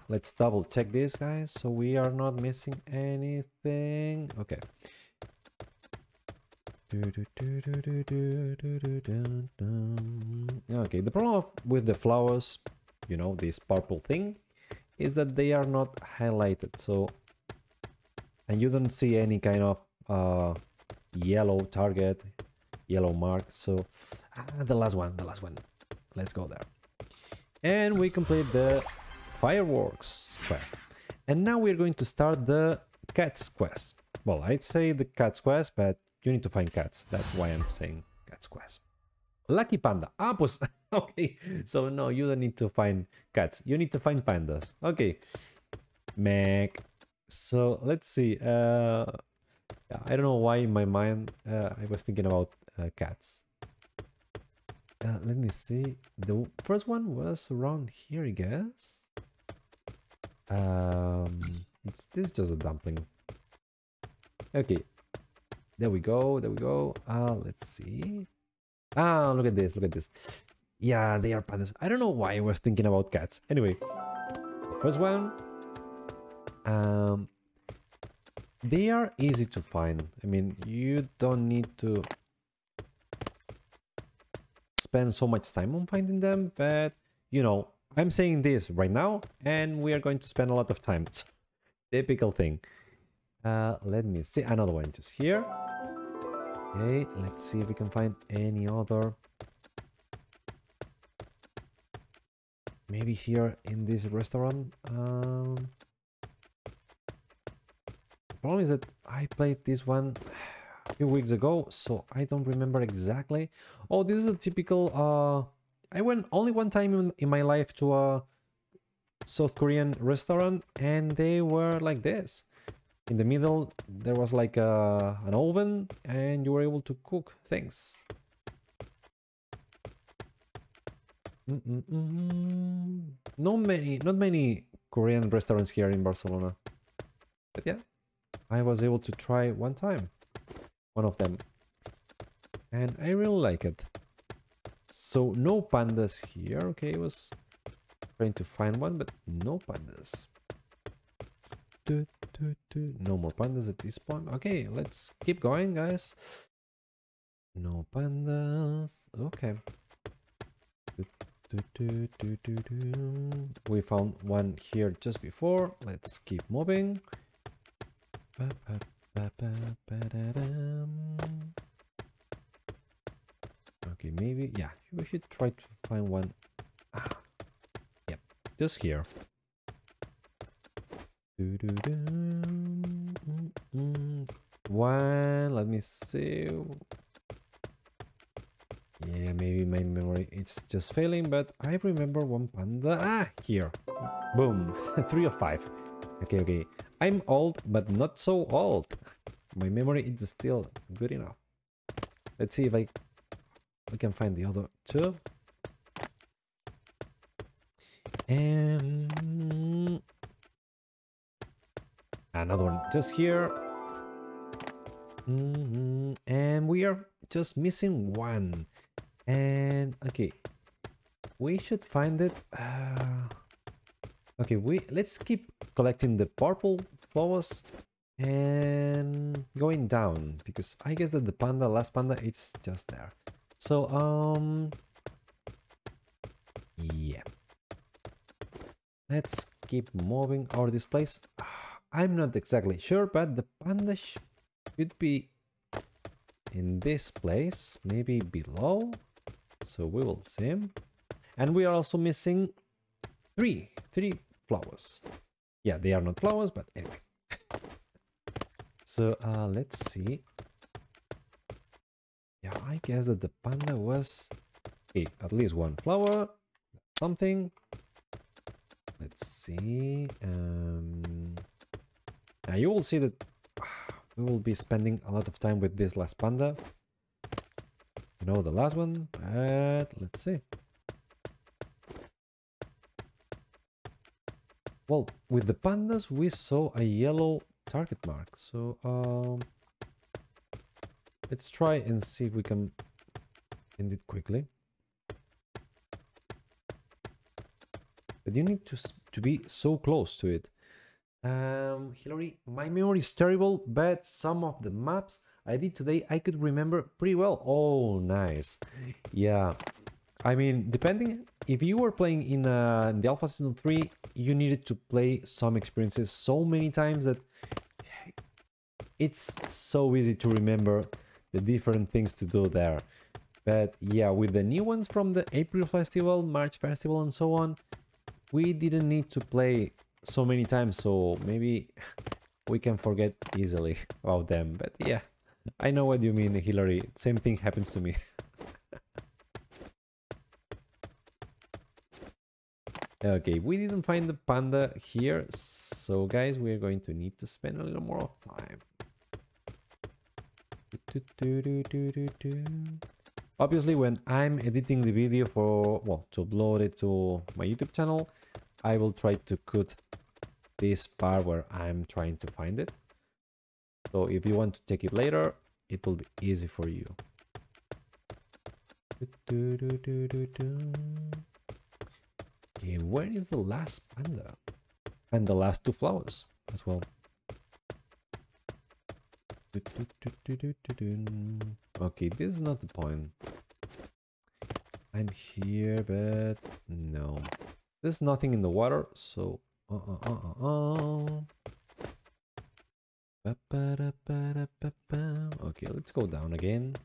let's double check this, guys, so we are not missing anything. Okay. Okay, the problem with the flowers, you know, this purple thing, is that they are not highlighted, so, and you don't see any kind of yellow target, yellow mark. So the last one, let's go there. And we complete the fireworks quest, and now we're going to start the cats quest. Well, I'd say the cats quest, but you need to find cats. That's why I'm saying cats quest. Lucky panda. Ah, pues. Okay, so no, you don't need to find cats. You need to find pandas. Okay. Mech. So let's see. I don't know why in my mind I was thinking about cats. Let me see. The first one was around here, I guess. This is just a dumpling. Okay. There we go. There we go. Let's see. Ah, look at this. Look at this. Yeah, they are pandas. I don't know why I was thinking about cats. Anyway, first one. They are easy to find. I mean, you don't need to spend so much time on finding them, but you know, I'm saying this right now, and we are going to spend a lot of time. It's a typical thing. Let me see another one just here. Okay, let's see if we can find any other. Maybe here in this restaurant. The problem is that I played this one a few weeks ago, so I don't remember exactly. Oh, this is a typical... I went only one time in my life to a South Korean restaurant, and they were like this. In the middle, there was like an oven, and you were able to cook things. Not many Korean restaurants here in Barcelona. But yeah, I was able to try one time, one of them. And I really like it. So no pandas here. Okay, I was trying to find one, but no pandas. No more pandas at this point. Okay, let's keep going, guys. No pandas. Okay. We found one here just before. Let's keep moving. Okay, maybe, yeah, we should try to find one. Yep, just here. One, let me see. Yeah, maybe my memory it's just failing, but I remember one panda. Ah, here. Boom. 3 of 5. Okay, okay. I'm old, but not so old. My memory is still good enough. Let's see if we can find the other two. And another one just here. And we are just missing one. And okay, we should find it. Okay, let's keep collecting the purple flowers and going down, because I guess that the last panda it's just there. So yeah, let's keep moving over this place. I'm not exactly sure, but the panda should be in this place, maybe below. So we will see him. And we are also missing three flowers. Yeah, they are not flowers, but anyway. So let's see. Yeah, I guess that the panda was at least one flower. Something. Let's see. Now you will see that we will be spending a lot of time with this last panda. You know, the last one, but let's see. Well, with the pandas we saw a yellow target mark, so let's try and see if we can end it quickly. But you need to be so close to it. Hillary, my memory is terrible, but some of the maps I did today I could remember pretty well. Oh, nice. Yeah, I mean, depending if you were playing in the Alpha Season 3, you needed to play some experiences so many times that it's so easy to remember the different things to do there. But yeah, with the new ones from the April Festival, March Festival and so on, we didn't need to play so many times, so maybe we can forget easily about them. But yeah, I know what you mean, Hillary. Same thing happens to me. Okay, we didn't find the panda here, so guys, we are going to need to spend a little more time. Obviously, when I'm editing the video for, well, to upload it to my YouTube channel, I will try to cut this part where I'm trying to find it. So if you want to check it later, it will be easy for you. Okay, where is the last panda? And the last two flowers as well. Okay, this is not the point. I'm here, but no. There's nothing in the water, so... Okay, let's go down again.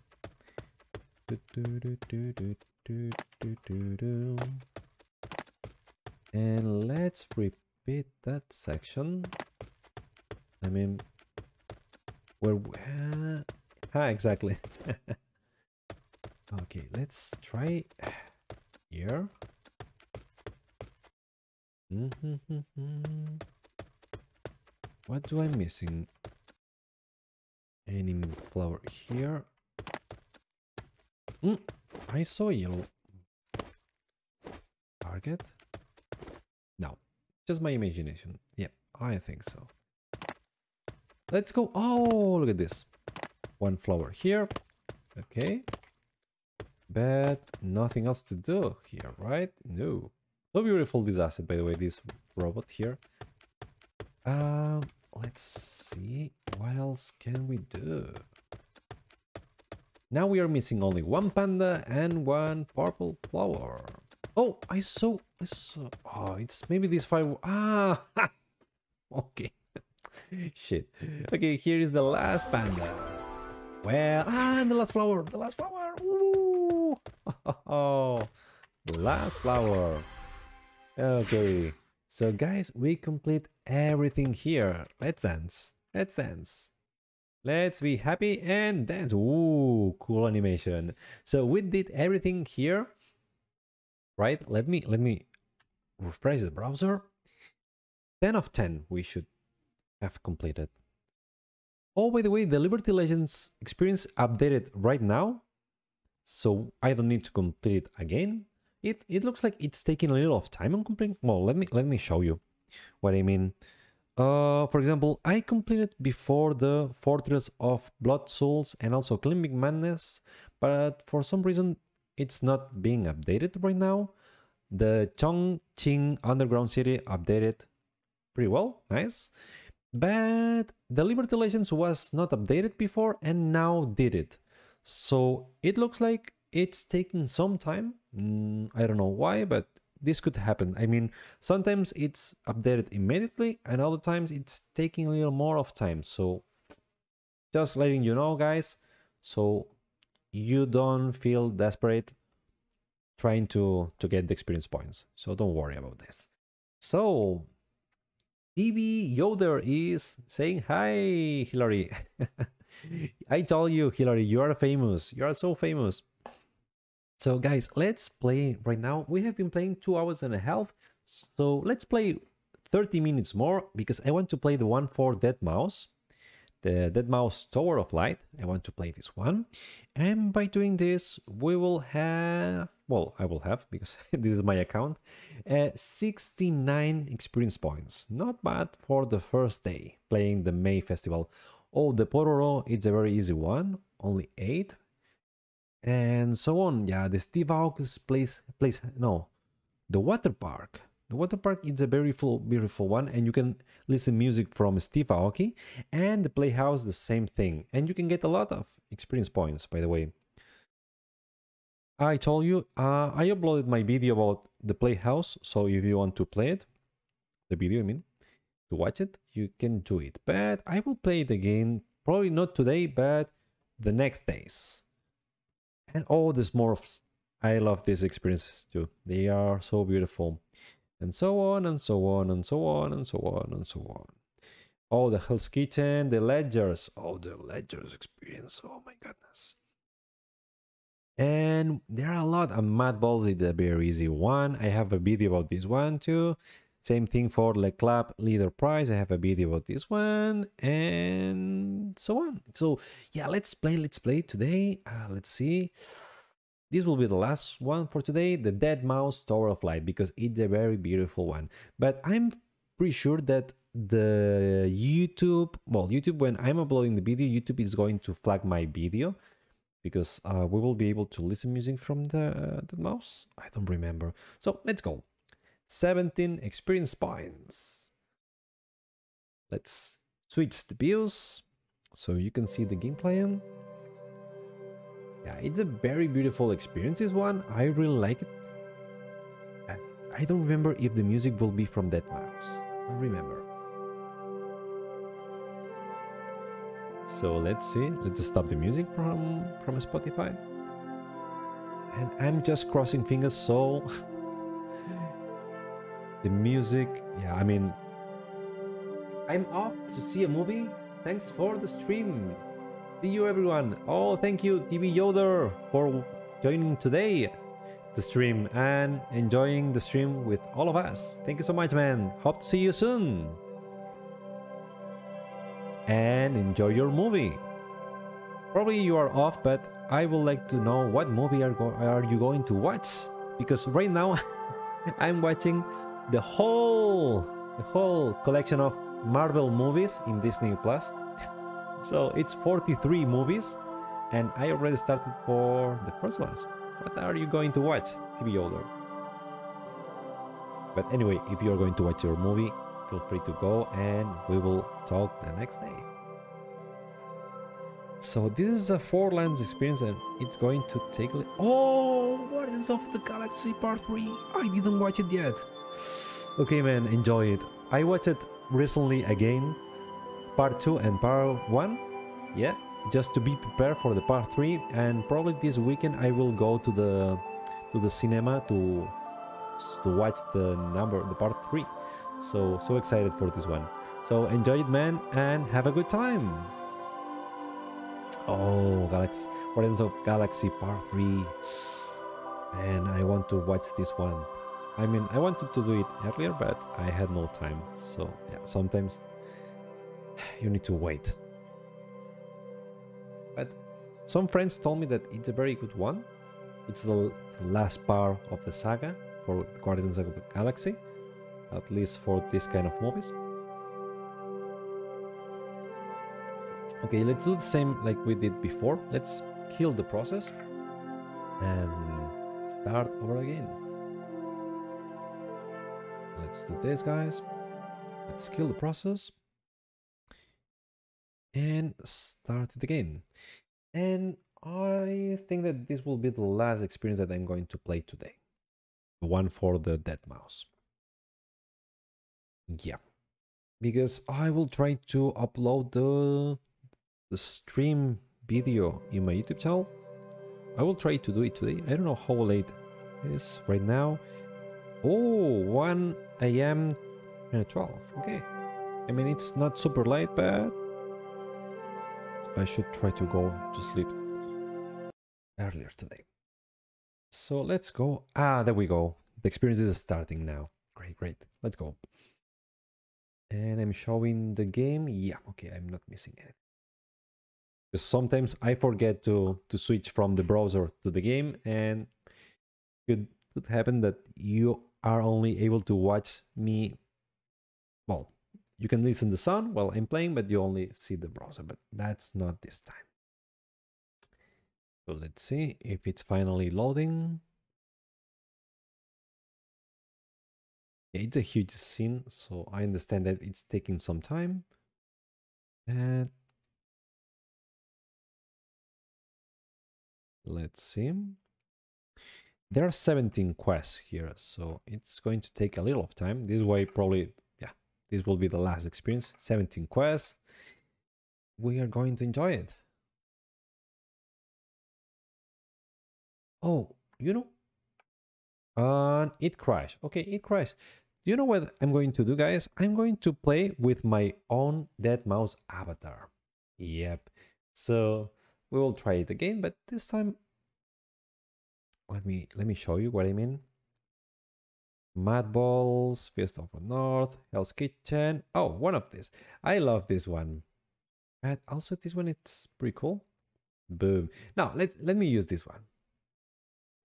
And let's repeat that section. I mean, where? Ah, exactly. Okay, let's try here. What do I missing? Any flower here? I saw yellow target. No, just my imagination. Yeah, I think so. Let's go. Oh, look at this. One flower here. Okay. But nothing else to do here, right? No. So beautiful this asset, by the way, this robot here. Let's see. What else can we do? Now we are missing only one panda and one purple flower. Oh, I saw. Oh, it's maybe this five. Ah, okay. Shit. Okay, here is the last panda. Well, and the last flower. The last flower. Ooh. Oh, last flower. Okay. So guys, we complete everything here. Let's dance. Let's dance. Let's be happy and dance. Ooh, cool animation. So we did everything here. Right, let me refresh the browser. 10 of 10 we should have completed. Oh, by the way, the Liberty Legends experience updated right now, so I don't need to complete it again. It looks like it's taking a little of time on completing. Well, let me show you what I mean. For example, I completed before the Fortress of Bloodsouls and also Climbing Madness, but for some reason it's not being updated right now. The Chongqing Underground City updated pretty well, nice. But the Liberty Legends was not updated before and now did it. So it looks like it's taking some time. I don't know why, but this could happen. I mean, sometimes it's updated immediately and other times it's taking a little more of time. So just letting you know, guys. So you don't feel desperate trying to get the experience points, so don't worry about this. So TV Yoder is saying hi, Hillary. I told you, Hillary, you are famous. You are so famous. So guys, let's play right now. We have been playing 2 hours and a half, so let's play 30 minutes more, because I want to play the one for Deadmau5, the Deadmau5 Tower of Light. I want to play this one, and by doing this we will have, well, I will have, because this is my account, 69 experience points. Not bad for the first day playing the May Festival. Oh, the Pororo, it's a very easy one, only 8, and so on. Yeah, the Steve Aoki's place, no, the Water Park. The Water Park is a very beautiful one, and you can listen music from Steve Aoki, and the Playhouse the same thing, and you can get a lot of experience points, by the way. I told you, I uploaded my video about the Playhouse, so if you want to play it, the video I mean, to watch it, you can do it. But I will play it again, probably not today, but the next days. And all these morphs, I love these experiences too. They are so beautiful. And so on and so on and so on and so on and so on. Oh, the Hell's Kitchen, the Ledgers. Oh, the Ledgers experience. Oh my goodness. And there are a lot of Mad Balls. It's a very easy one. I have a video about this one too. Same thing for Le Club Leader Prize. I have a video about this one and so on. So yeah, let's play today. Let's see. This will be the last one for today, the Deadmau5 Tower of Light, because it's a very beautiful one. But I'm pretty sure that the YouTube, well, YouTube, when I'm uploading the video, YouTube is going to flag my video because we will be able to listen music from the mouse. I don't remember. So let's go. 17 experience points. Let's switch the views so you can see the gameplay. Yeah, it's a very beautiful experience, this one. I really like it. And I don't remember if the music will be from Deadmau5. I don't remember. So let's see. Let's stop the music from Spotify. And I'm just crossing fingers so the music, yeah, I mean, I'm off to see a movie. Thanks for the stream. See you, everyone. Oh, thank you, TV Yoder, for joining today the stream and enjoying the stream with all of us. Thank you so much, man. Hope to see you soon. And enjoy your movie. Probably you are off, but I would like to know what movie are you going to watch? Because right now I'm watching the whole collection of Marvel movies in Disney Plus. So it's 43 movies and I already started for the first ones. What are you going to watch, TV Yoder? But anyway, if you're going to watch your movie, feel free to go and we will talk the next day. So this is a 4 lands experience and it's going to take... Oh, Guardians of the Galaxy Part 3. I didn't watch it yet. Okay, man, enjoy it. I watched it recently again. Part 2 and Part 1, yeah, just to be prepared for the Part 3, and probably this weekend I will go to the cinema to watch the Part 3. So excited for this one. So enjoy it, man, and have a good time. Oh, Guardians of Galaxy Part 3, and I want to watch this one. I mean, I wanted to do it earlier, but I had no time. So yeah, sometimes you need to wait. But some friends told me that it's a very good one. It's the last part of the saga for Guardians of the Galaxy, at least for this kind of movies. Okay, let's do the same like we did before. Let's kill the process and start over again. Let's do this, guys. Let's kill the process and start it again. And I think that this will be the last experience that I'm going to play today. The one for the Deadmau5. Yeah. Because I will try to upload the stream video in my YouTube channel. I will try to do it today. I don't know how late it is right now. Oh, 1 a.m. and 12. Okay. I mean, it's not super late, but I should try to go to sleep earlier today. So let's go. Ah, there we go. The experience is starting now. Great, great. Let's go. And I'm showing the game. Yeah, okay, I'm not missing anything. Sometimes I forget to switch from the browser to the game, and it could happen that you are only able to watch me. Well, you can listen the sound while I'm playing, but you only see the browser, but that's not this time. So let's see if it's finally loading. Yeah, it's a huge scene, so I understand that it's taking some time. And let's see. There are 17 quests here, so it's going to take a little of time. This way probably... This will be the last experience, 17 quests. We are going to enjoy it. Oh, you know, and it crashed. Okay, it crashed. Do you know what I'm going to do, guys? I'm going to play with my own Deadmau5 avatar. Yep. So we will try it again, but this time let me show you what I mean. Mad Balls, Fist of the North, Hell's Kitchen. Oh, one of these. I love this one. And also this one, it's pretty cool. Boom. Now let me use this one.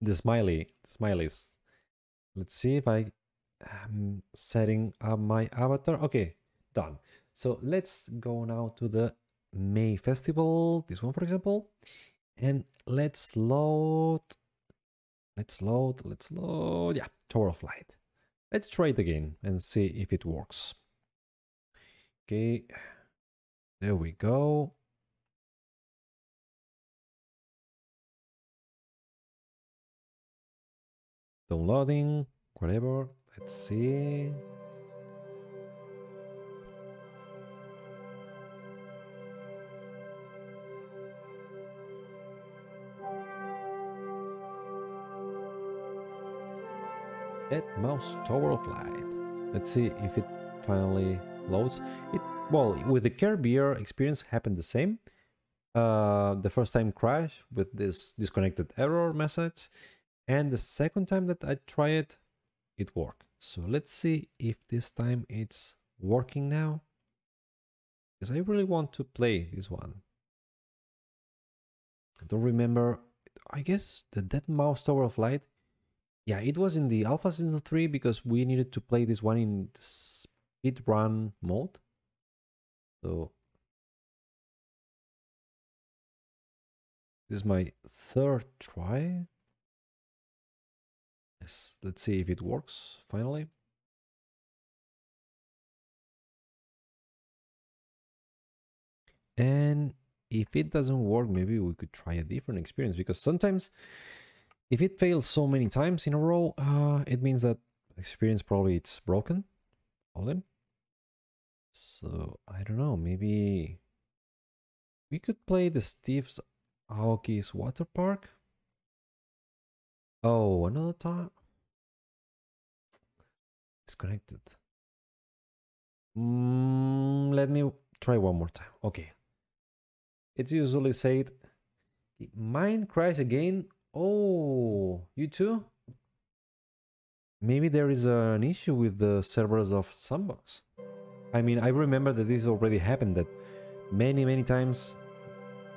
The smileys. Let's see if I am setting up my avatar. Okay, done. So let's go now to the May Festival. This one, for example. And let's load. Let's load. Yeah, Tower of Light. Let's try it again and see if it works. Okay, there we go. Downloading, whatever. Let's see. Deadmau5 Tower of Light. Let's see if it finally loads. It, well, with the Care Bear experience happened the same. The first time crash with this disconnected error message, and the second time that I try it, it worked. So let's see if this time it's working now, because I really want to play this one. I don't remember. I guess the Deadmau5 Tower of Light. Yeah, it was in the Alpha Season 3 because we needed to play this one in speedrun mode. So this is my third try. Yes, let's see if it works finally. And if it doesn't work, maybe we could try a different experience, because sometimes if it fails so many times in a row, it means that experience probably it's broken. So I don't know, maybe we could play the Steve Aoki's Water Park. Oh, another time. Disconnected. Let me try one more time. Okay. It's usually said, mine crash again. Oh, you too? Maybe there is an issue with the servers of Sandbox. I mean, I remember that this already happened, that many times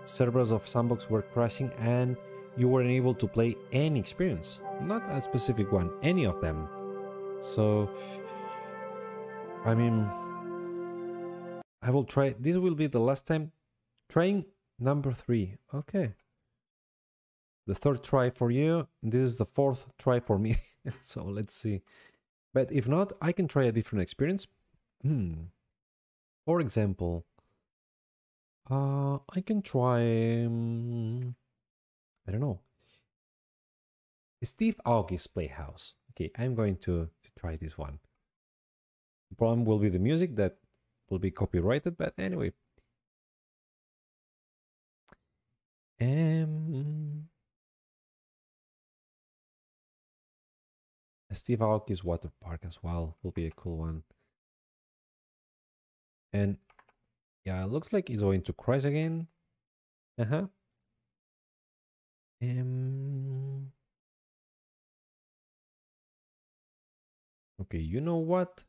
servers of Sandbox were crashing and you weren't able to play any experience. Not a specific one, any of them. So, I mean, I will try. This will be the last time. Trying number 3. Okay. The third try for you. This is the fourth try for me. So let's see. But if not, I can try a different experience. For example, I can try, I don't know, Steve Aoki's Playhouse. Okay, I'm going to try this one. The problem will be the music that will be copyrighted, but anyway. Steve Aoki's Water Park as well will be a cool one. And yeah, it looks like it's going to crash again. Okay, you know what?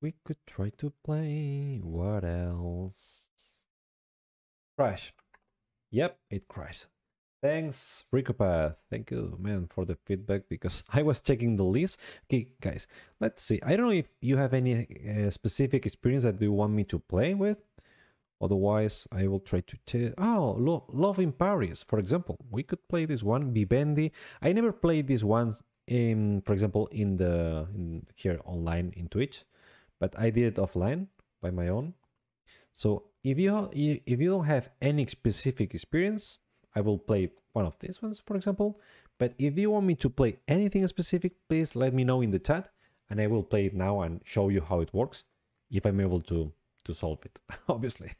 We could try to play. What else? Crash. Yep, it crashed. Thanks, Ricopath. Thank you, man, for the feedback, because I was checking the list. Okay, guys, let's see. I don't know if you have any specific experience that you want me to play with. Otherwise, I will try to tell. Oh, Love in Paris, for example. We could play this one, Vivendi. I never played this one, for example, in here online in Twitch, but I did it offline by my own. So if you don't have any specific experience, I will play one of these ones, for example. But if you want me to play anything specific, please let me know in the chat, and I will play it now and show you how it works, if I'm able to solve it, obviously.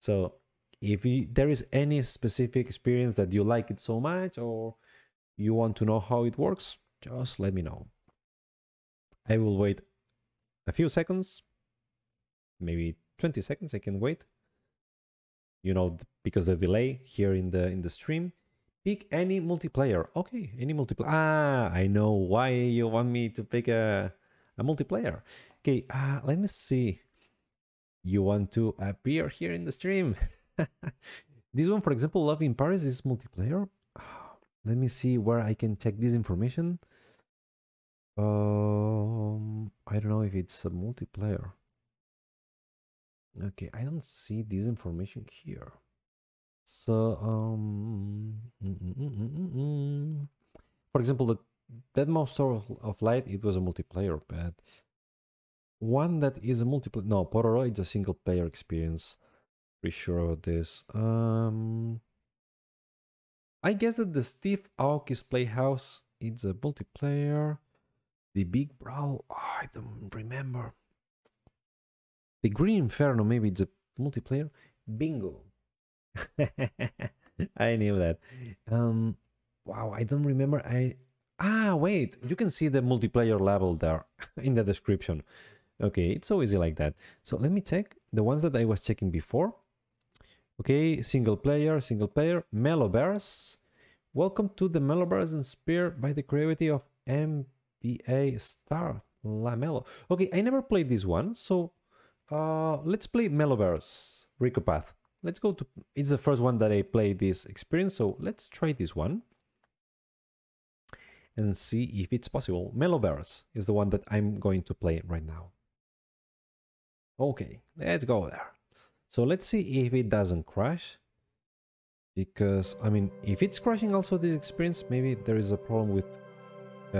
So If there is any specific experience that you like it so much or you want to know how it works, just let me know. I will wait a few seconds, maybe 20 seconds I can wait, you know, because the delay here in the stream. Pick any multiplayer. Okay, any multiplayer. Ah, I know why you want me to pick a multiplayer. Okay, let me see. You want to appear here in the stream. This one, for example, Love in Paris is multiplayer. Let me see where I can check this information. I don't know if it's a multiplayer. Okay, I don't see this information here. So, for example, the Deadmau5 Tower of Light, it was a multiplayer, but one that is a multiplayer. No, Pororo, it's a single player experience. Pretty sure about this. I guess that the Steve Aoki's Playhouse, it's a multiplayer. The Big Brawl, oh, I don't remember. The Green Inferno, maybe it's a multiplayer. Bingo. I knew that. Wow, I don't remember. Wait, you can see the multiplayer level there in the description. Okay, it's so easy like that. So let me check the ones that I was checking before. Okay, single player, Mellow Bears. Welcome to the Mellow Bears, inspired by the creativity of MBA star LaMelo. Okay, I never played this one, so let's play Mellow Bears Ricopath. Let's go to, it's the first one that I played this experience, so let's try this one and see if it's possible. Meloverse is the one that I'm going to play right now. Okay, let's go there. So let's see if it doesn't crash, because, I mean, if it's crashing also this experience, maybe there is a problem with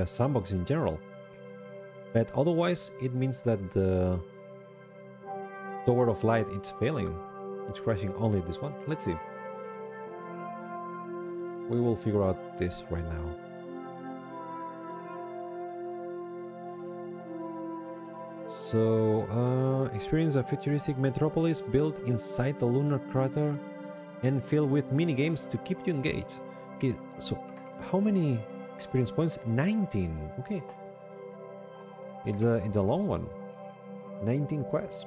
Sandbox in general. But otherwise, it means that the Tower of Light, it's failing. It's crashing only this one. Let's see. We will figure out this right now. So, experience a futuristic metropolis built inside the lunar crater and filled with minigames to keep you engaged. Okay, so how many experience points? 19. Okay. It's a long one. 19 quests.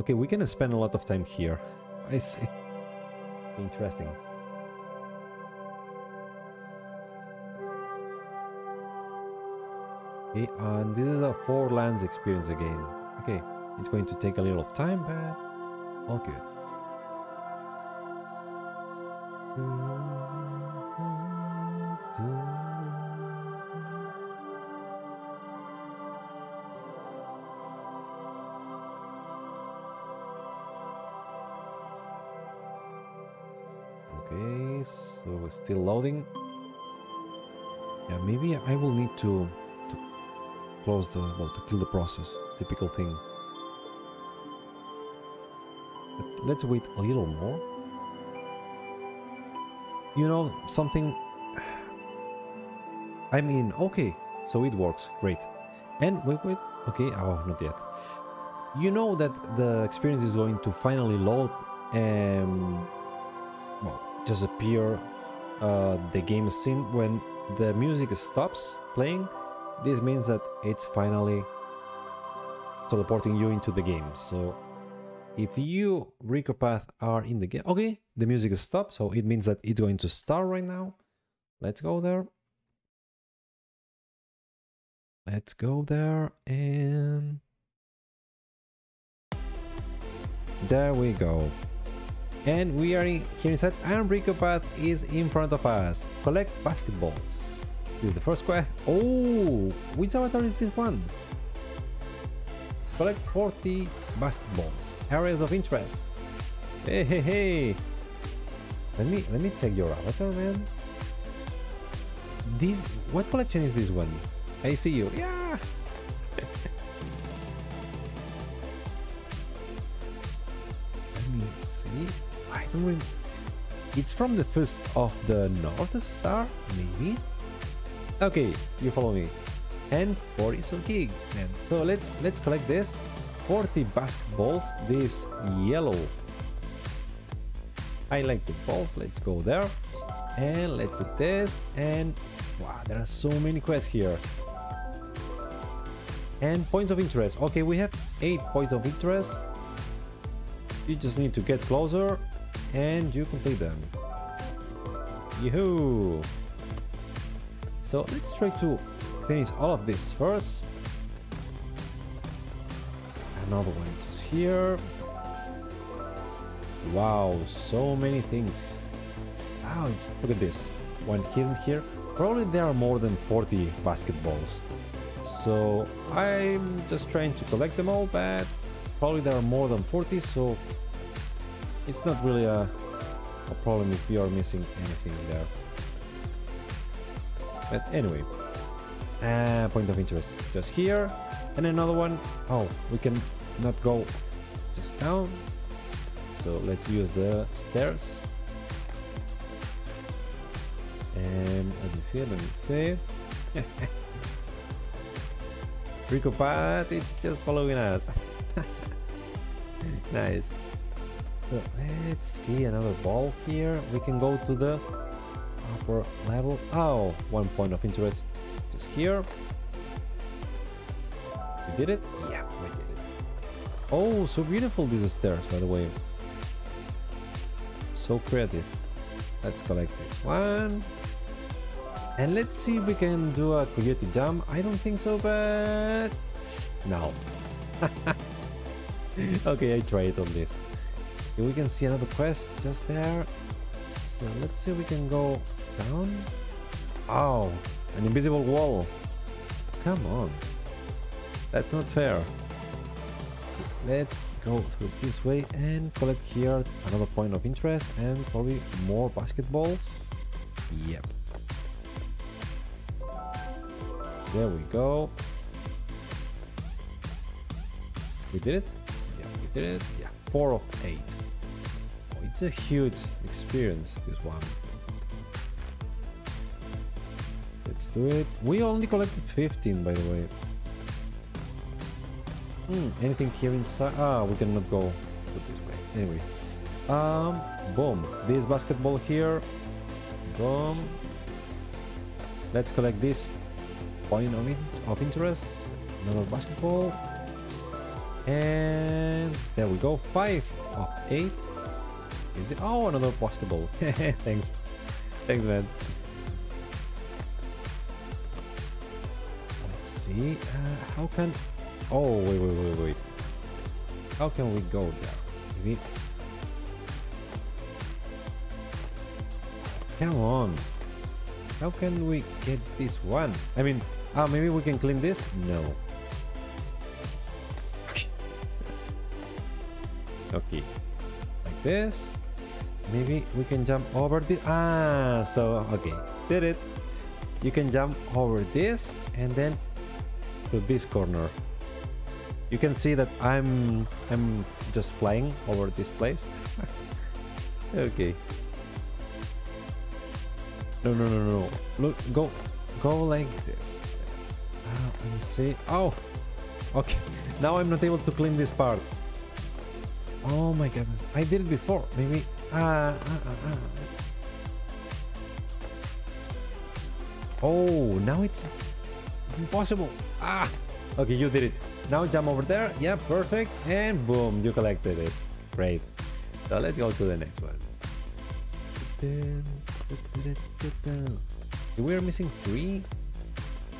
Okay, we can spend a lot of time here. I see. Interesting. Okay, and this is a 4 lands experience again. Okay, it's going to take a little of time, but all good. So it's still loading. Yeah, maybe I will need to close the, well, to kill the process. Typical thing. But let's wait a little more. You know, something... I mean, okay, so it works, great. And wait, okay, oh, not yet. You know that the experience is going to finally load and... well, just appear the game scene when the music stops playing. This means that it's finally teleporting you into the game. So if you Ricopath are in the game, okay, the music is stopped, so it means that it's going to start right now. Let's go there. Let's go there, and there we go. And we are here inside, and Ricopath is in front of us. Collect basketballs. This is the first quest. Oh, which avatar is this one? Collect 40 basketballs. Areas of interest. Hey. Let me check your avatar, man. This, what collection is this one? I see you. Yeah. Let me see. I don't remember. It's from the first of the North Star, maybe? Okay, you follow me. And 40 so gig, man. So let's collect this. 40 basketballs, this yellow I like the vault. Let's go there and let's do this. And wow, there are so many quests here. And points of interest. Okay, we have 8 points of interest. You just need to get closer and you complete them. Yoo-hoo! So let's try to finish all of this first. Another one just here. Wow, so many things. Wow, look at this. One hidden here. Probably there are more than 40 basketballs. So I'm just trying to collect them all, but probably there are more than 40, so it's not really a problem if you are missing anything there. But anyway, point of interest just here, and another one. Oh, we can not go just down, so let's use the stairs. And let me see. Ricopat, it's just following us. Nice. So let's see another ball here. We can go to the upper level. Oh, one point of interest just here. We did it? Yeah, we did it. Oh, so beautiful these stairs, by the way. So creative. Let's collect this one. And let's see if we can do a coyote jump. I don't think so, but no. Okay, I tried on this. We can see another quest just there. So let's see if we can go down. Oh, an invisible wall. Come on. That's not fair. Let's go through this way and collect here another point of interest and probably more basketballs. Yep. There we go. We did it? Yeah, we did it. Yeah, 4 of 8. Oh, it's a huge experience, this one. Let's do it. We only collected 15, by the way. Anything here inside? Ah, we cannot go this way. Anyway. Boom. This basketball here. Boom. Let's collect this. Point of interest, another basketball, and there we go. 5 of 8. Is it? Oh, another basketball. thanks, man. Let's see. How can? Oh, wait. How can we go there? Maybe. Come on. How can we get this one? I mean, maybe we can clean this? No. Okay. Like this. Maybe we can jump over this. So, okay. Did it. You can jump over this and then to this corner. You can see that I'm just flying over this place. Okay. No. Look, go like this. Let me see. Oh, okay. Now I'm not able to clean this part. Oh my goodness. I did it before. Maybe. Oh, now it's impossible. Okay, you did it. Now jump over there. Yeah, perfect. And boom, you collected it. Great. So let's go to the next one. We're missing 3,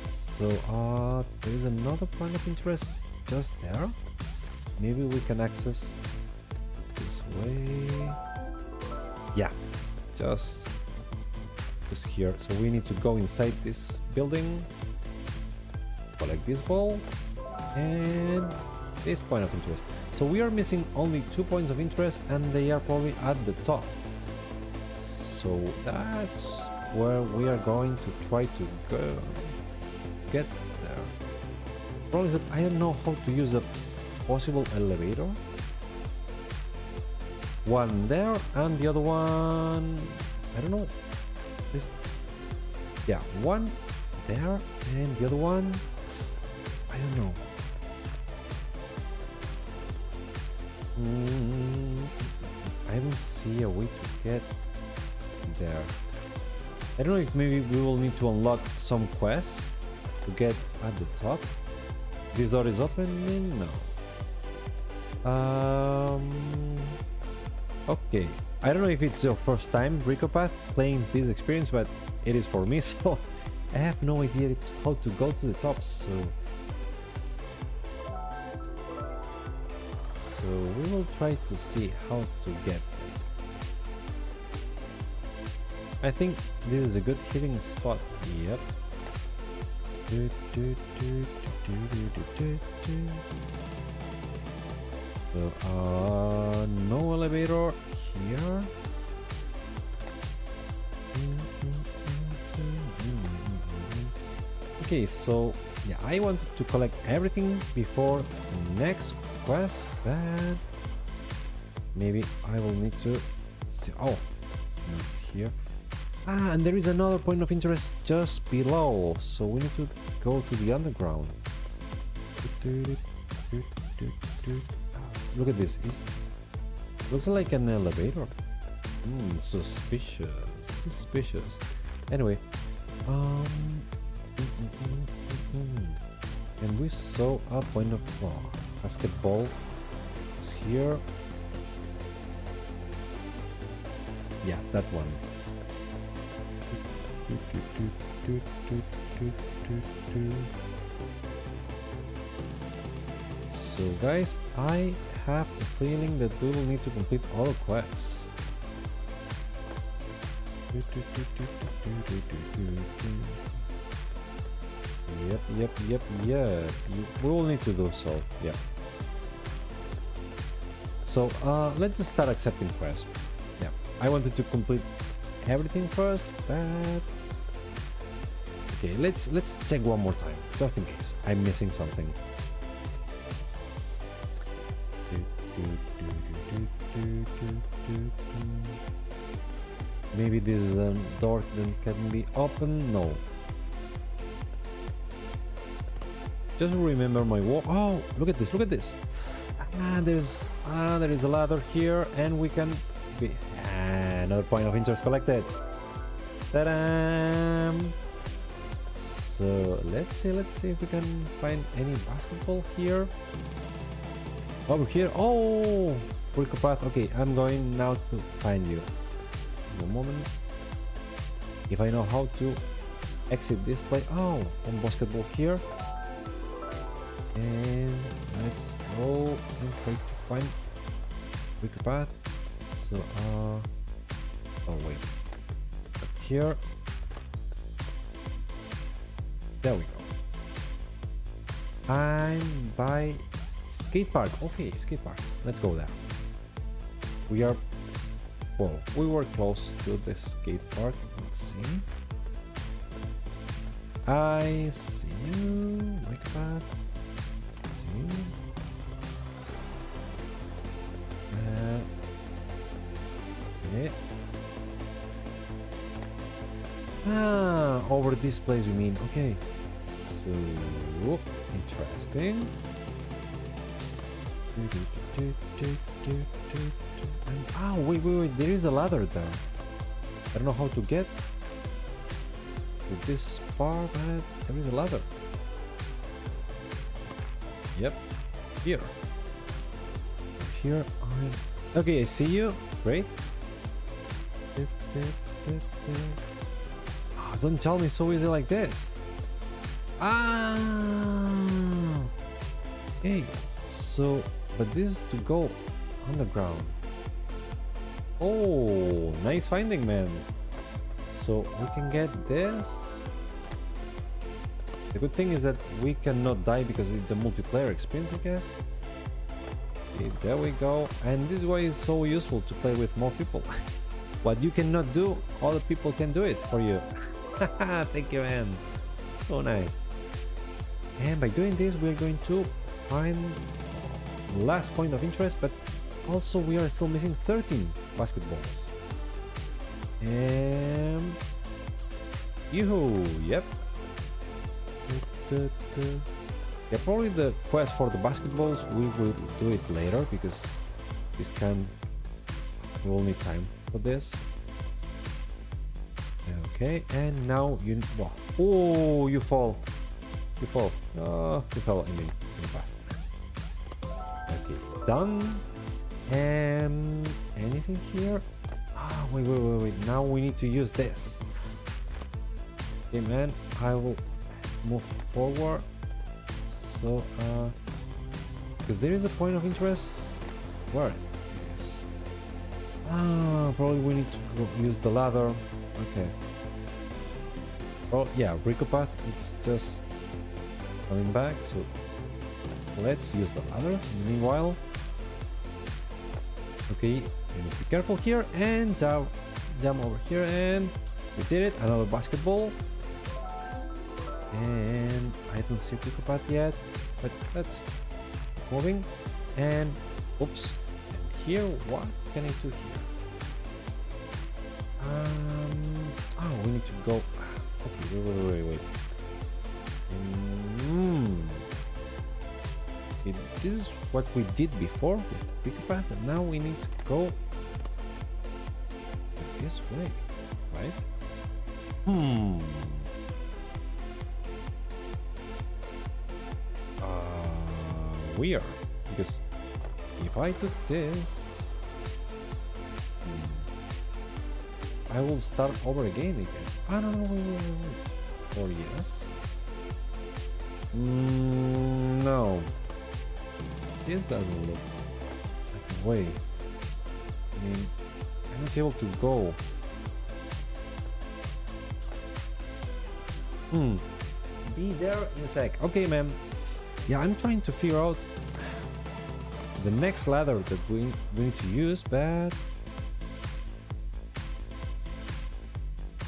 so there's another point of interest just there. Maybe we can access this way. Yeah, just here. So we need to go inside this building, collect this ball and this point of interest. So we are missing only 2 points of interest and they are probably at the top. So that's where we are going to try to go. Get there. The problem is that I don't know how to use a possible elevator. One there and the other one... I don't know. Yeah, one there and the other one... I don't know. I haven't seen see a way to get there. I don't know if maybe we will need to unlock some quests to get at the top. This door is opening? No. Okay. I don't know if it's your first time, Ricopath, playing this experience, but it is for me, so I have no idea how to go to the top, so we will try to see how to get there. I think this is a good hitting spot. Yep. So, no elevator here. Okay, so yeah, I wanted to collect everything before the next quest, but maybe I will need to see. Oh, not here. Ah, and there is another point of interest just below, so we need to go to the underground. Look at this. It looks like an elevator. Suspicious. Anyway, and we saw a point of basketball is here. Yeah, that one. So guys, I have the feeling that we will need to complete all quests. Yep. We will need to do so, yeah. So, let's just start accepting quests. Yeah, I wanted to complete everything first, but... Okay, let's check one more time, just in case I'm missing something. Maybe this is a door that can be opened? No. Just remember my wall. Oh, look at this! Look at this! There is a ladder here, and we can be another point of interest collected. Ta-da! So let's see if we can find any basketball here. Over here. Oh, Ricopath. Okay, I'm going now to find you. One moment. If I know how to exit this play. Oh, one basketball here. And let's go and try to find quick path. So oh wait, up here. There we go. I'm by skate park. Okay, skate park. Let's go there. We are. Well, we were close to the skate park. Let's see. I see you, quick path. Okay. Over this place, you mean? Okay. So interesting. And, oh, wait! There is a ladder there. I don't know how to get to this part, but there is a ladder. Yep, here. Here I... Okay, I see you. Great. Oh, don't tell me so easy like this. Ah. Okay, so... But this is to go underground. Oh, nice finding, man. So we can get this. The good thing is that we cannot die because it's a multiplayer experience, I guess. Okay, there we go. And this way is so useful to play with more people. What you cannot do, other people can do it for you. Thank you, man. So nice. And by doing this, we're going to find the last point of interest, but also we are still missing 13 basketballs. And... Yoo-hoo, yep. Yeah, probably the quest for the basketballs we will do it later because this can We'll need time for this. Okay, and now you... Oh, you fall. You fall. You fell, I mean, really fast. Okay, done. And anything here? Ah, wait. Now we need to use this. Okay, man, I will move forward. So, because there is a point of interest. Where? Yes. Ah, probably we need to go use the ladder. Okay. Oh, yeah, Brico Path, it's just coming back, so let's use the ladder meanwhile. Okay, we need to be careful here and jump over here, and we did it. Another basketball. And I don't see Brico Path yet, but that's moving. And oops, and here, what can I do here? Oh, we need to go. Okay, wait. This is what we did before with Brico Path, and now we need to go this way, right? Weird, because if I do this, I will start over again, I guess. I don't know. Or yes. No. This doesn't look like a way. I mean, I'm not able to go. Be there in a sec. Okay, ma'am. Yeah, I'm trying to figure out the next ladder that we need to use, but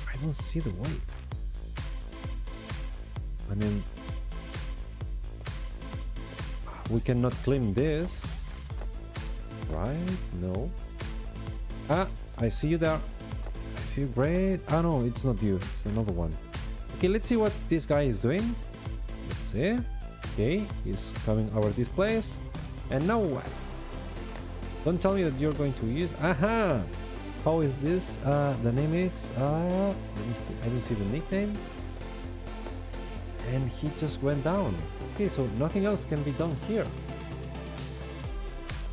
I don't see the way. I mean, we cannot climb this, right? No. Ah, I see you there. I see you, great. Ah, no, it's not you. It's another one. Okay, let's see what this guy is doing. Let's see. Okay, he's coming over this place. And now what? Don't tell me that you're going to use... Aha! How is this? The name is... let me see. I don't see the nickname. And he just went down. Okay, so nothing else can be done here.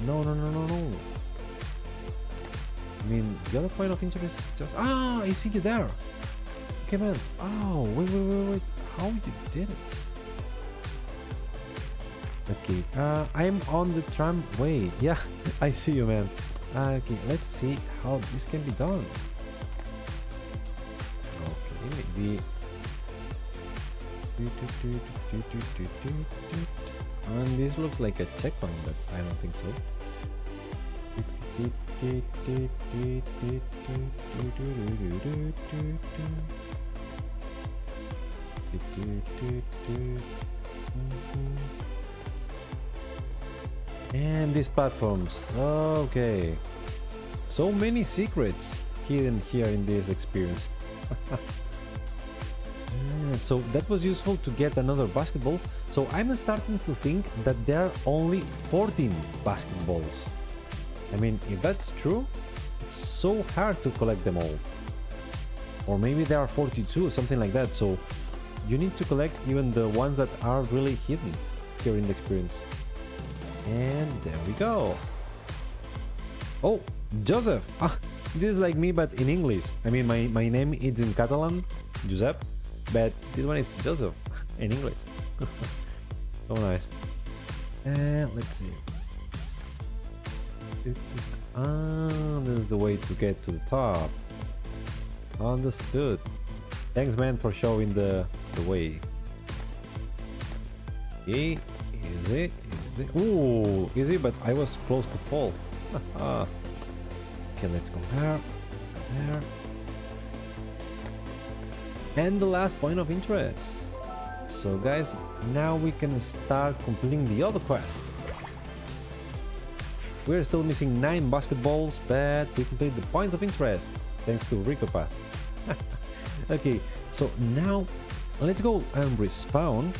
No. I mean, the other point of interest is just... Ah, I see you there! Okay, man. Oh, wait. How you did it? Okay, I'm on the tramway. Yeah, I see you, man. Okay, let's see how this can be done. Okay, maybe... And this looks like a checkpoint, but I don't think so. And these platforms. Okay. So many secrets hidden here in this experience. So that was useful to get another basketball. So I'm starting to think that there are only 14 basketballs. I mean, if that's true, it's so hard to collect them all. Or maybe there are 42, something like that. So you need to collect even the ones that are really hidden here in the experience. And there we go. Oh, Joseph. Ah, this is like me, but in English. I mean, my name is in Catalan, Josep, but this one is Joseph in English. So nice. And let's see. Ah, this is the way to get to the top. Understood. Thanks, man, for showing the way. Okay, easy. Ooh, easy, but I was close to fall. Okay, let's go there. There. And the last point of interest. So, guys, now we can start completing the other quest. We're still missing 9 basketballs, but we complete the points of interest thanks to Brico Path. Okay, so now let's go and respawn.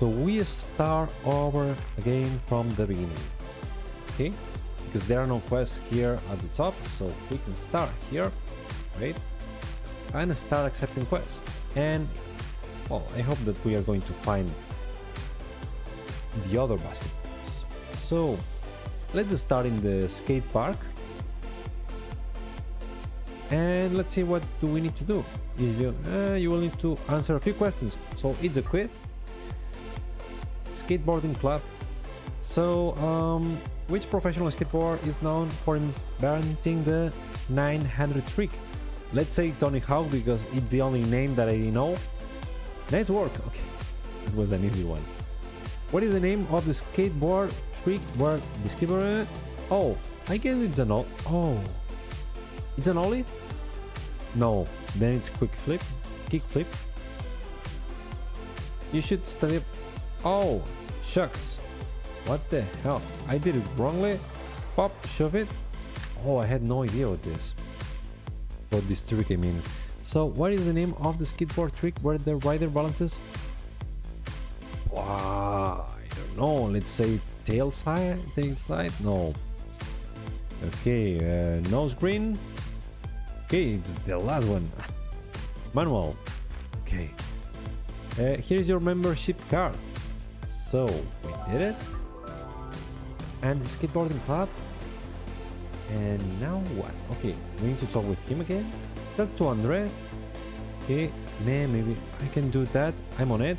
So we start over again from the beginning. Okay, because there are no quests here at the top, so we can start here, right, and start accepting quests. And well, I hope that we are going to find the other basketballs. So let's start in the skate park and let's see what do we need to do. You will need to answer a few questions. So it's a quiz, skateboarding club. So which professional skateboarder is known for inventing the 900 trick? Let's say Tony Hawk, because it's the only name that I know. Nice work. Okay, it was an easy one. What is the name of the skateboard trick where the skateboarder? Oh, I guess it's an ollie. Oh, it's an ollie? No, then it's quick flip, kick flip. You should study. Oh, shucks. What the hell? I did it wrongly. Pop, shove it. Oh, I had no idea about this. About this trick, I mean. So, what is the name of the skateboard trick where the rider balances? Wow, I don't know. Let's say tail slide? No. Okay, nose green. Okay, it's the last one. Manual. Okay. Here's your membership card. So, we did it. And the skateboarding club. And now what? Okay, we need to talk with him again. Talk to Andre. Okay, maybe I can do that. I'm on it.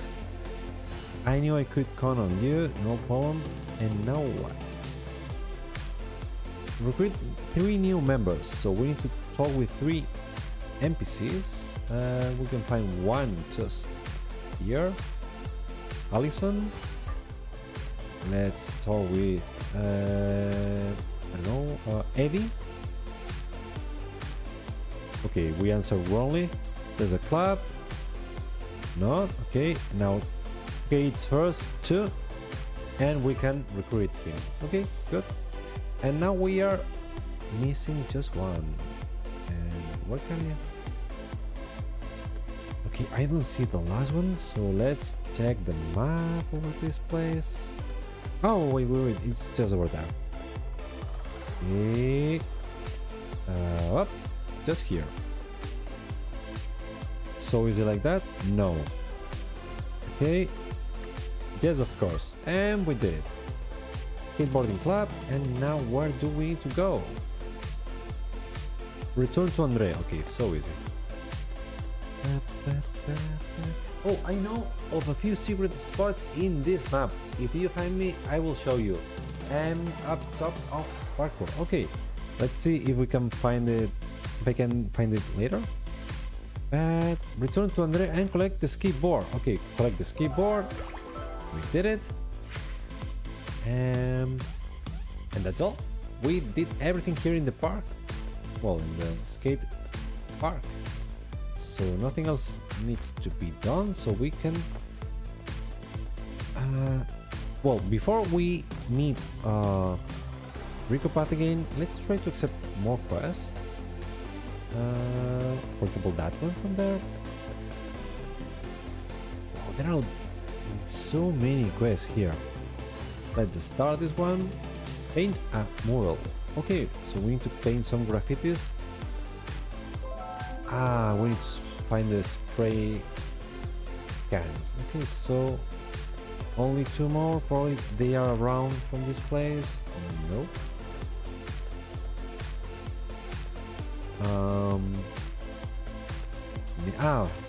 I knew I could count on you, no problem. And now what? Recruit 3 new members. So we need to talk with 3 NPCs. We can find one just here. Allison. Let's talk with I don't know, Eddie. Okay, we answered wrongly. There's a club. No, okay, now okay, it's first 2 and we can recruit him. Okay, good. And now we are missing just 1. And what can we? Okay, I don't see the last one, so let's check the map over this place. Oh, wait, it's just over there. Okay. Up. Just here. So is it like that? No. Okay. Yes, of course. And we did. Skateboarding club. And now where do we need to go? Return to Andre. Okay, so easy. Oh, I know of a few secret spots in this map. If you find me, I will show you. I'm up top of parkour. Okay. Let's see if we can find it. If I can find it later. But return to Andre and collect the skateboard. Okay, collect the skateboard. We did it. And that's all. We did everything here in the park. Well, in the skate park. So nothing else needs to be done. So we can... well, before we meet Ricopath again, let's try to accept more quests. For example, that one from there. Oh, there are so many quests here. Let's start this one. Paint a mural. Okay, so we need to paint some graffitis. Ah, we need to find the spray cans. Okay, so only 2 more. Probably they are around from this place. Nope.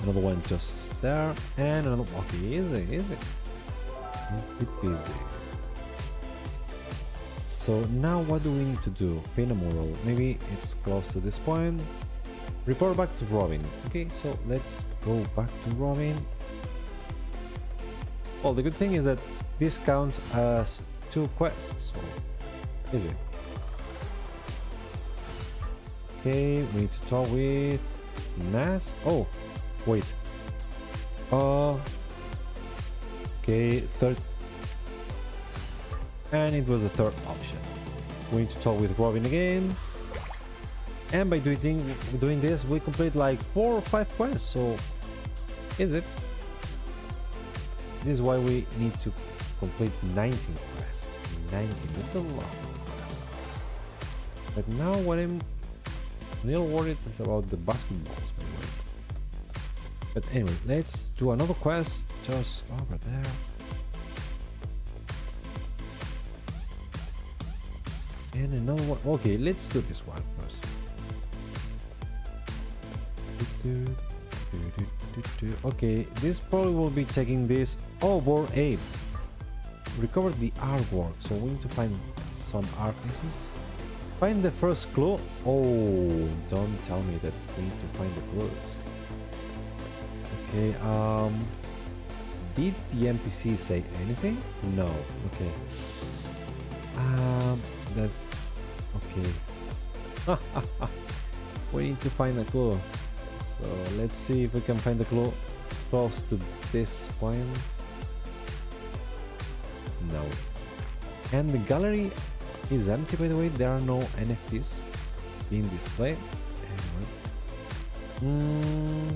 Another one just there, and another. Okay, easy. So now what do we need to do? Paint a mural. Maybe it's close to this point. Report back to Robin. Okay, so let's go back to Robin. Well, the good thing is that this counts as 2 quests, so easy. Okay, we need to talk with Nas. Oh, wait. Okay, 3rd. And it was the 3rd option. We need to talk with Robin again. And by doing this, we complete like 4 or 5 quests. So, is it? This is why we need to complete 19 quests. 19, that's a lot of quests. But now what I'm a little worried is about the basketballs, by the way. But anyway, let's do another quest just over there. And another one. Okay, let's do this one first. Okay, this probably will be taking this over 8. Recover the artwork, so we need to find some art pieces. Find the first clue. Oh, don't tell me that we need to find the clues. Okay, did the NPC say anything? No. Okay. That's okay. We need to find a clue. So let's see if we can find a clue close to this point. No. And the gallery is empty, by the way. There are no NFTs being displayed. Anyway.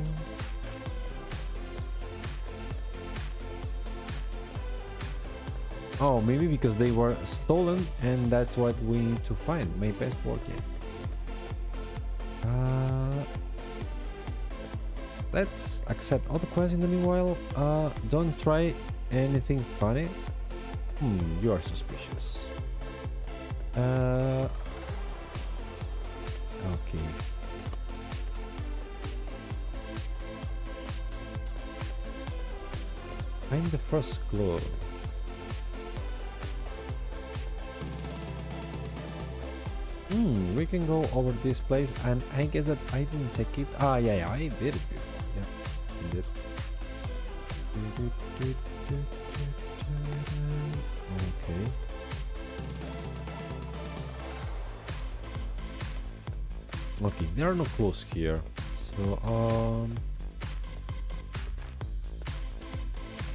Oh, maybe because they were stolen, and that's what we need to find. May Festival game. Let's accept other quests in the meanwhile. Don't try anything funny. You are suspicious. Okay. Find the first clue. We can go over this place, and I guess that I didn't take it. Ah, yeah, I did it before. Yeah, I did. Okay. Okay, there are no clues here. So,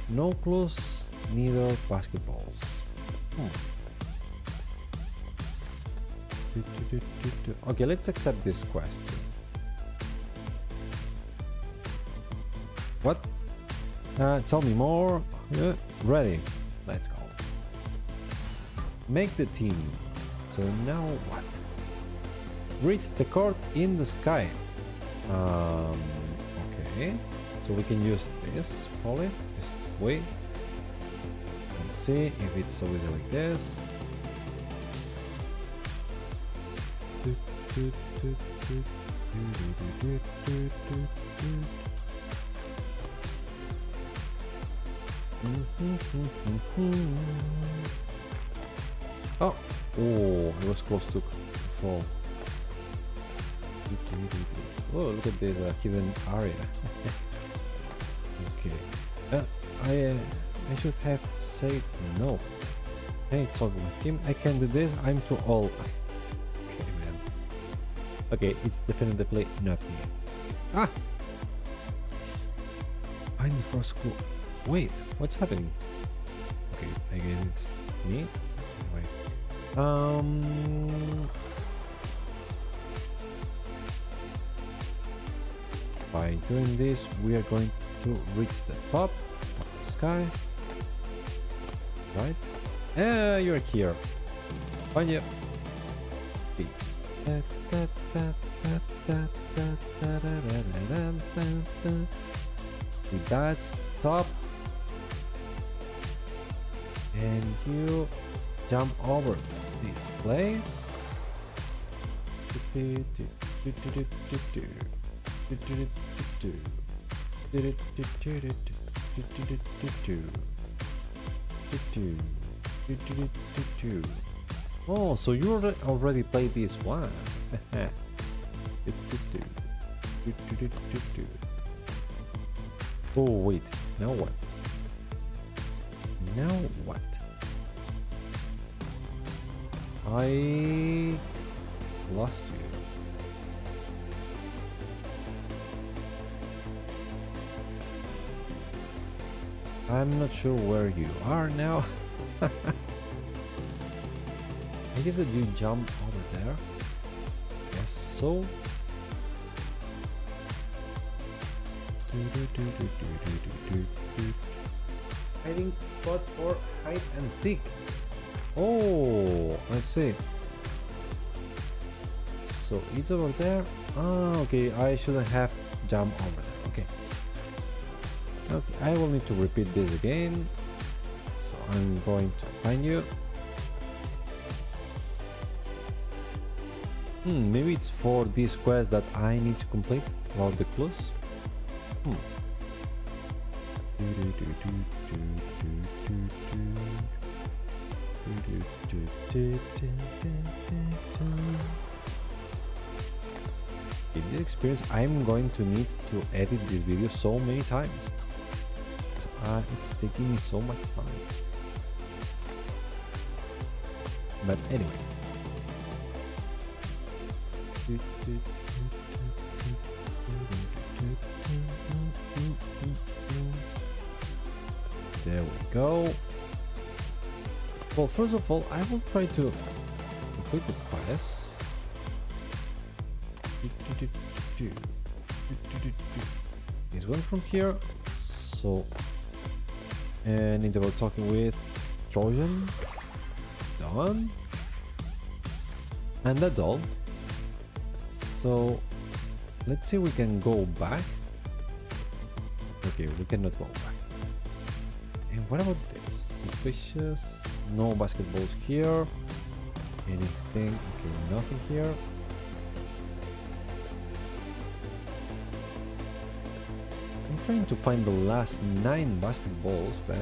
no clues, neither basketballs. Okay, let's accept this quest. What? Tell me more. Ready. Let's go. Make the team. So now what? Reach the court in the sky. Okay. So we can use this probably. This way. Let's see if it's so easy like this. Oh, I was close to fall. Oh, look at this hidden area. Okay, I should have said no. Hey, talk with him. I can do this. I'm too old. Okay, it's definitely not me. Ah! I'm the first clue. Wait, what's happening? Okay, I guess it's me. Anyway. By doing this, we are going to reach the top of the sky. Right? You're here. Find you. That's top, and you jump over this place. Oh, so you already played this one. Oh wait, now what? Now what? I lost you. I'm not sure where you are now. I guess that you jump over there. Yes, so. Hiding spot for hide and seek. Oh, I see. So it's over there. Ah, okay, I shouldn't have jumped over there. Okay. Okay, I will need to repeat this again. So I'm going to find you. Maybe it's for this quest that I need to complete all the clues. In this experience, I'm going to need to edit this video so many times. It's taking me so much time. But anyway. There we go. Well, first of all, I will try to complete the quest. This one from here. So, and it's about talking with Trojan. Done. And that's all. So, let's see, we can go back. Okay, we cannot go back. And what about this? Suspicious. No basketballs here. Anything? Okay, nothing here. I'm trying to find the last 9 basketballs, but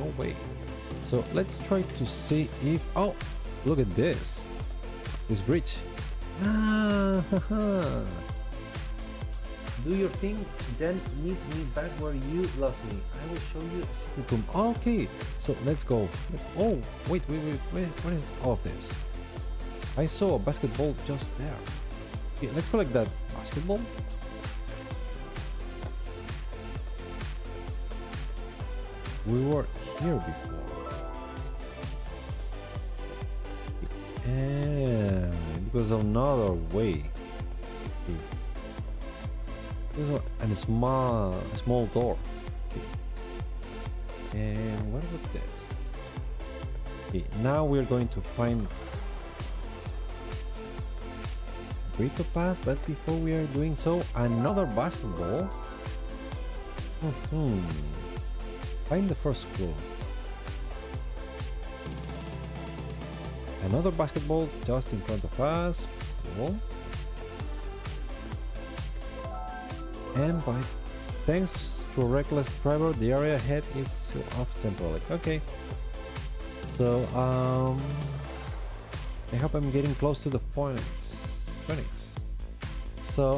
no way. So let's try to see if... Oh, look at this. This bridge. Ah, haha. Do your thing, then meet me back where you lost me. I will show you a secret room. Okay, so let's go. Oh, wait, what is all of this? I saw a basketball just there. Okay, let's collect that basketball. We were here before. And it was another way. And a small door. Okay. And what about this? Okay, now we're going to find greater path, but before we are doing so, another basketball. Find the first clue. Another basketball just in front of us. Cool. And by thanks to a reckless driver, the area ahead is still off temporarily. Okay. So I hope I'm getting close to the Phoenix. So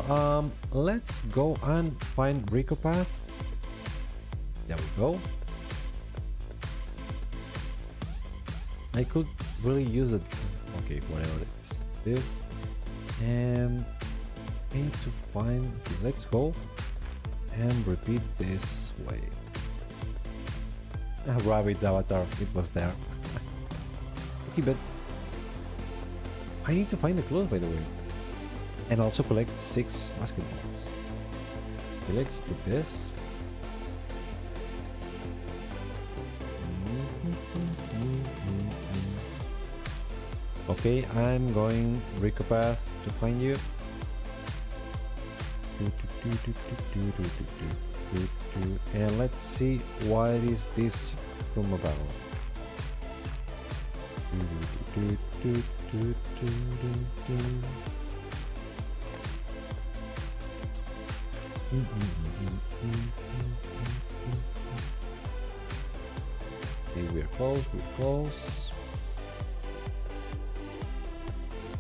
let's go and find Rico Path. There we go. I could really use it. Okay, whatever it is. This and I need to find. Okay, let's go and repeat this way. Rabbit's avatar, it was there. Okay, but I need to find the clothes, by the way, and also collect 6 basketballs. Okay, let's do this. Okay, I'm going Rico Path to find you. And let's see what is this from about. Okay, we're close,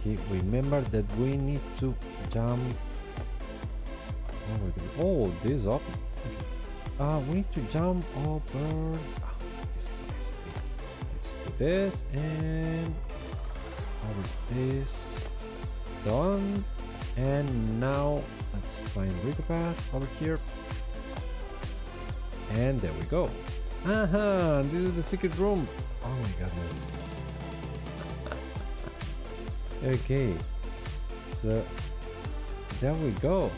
Okay, remember that we need to jump. Oh, this up. Okay. We need to jump over this place. Okay. Let's do this and over this. Done. And now let's find Rico Path over here. And there we go. Aha! This is the secret room. Oh my goodness. Okay. So there we go.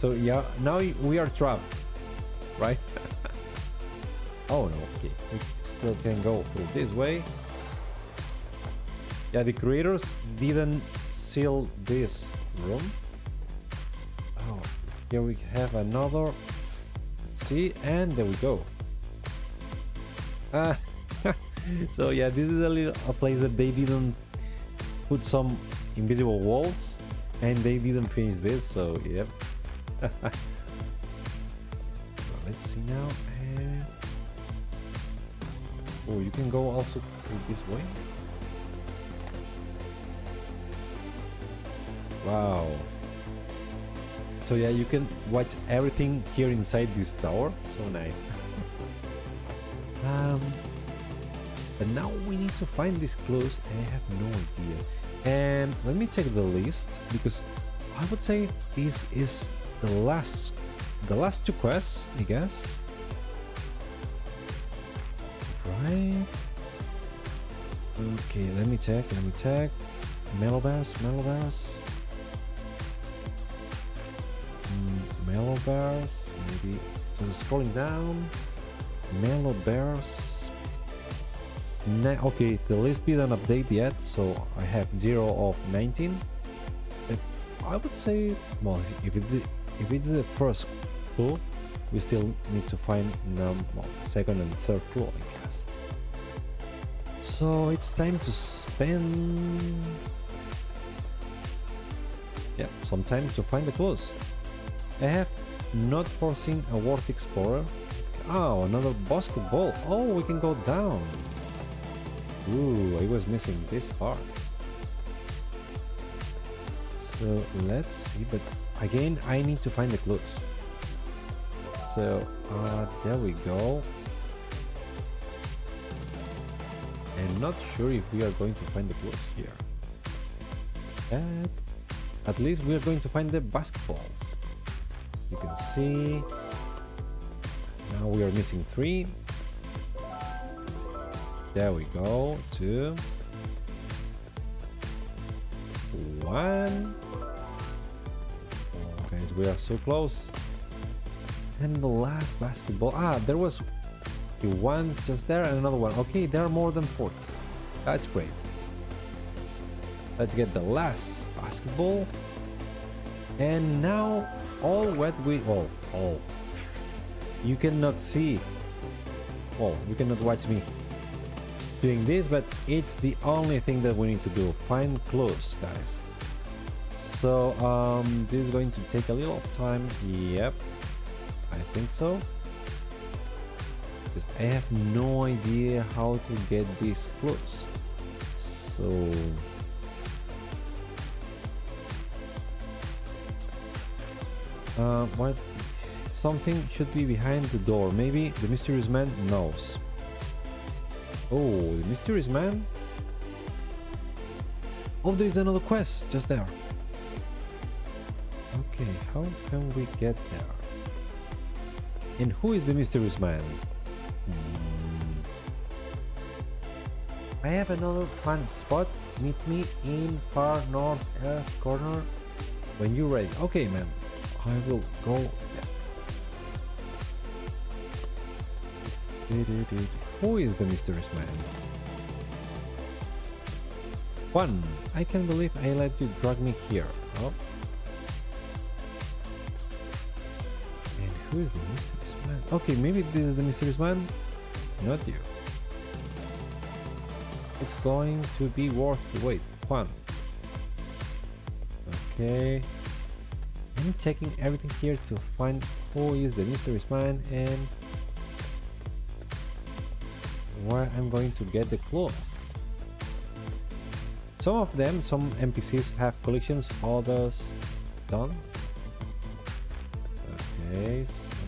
So yeah, now we are trapped, right? Oh no, okay, we still can go through this way. Yeah, the creators didn't seal this room. Oh, here we have another. Let's see, and there we go. So yeah, this is a place that they didn't put some invisible walls, and they didn't finish this, so yep. Let's see now. Oh, you can go also this way. Wow. So yeah, you can watch everything here inside this tower. So nice. But now we need to find these clues, and I have no idea. And let me check the list, because I would say this is the last two quests, I guess. Right. Okay, let me check. Meloverse. Mellow Bears, maybe. So scrolling down, Mellow Bears. Okay, the list didn't update yet, so I have 0 of 19. I would say, well, if it's the first clue, we still need to find second and third clue, I guess. So it's time to spend, yeah, some time to find the clues. I have not foreseen a world explorer. Oh, another basketball. Oh, we can go down. Ooh, I was missing this part. So let's see, but again, I need to find the clues. So there we go. I'm not sure if we are going to find the clues here. But at least we are going to find the basketballs. You can see now we are missing 3. There we go. 2, 1. Okay, so we are so close. And the last basketball. Ah, there was the one just there and another one. Okay, there are more than 4. That's great. Let's get the last basketball. And now all what we all you cannot see, well, you cannot watch me doing this, but it's the only thing that we need to do, find clues, guys. So this is going to take a little time. Yep, I think so, because I have no idea how to get these clues. So what? Something should be behind the door. Maybe the mysterious man knows. Oh, the mysterious man. Oh, there is another quest just there. Okay, how can we get there? And who is the mysterious man? I have another fun spot. Meet me in far north earth corner when you're ready. Okay, man. I will go. Yeah. Who is the mysterious man? Juan, I can't believe I let you drag me here. Oh. And who is the mysterious man? Okay, maybe this is the mysterious man. Not you. It's going to be worth the wait, Juan. Okay. I'm checking everything here to find who is the mysterious man and where I'm going to get the clue. Some of them, some NPCs have collections, others don't. Okay, so...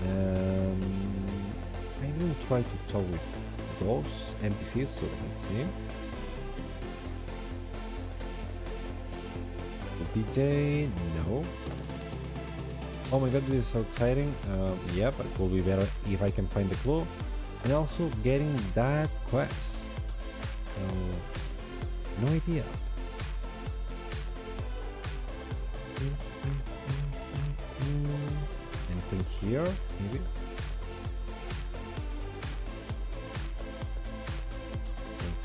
I didn't try to talk with those NPCs, so let's see. The DJ, no. Oh my god, this is so exciting. Yeah, but it will be better if I can find the clue. And also getting that quest. No idea. Anything here, maybe?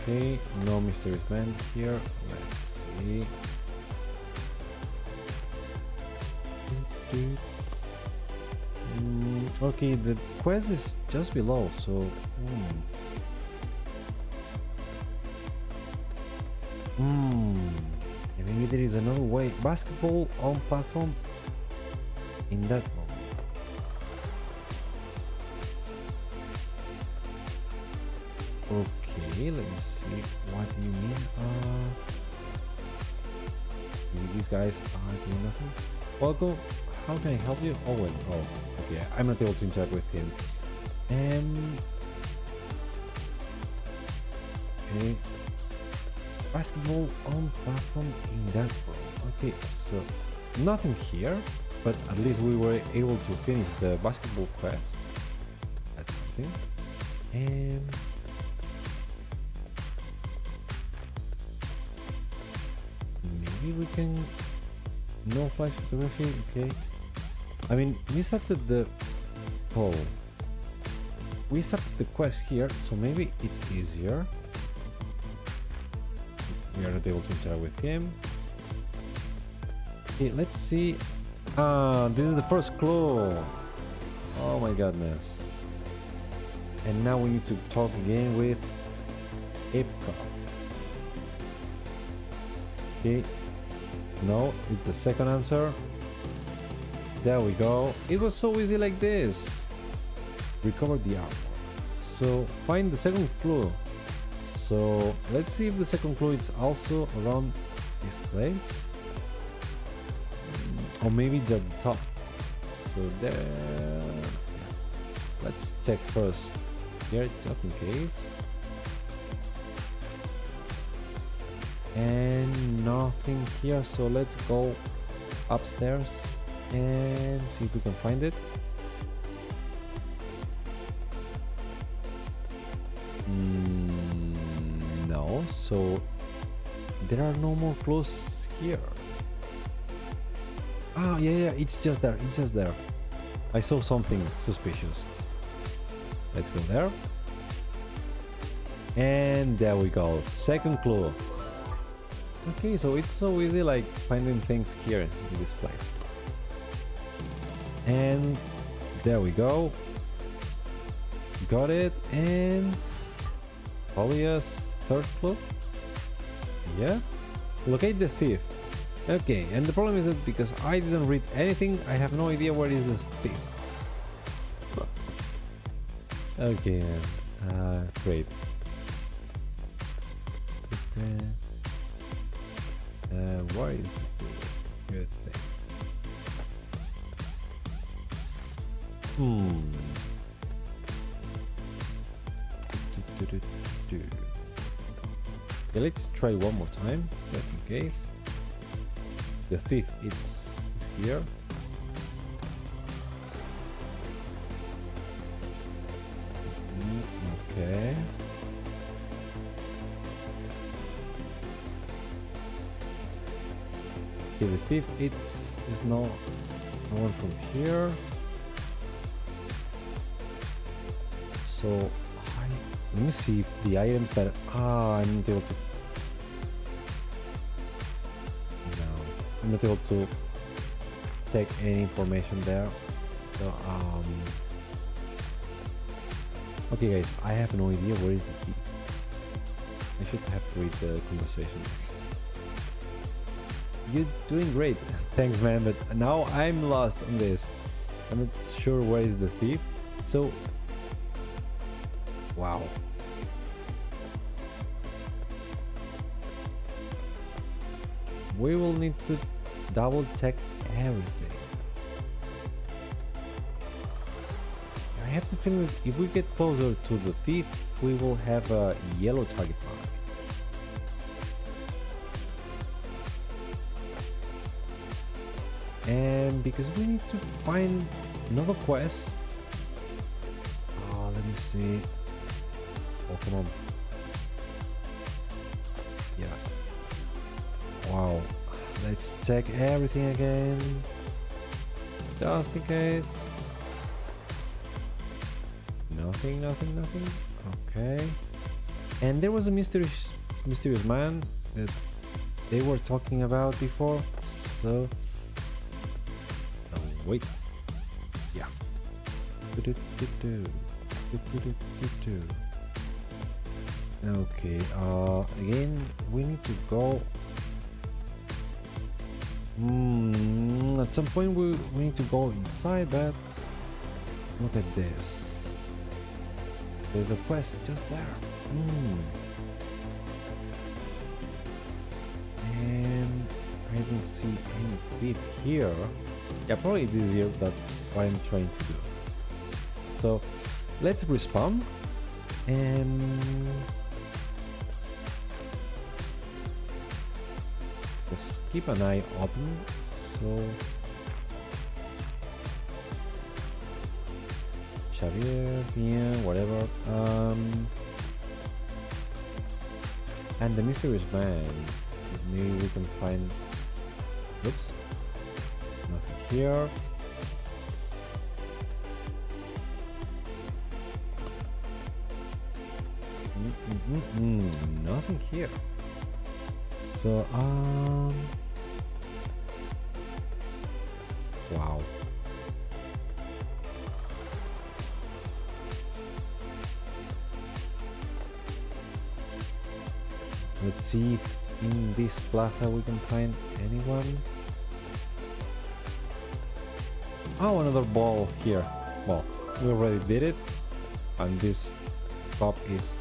Okay, no mystery event here. Let's see. Okay, the quest is just below, so... maybe there is another way. Basketball on platform in that one. Okay, let me see. What do you mean? These guys are doing nothing. Welcome. How can I help you? Oh wait, okay, I'm not able to interact with him. Okay. Basketball on platform in that room. Okay, so nothing here, but at least we were able to finish the basketball quest. That's something. Maybe we can... No flash photography, okay. I mean, we started the... Oh. We started the quest here, so maybe it's easier. We are not able to interact with him. Okay, let's see. This is the first clue. Oh my goodness. And now we need to talk again with Epka. Okay. No, it's the second answer. There we go. It was so easy like this. Recover the artwork. So find the second clue. So let's see if the second clue is also around this place, or maybe it's at the top. So there. Yeah. Let's check first here, just in case. And nothing here, so let's go upstairs and see if we can find it. No, so there are no more clues here. Ah, yeah, it's just there, I saw something suspicious. Let's go there. And there we go, second clue. Okay, so it's so easy, like, finding things here in this place. And there we go. Got it, and... probably a third clue? Yeah? Locate the thief. Okay, and the problem is that because I didn't read anything, I have no idea where is this thief. Okay, great. Where is the good thing? Okay, let's try one more time, just in case. The thief is here. Okay. Okay, the thief, it's no one from here. So, let me see if the items that... I'm not able to... No, I'm not able to take any information there. So, okay guys, I have no idea where is the thief. I should have to read the conversation. You're doing great, thanks man, but now I'm lost on this. I'm not sure where is the thief, so... Wow. We will need to double check everything. I have the feeling that if we get closer to the thief, we will have a yellow target mark. And because we need to find another quest. Let me see. Oh, come on. Yeah. Wow. Let's check everything again. Just in case. Nothing. Okay. And there was a mysterious man that they were talking about before, so... Oh, wait. Yeah. Okay, again, we need to go... at some point we need to go inside, but... Look at this. There's a quest just there. And I don't see any bit here. Yeah, probably it's easier than what I'm trying to do. So let's respawn and just keep an eye open. So Xavier, yeah, whatever. And the mysterious man. Maybe we can find. Oops. Nothing here. Nothing here. So wow. Let's see if in this plaza we can find anyone. Oh, another ball here. Well, we already did it. And this cop is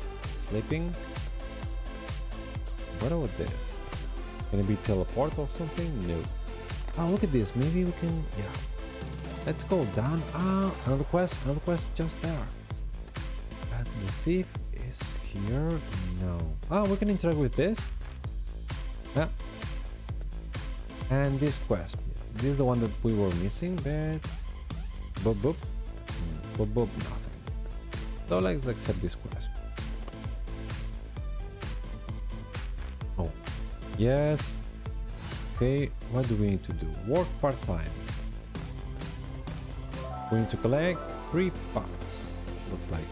sleeping. What about this? Can it be teleport or something? No. Oh, look at this. Maybe we can... Yeah. Let's go down. Ah, another quest. Another quest just there. And the thief is here. No. Ah, we can interact with this. Yeah. And this quest. This is the one that we were missing, but... Boop, boop. Boop, boop, nothing. So let's accept this quest. Oh. Yes. Okay, what do we need to do? Work part-time. We need to collect 3 parts, looks like.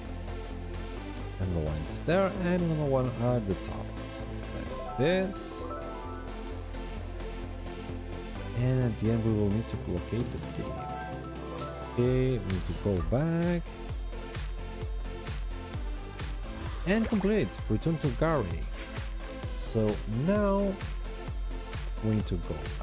Another one just there, and another one at the top. So that's this. And at the end we will need to locate the thing. Okay, we need to go back. And complete. Return to Gary. So now we need to go back.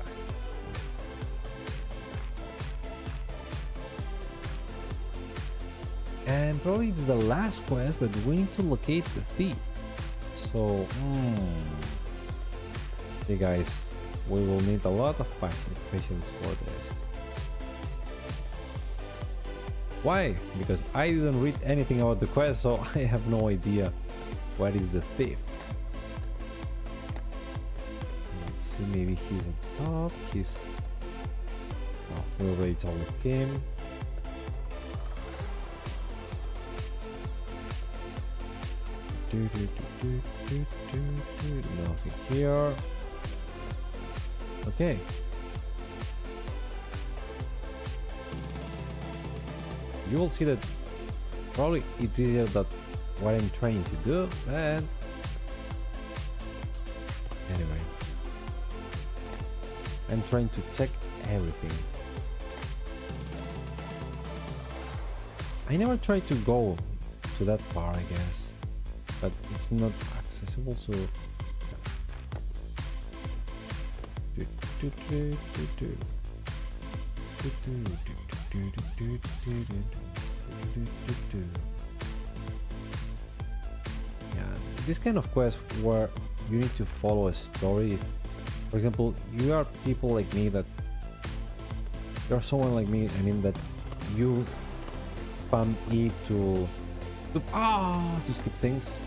And probably it's the last quest, but we need to locate the thief. So, hey guys. We will need a lot of patience for this. Why? Because I didn't read anything about the quest, so I have no idea what is the thief. Let's see, maybe he's on top, he's... Oh, we already talked with him. Nothing here. Okay. You will see that probably it's easier than what I'm trying to do, but anyway, I'm trying to check everything. I never tried to go to that bar, I guess, but it's not accessible, so. Yeah, this kind of quest where you need to follow a story. For example, you are people like me that you're someone like me. I mean that you spam E to skip things.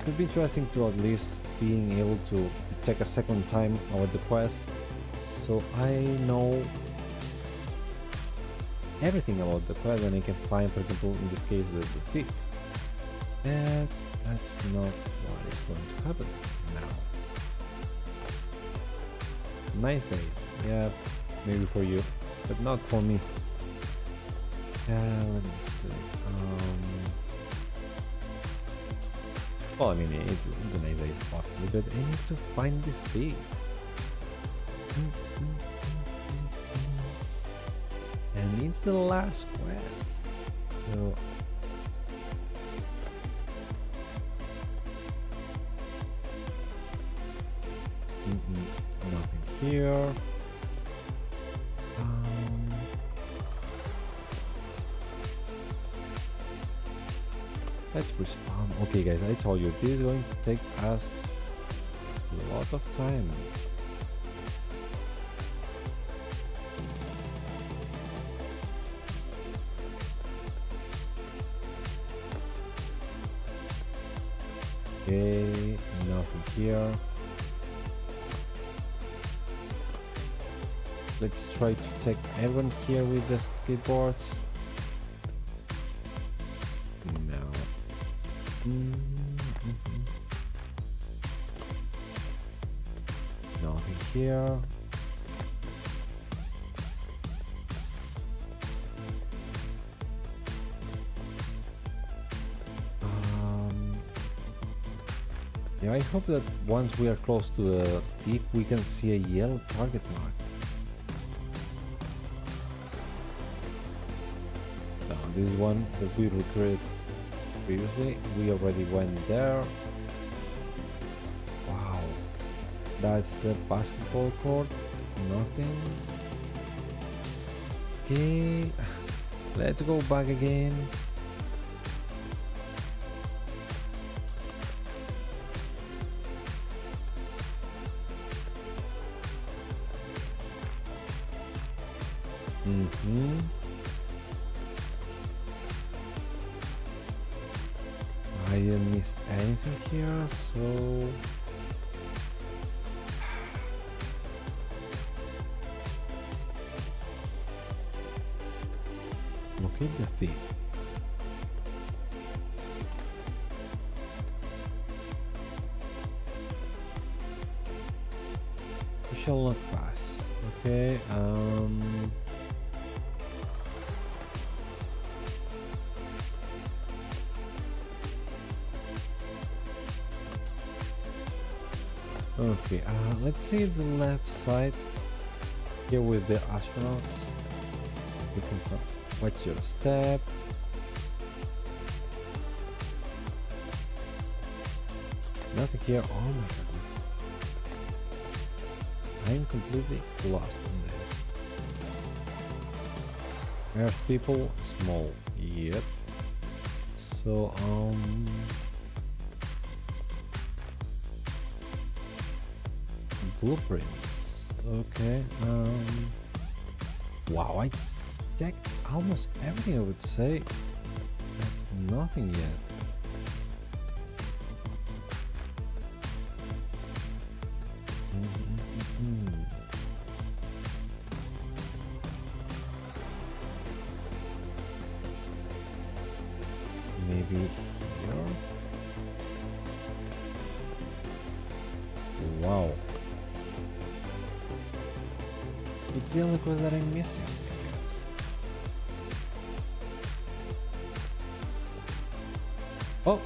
It would be interesting to at least being able to check a second time about the quest, so I know everything about the quest and I can find, for example, in this case, the thief. And that's not what is going to happen now. Nice day. Yeah, maybe for you, but not for me. Let me see. Well, I mean, the melee is awfully good. I need to find this thing. And it's the last quest. So nothing here. Let's respawn. Okay guys, I told you this is going to take us a lot of time. Okay, nothing here. Let's try to take everyone here with the skateboards. No. Nothing here. Yeah, I hope that once we are close to the peak, we can see a yellow target mark. Now, this is one that we recruited previously. We already went there. Wow. That's the basketball court. Nothing. Okay. Let's go back again. I didn't miss anything here, so okay, the thing. We shall not pass. Okay, okay, let's see the left side here with the astronauts. You can watch your step. Nothing here. Oh my goodness. I'm completely lost on this. There's people small. Yep. So, blueprints. Okay. Wow, I checked almost everything, I would say. Nothing yet. Maybe here. Wow. It's the only quest that I'm missing, I guess. Oh!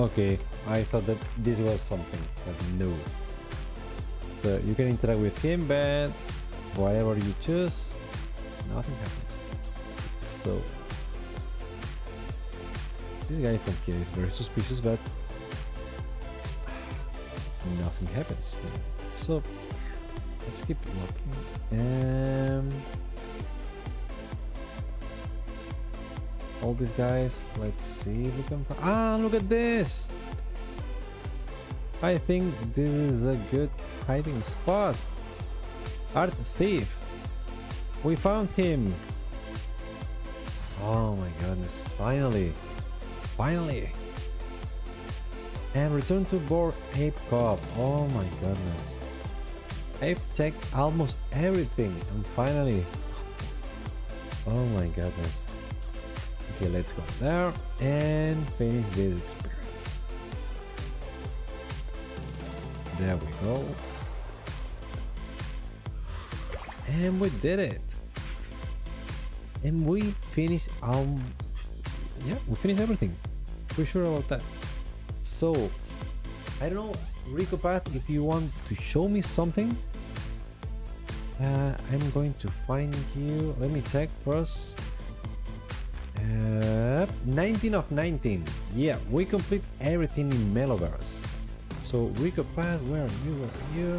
Okay, I thought that this was something, but no. So you can interact with him, but whatever you choose, nothing happens. So this guy from here is very suspicious, but nothing happens. So let's keep looking. All these guys, let's see if we can find. Ah, look at this! I think this is a good hiding spot. Art thief. We found him. Oh my goodness, finally. Finally. And return to Bored Ape Cove. Oh my goodness. I've checked almost everything and finally. Oh my goodness. Okay, let's go there and finish this experience. There we go. And we did it. and we finish we finish everything. We're sure about that. So I don't know, Rico Pat, if you want to show me something. I'm going to find you. Let me check first. 19 of 19. Yeah, we complete everything in Meloverse. So Rico Pat, where are you? Where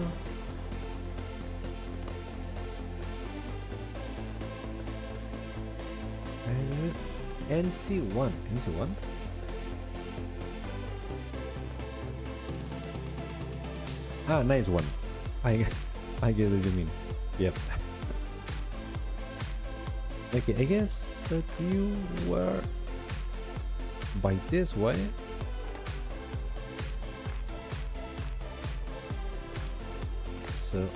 are you? NC1. NC1? Ah, nice one. I get what you mean. Yep. Okay, I guess that you were by this way. So,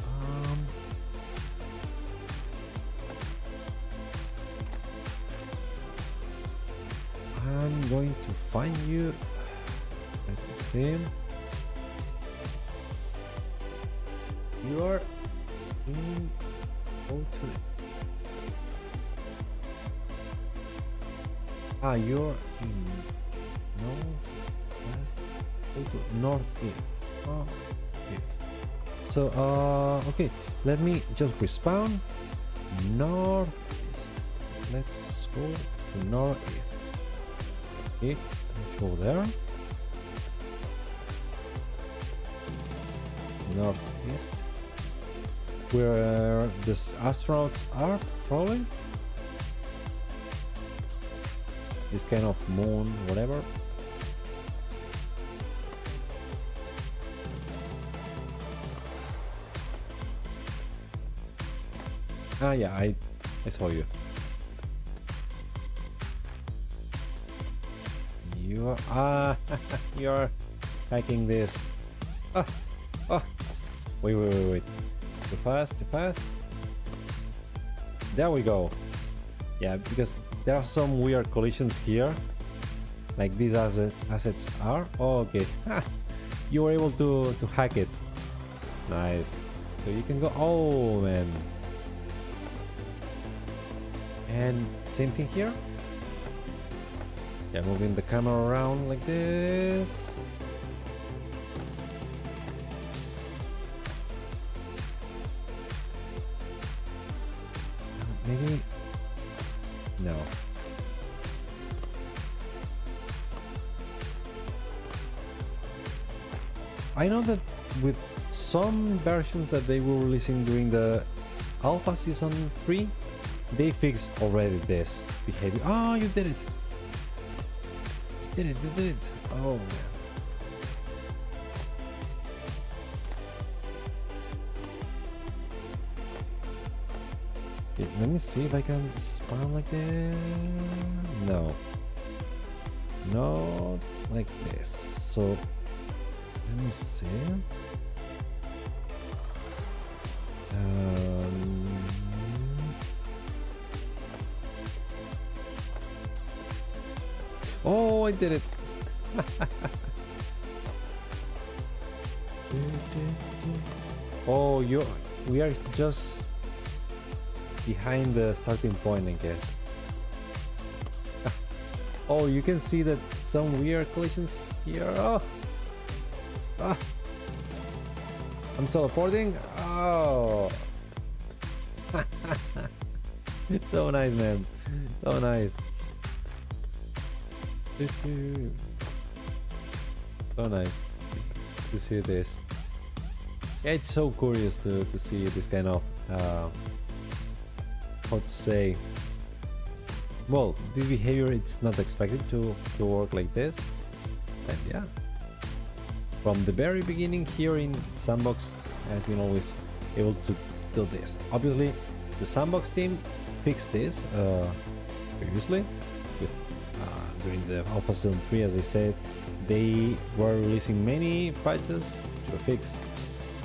I'm going to find you. Let's see. You are in O2. Ah, you're in north west, O2, northeast. Oh, east. So, okay, let me just respawn. Northeast. Let's go to northeast. Okay, let's go there. Northeast. Where the astronauts are, probably. This kind of moon, whatever. Ah, yeah, I saw you. You're hacking this. Wait. Too fast. There we go. Yeah, because there are some weird collisions here. Like these assets are. Oh, okay. You were able to hack it. Nice. So you can go. Oh, man. And same thing here. Yeah, moving the camera around like this. Maybe... no. I know that with some versions that they were releasing during the Alpha Season 3, they fixed already this behavior. Oh, you did it! You did it. Oh, man. Okay, let me see if I can spawn like this. No. Not like this. So, let me see. Oh, I did it. Oh, we are just behind the starting point, I guess. Oh, you can see that some weird collisions here. Oh. Ah. I'm teleporting. Oh. So nice, man. So nice. So nice to see this. It's so curious to see this kind of how to say, well, this behavior, it's not expected to work like this. And yeah, from the very beginning here in Sandbox has been always able to do this. Obviously the Sandbox team fixed this previously with during the Alpha Season 3, as I said, they were releasing many patches to fix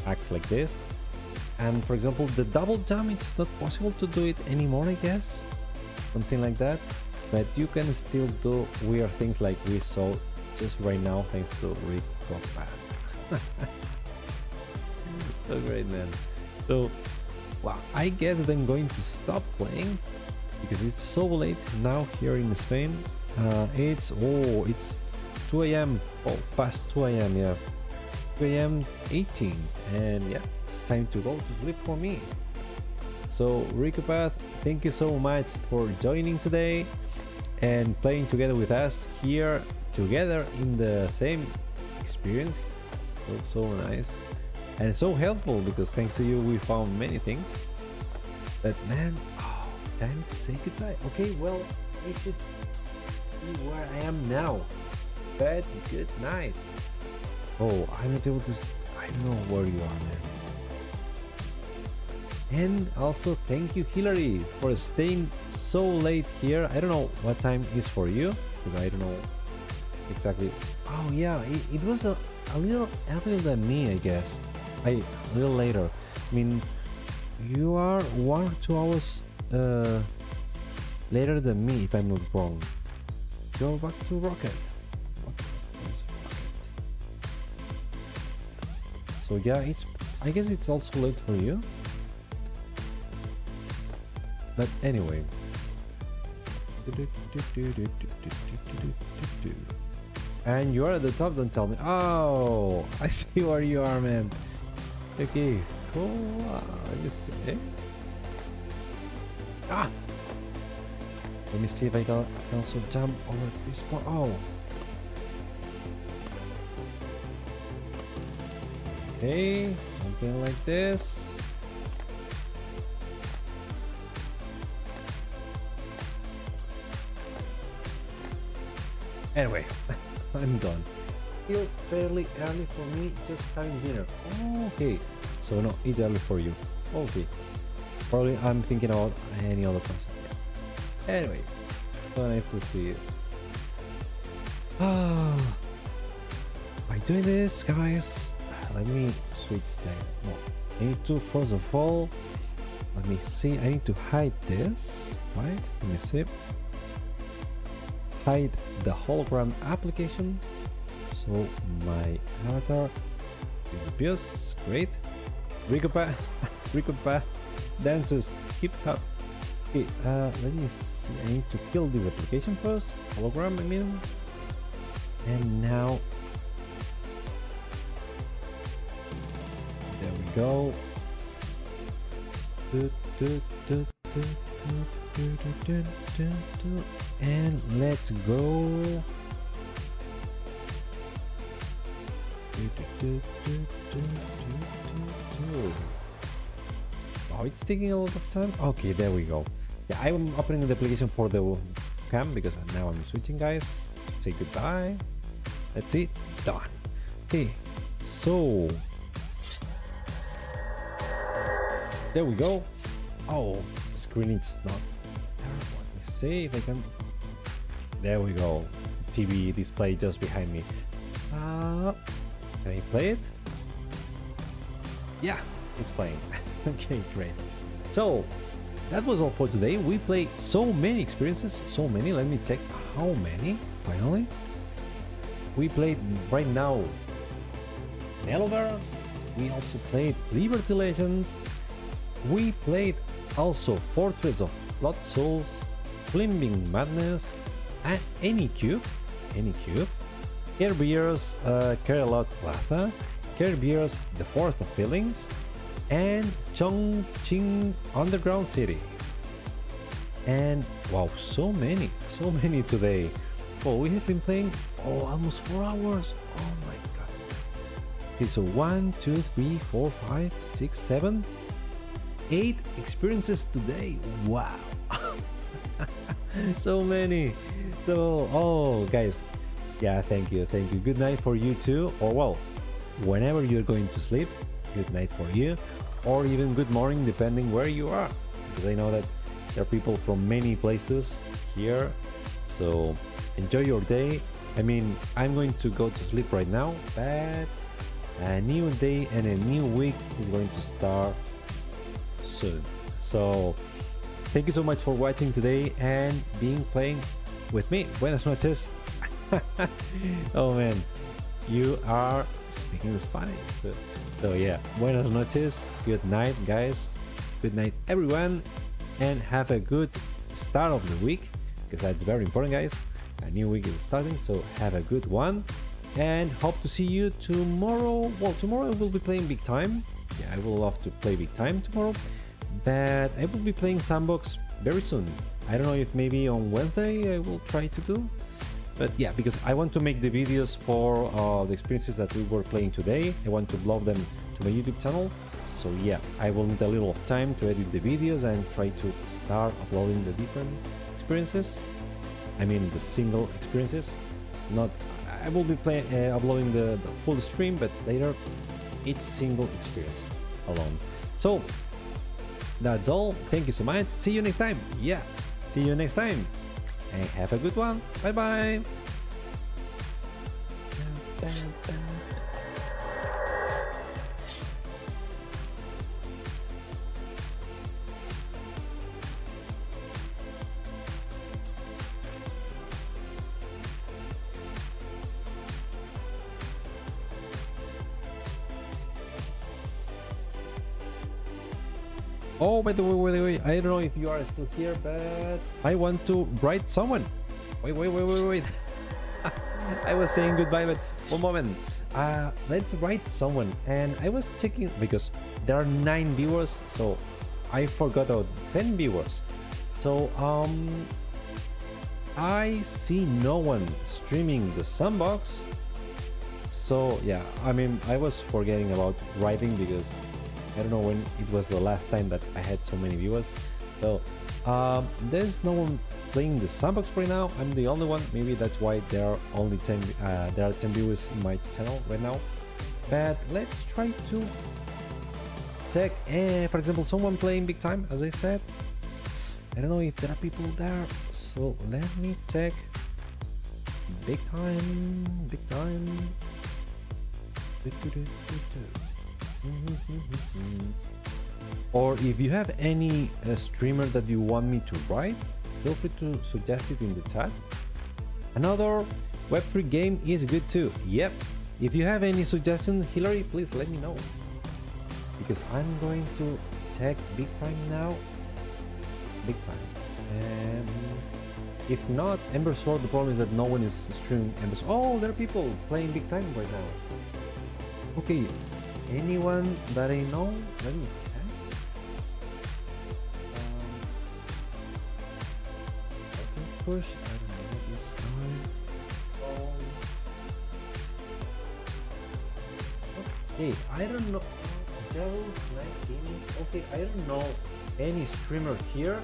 acts like this. And for example, the double jump, it's not possible to do it anymore, I guess. Something like that. But you can still do weird things like we saw just right now, thanks to Rico Pat. So great, man. So, wow, I guess that I'm going to stop playing. because it's so late now here in Spain. It's 2 a.m. Oh, past 2 a.m. Yeah, 2 a.m. 18, and yeah, it's time to go to sleep for me. So Ricopath, thank you so much for joining today and playing together with us here together in the same experience. That's so nice and so helpful, because thanks to you we found many things. But man, oh, time to say goodbye. Okay, well, I should be where I am now, but good night. Oh, I'm not able to, I don't know where you are, man. And also thank you, Hillary, for staying so late here. I don't know what time is for you, because I don't know exactly. Oh yeah, it was a little earlier than me, I guess. A little later. I mean, you are 1 or 2 hours later than me, if I'm not wrong. Go back to Rocket. So yeah, it's, I guess it's also late for you. But anyway, and you are at the top. Don't tell me. Oh, I see where you are, man. Okay, cool. Just let me see if I can also jump over this part. Oh, okay, something like this. Anyway, I'm done. Still fairly early for me, just having dinner. Okay, so no, it's early for you. Okay, probably I'm thinking about any other person. Anyway, so nice to see you. By doing this, guys, let me switch time. No, I need to, first of all, let me see, I need to hide this, right? Let me see. Hide the hologram application, so my avatar disappears. Great. Ricopath dances hip hop. Okay, let me see. I need to kill this application first. Hologram, I mean. And now, there we go. And let's go. Oh, it's taking a lot of time. Okay, there we go. Yeah, I'm opening the application for the cam because now I'm switching, guys. Say goodbye. That's it. Done. Okay, so there we go. Oh, the screen is not. See if I can. There we go. TV display just behind me. Can I play it? Yeah, it's playing. Okay, great. So that was all for today. We played so many experiences, so many. Let me check how many. Finally, we played right now Meloverse. We also played Liberty Legends. We played also Fortress of Bloodsouls, Climbing Madness, and ANICUBE, Care Bears, Care Bears, The Forest of Feelings, and Chongqing Underground City. And wow, so many today. Oh, we have been playing almost 4 hours. Oh my god. Okay, so 1, 2, 3, 4, 5, 6, 7, 8 experiences today. Wow. So many. So oh guys, yeah, thank you. Good night for you too, or well, whenever you're going to sleep. Good night for you, or even good morning depending where you are, because I know that there are people from many places here. So enjoy your day. I mean, I'm going to go to sleep right now, but a new day and a new week is going to start soon. So thank you so much for watching today and playing with me. Buenas noches. Oh man, you are speaking Spanish. So yeah, buenas noches. Good night, guys. Good night, everyone. And have a good start of the week, because that's very important, guys. A new week is starting, so have a good one, and hope to see you tomorrow. Well, tomorrow I will be playing Big Time. Yeah, I will love to play Big Time tomorrow, but I will be playing Sandbox very soon. I don't know if maybe on Wednesday I will try to do, but yeah, because I want to make the videos for the experiences that we were playing today. I want to upload them to my YouTube channel. So yeah, I will need a little of time to edit the videos and try to start uploading the different experiences. I mean the single experiences. Not, I will be uploading the full stream, but later each single experience alone. So that's all. Thank you so much. See you next time. Yeah, see you next time. And have a good one. Bye bye. Oh, by the way, I don't know if you are still here, but I want to write someone. Wait. I was saying goodbye, but one moment. Let's write someone. And I was checking because there are 9 viewers, so I forgot about 10 viewers. So I see no one streaming the Sandbox. So yeah, I mean, I was forgetting about writing because I don't know when it was the last time that I had so many viewers. So there's no one playing the Sandbox right now. I'm the only one. Maybe that's why there are only 10. There are 10 viewers in my channel right now. But let's try to take, for example, someone playing Big Time, as I said. I don't know if there are people there. So let me check. Big Time. Or if you have any streamer that you want me to write, feel free to suggest it in the chat. Another Web3 game is good too. Yep. If you have any suggestion, Hillary, please let me know, because I'm going to check Big Time now. Big Time. If not, Ember Sword. The problem is that no one is streaming Ember Sword. Oh, there are people playing Big Time right now. Okay. Anyone that I know, let me check. I can push. I don't know what is going on. Okay, I don't know. Devil's Night Gaming. Okay, I don't know any streamer here.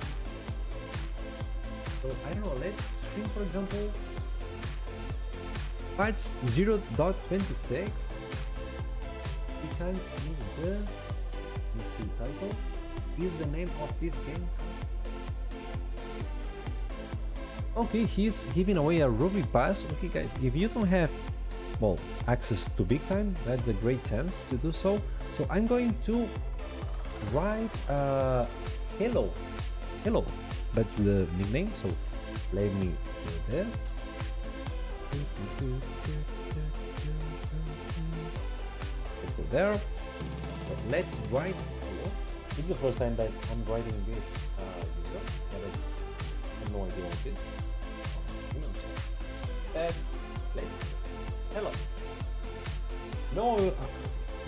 So I don't know. Let's stream, for example, patch 0.26. Time is the, let me see, title is the name of this game. Okay, he's giving away a Ruby Pass. Okay, guys, if you don't have, well, access to Big Time, that's a great chance to do so. So I'm going to write hello, that's the nickname. So let me do this. There, but let's write. It's the first time that I'm writing this user. I have no idea what it is. But let's hello.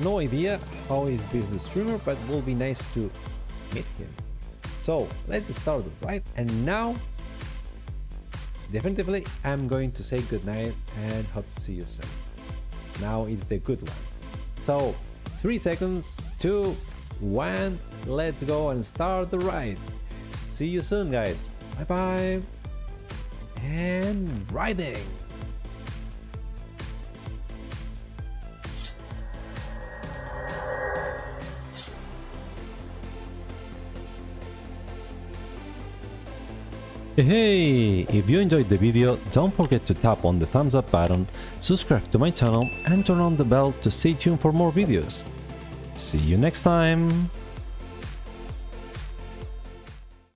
No idea how is this a streamer, but will be nice to meet him. So let's start the write, and now definitely I'm going to say good night and hope to see you soon. Now it's the good one. So 3 seconds, 2, 1, let's go and start the ride. See you soon, guys. Bye bye. And riding. Hey, if you enjoyed the video, don't forget to tap on the thumbs up button, subscribe to my channel and turn on the bell to stay tuned for more videos. See you next time!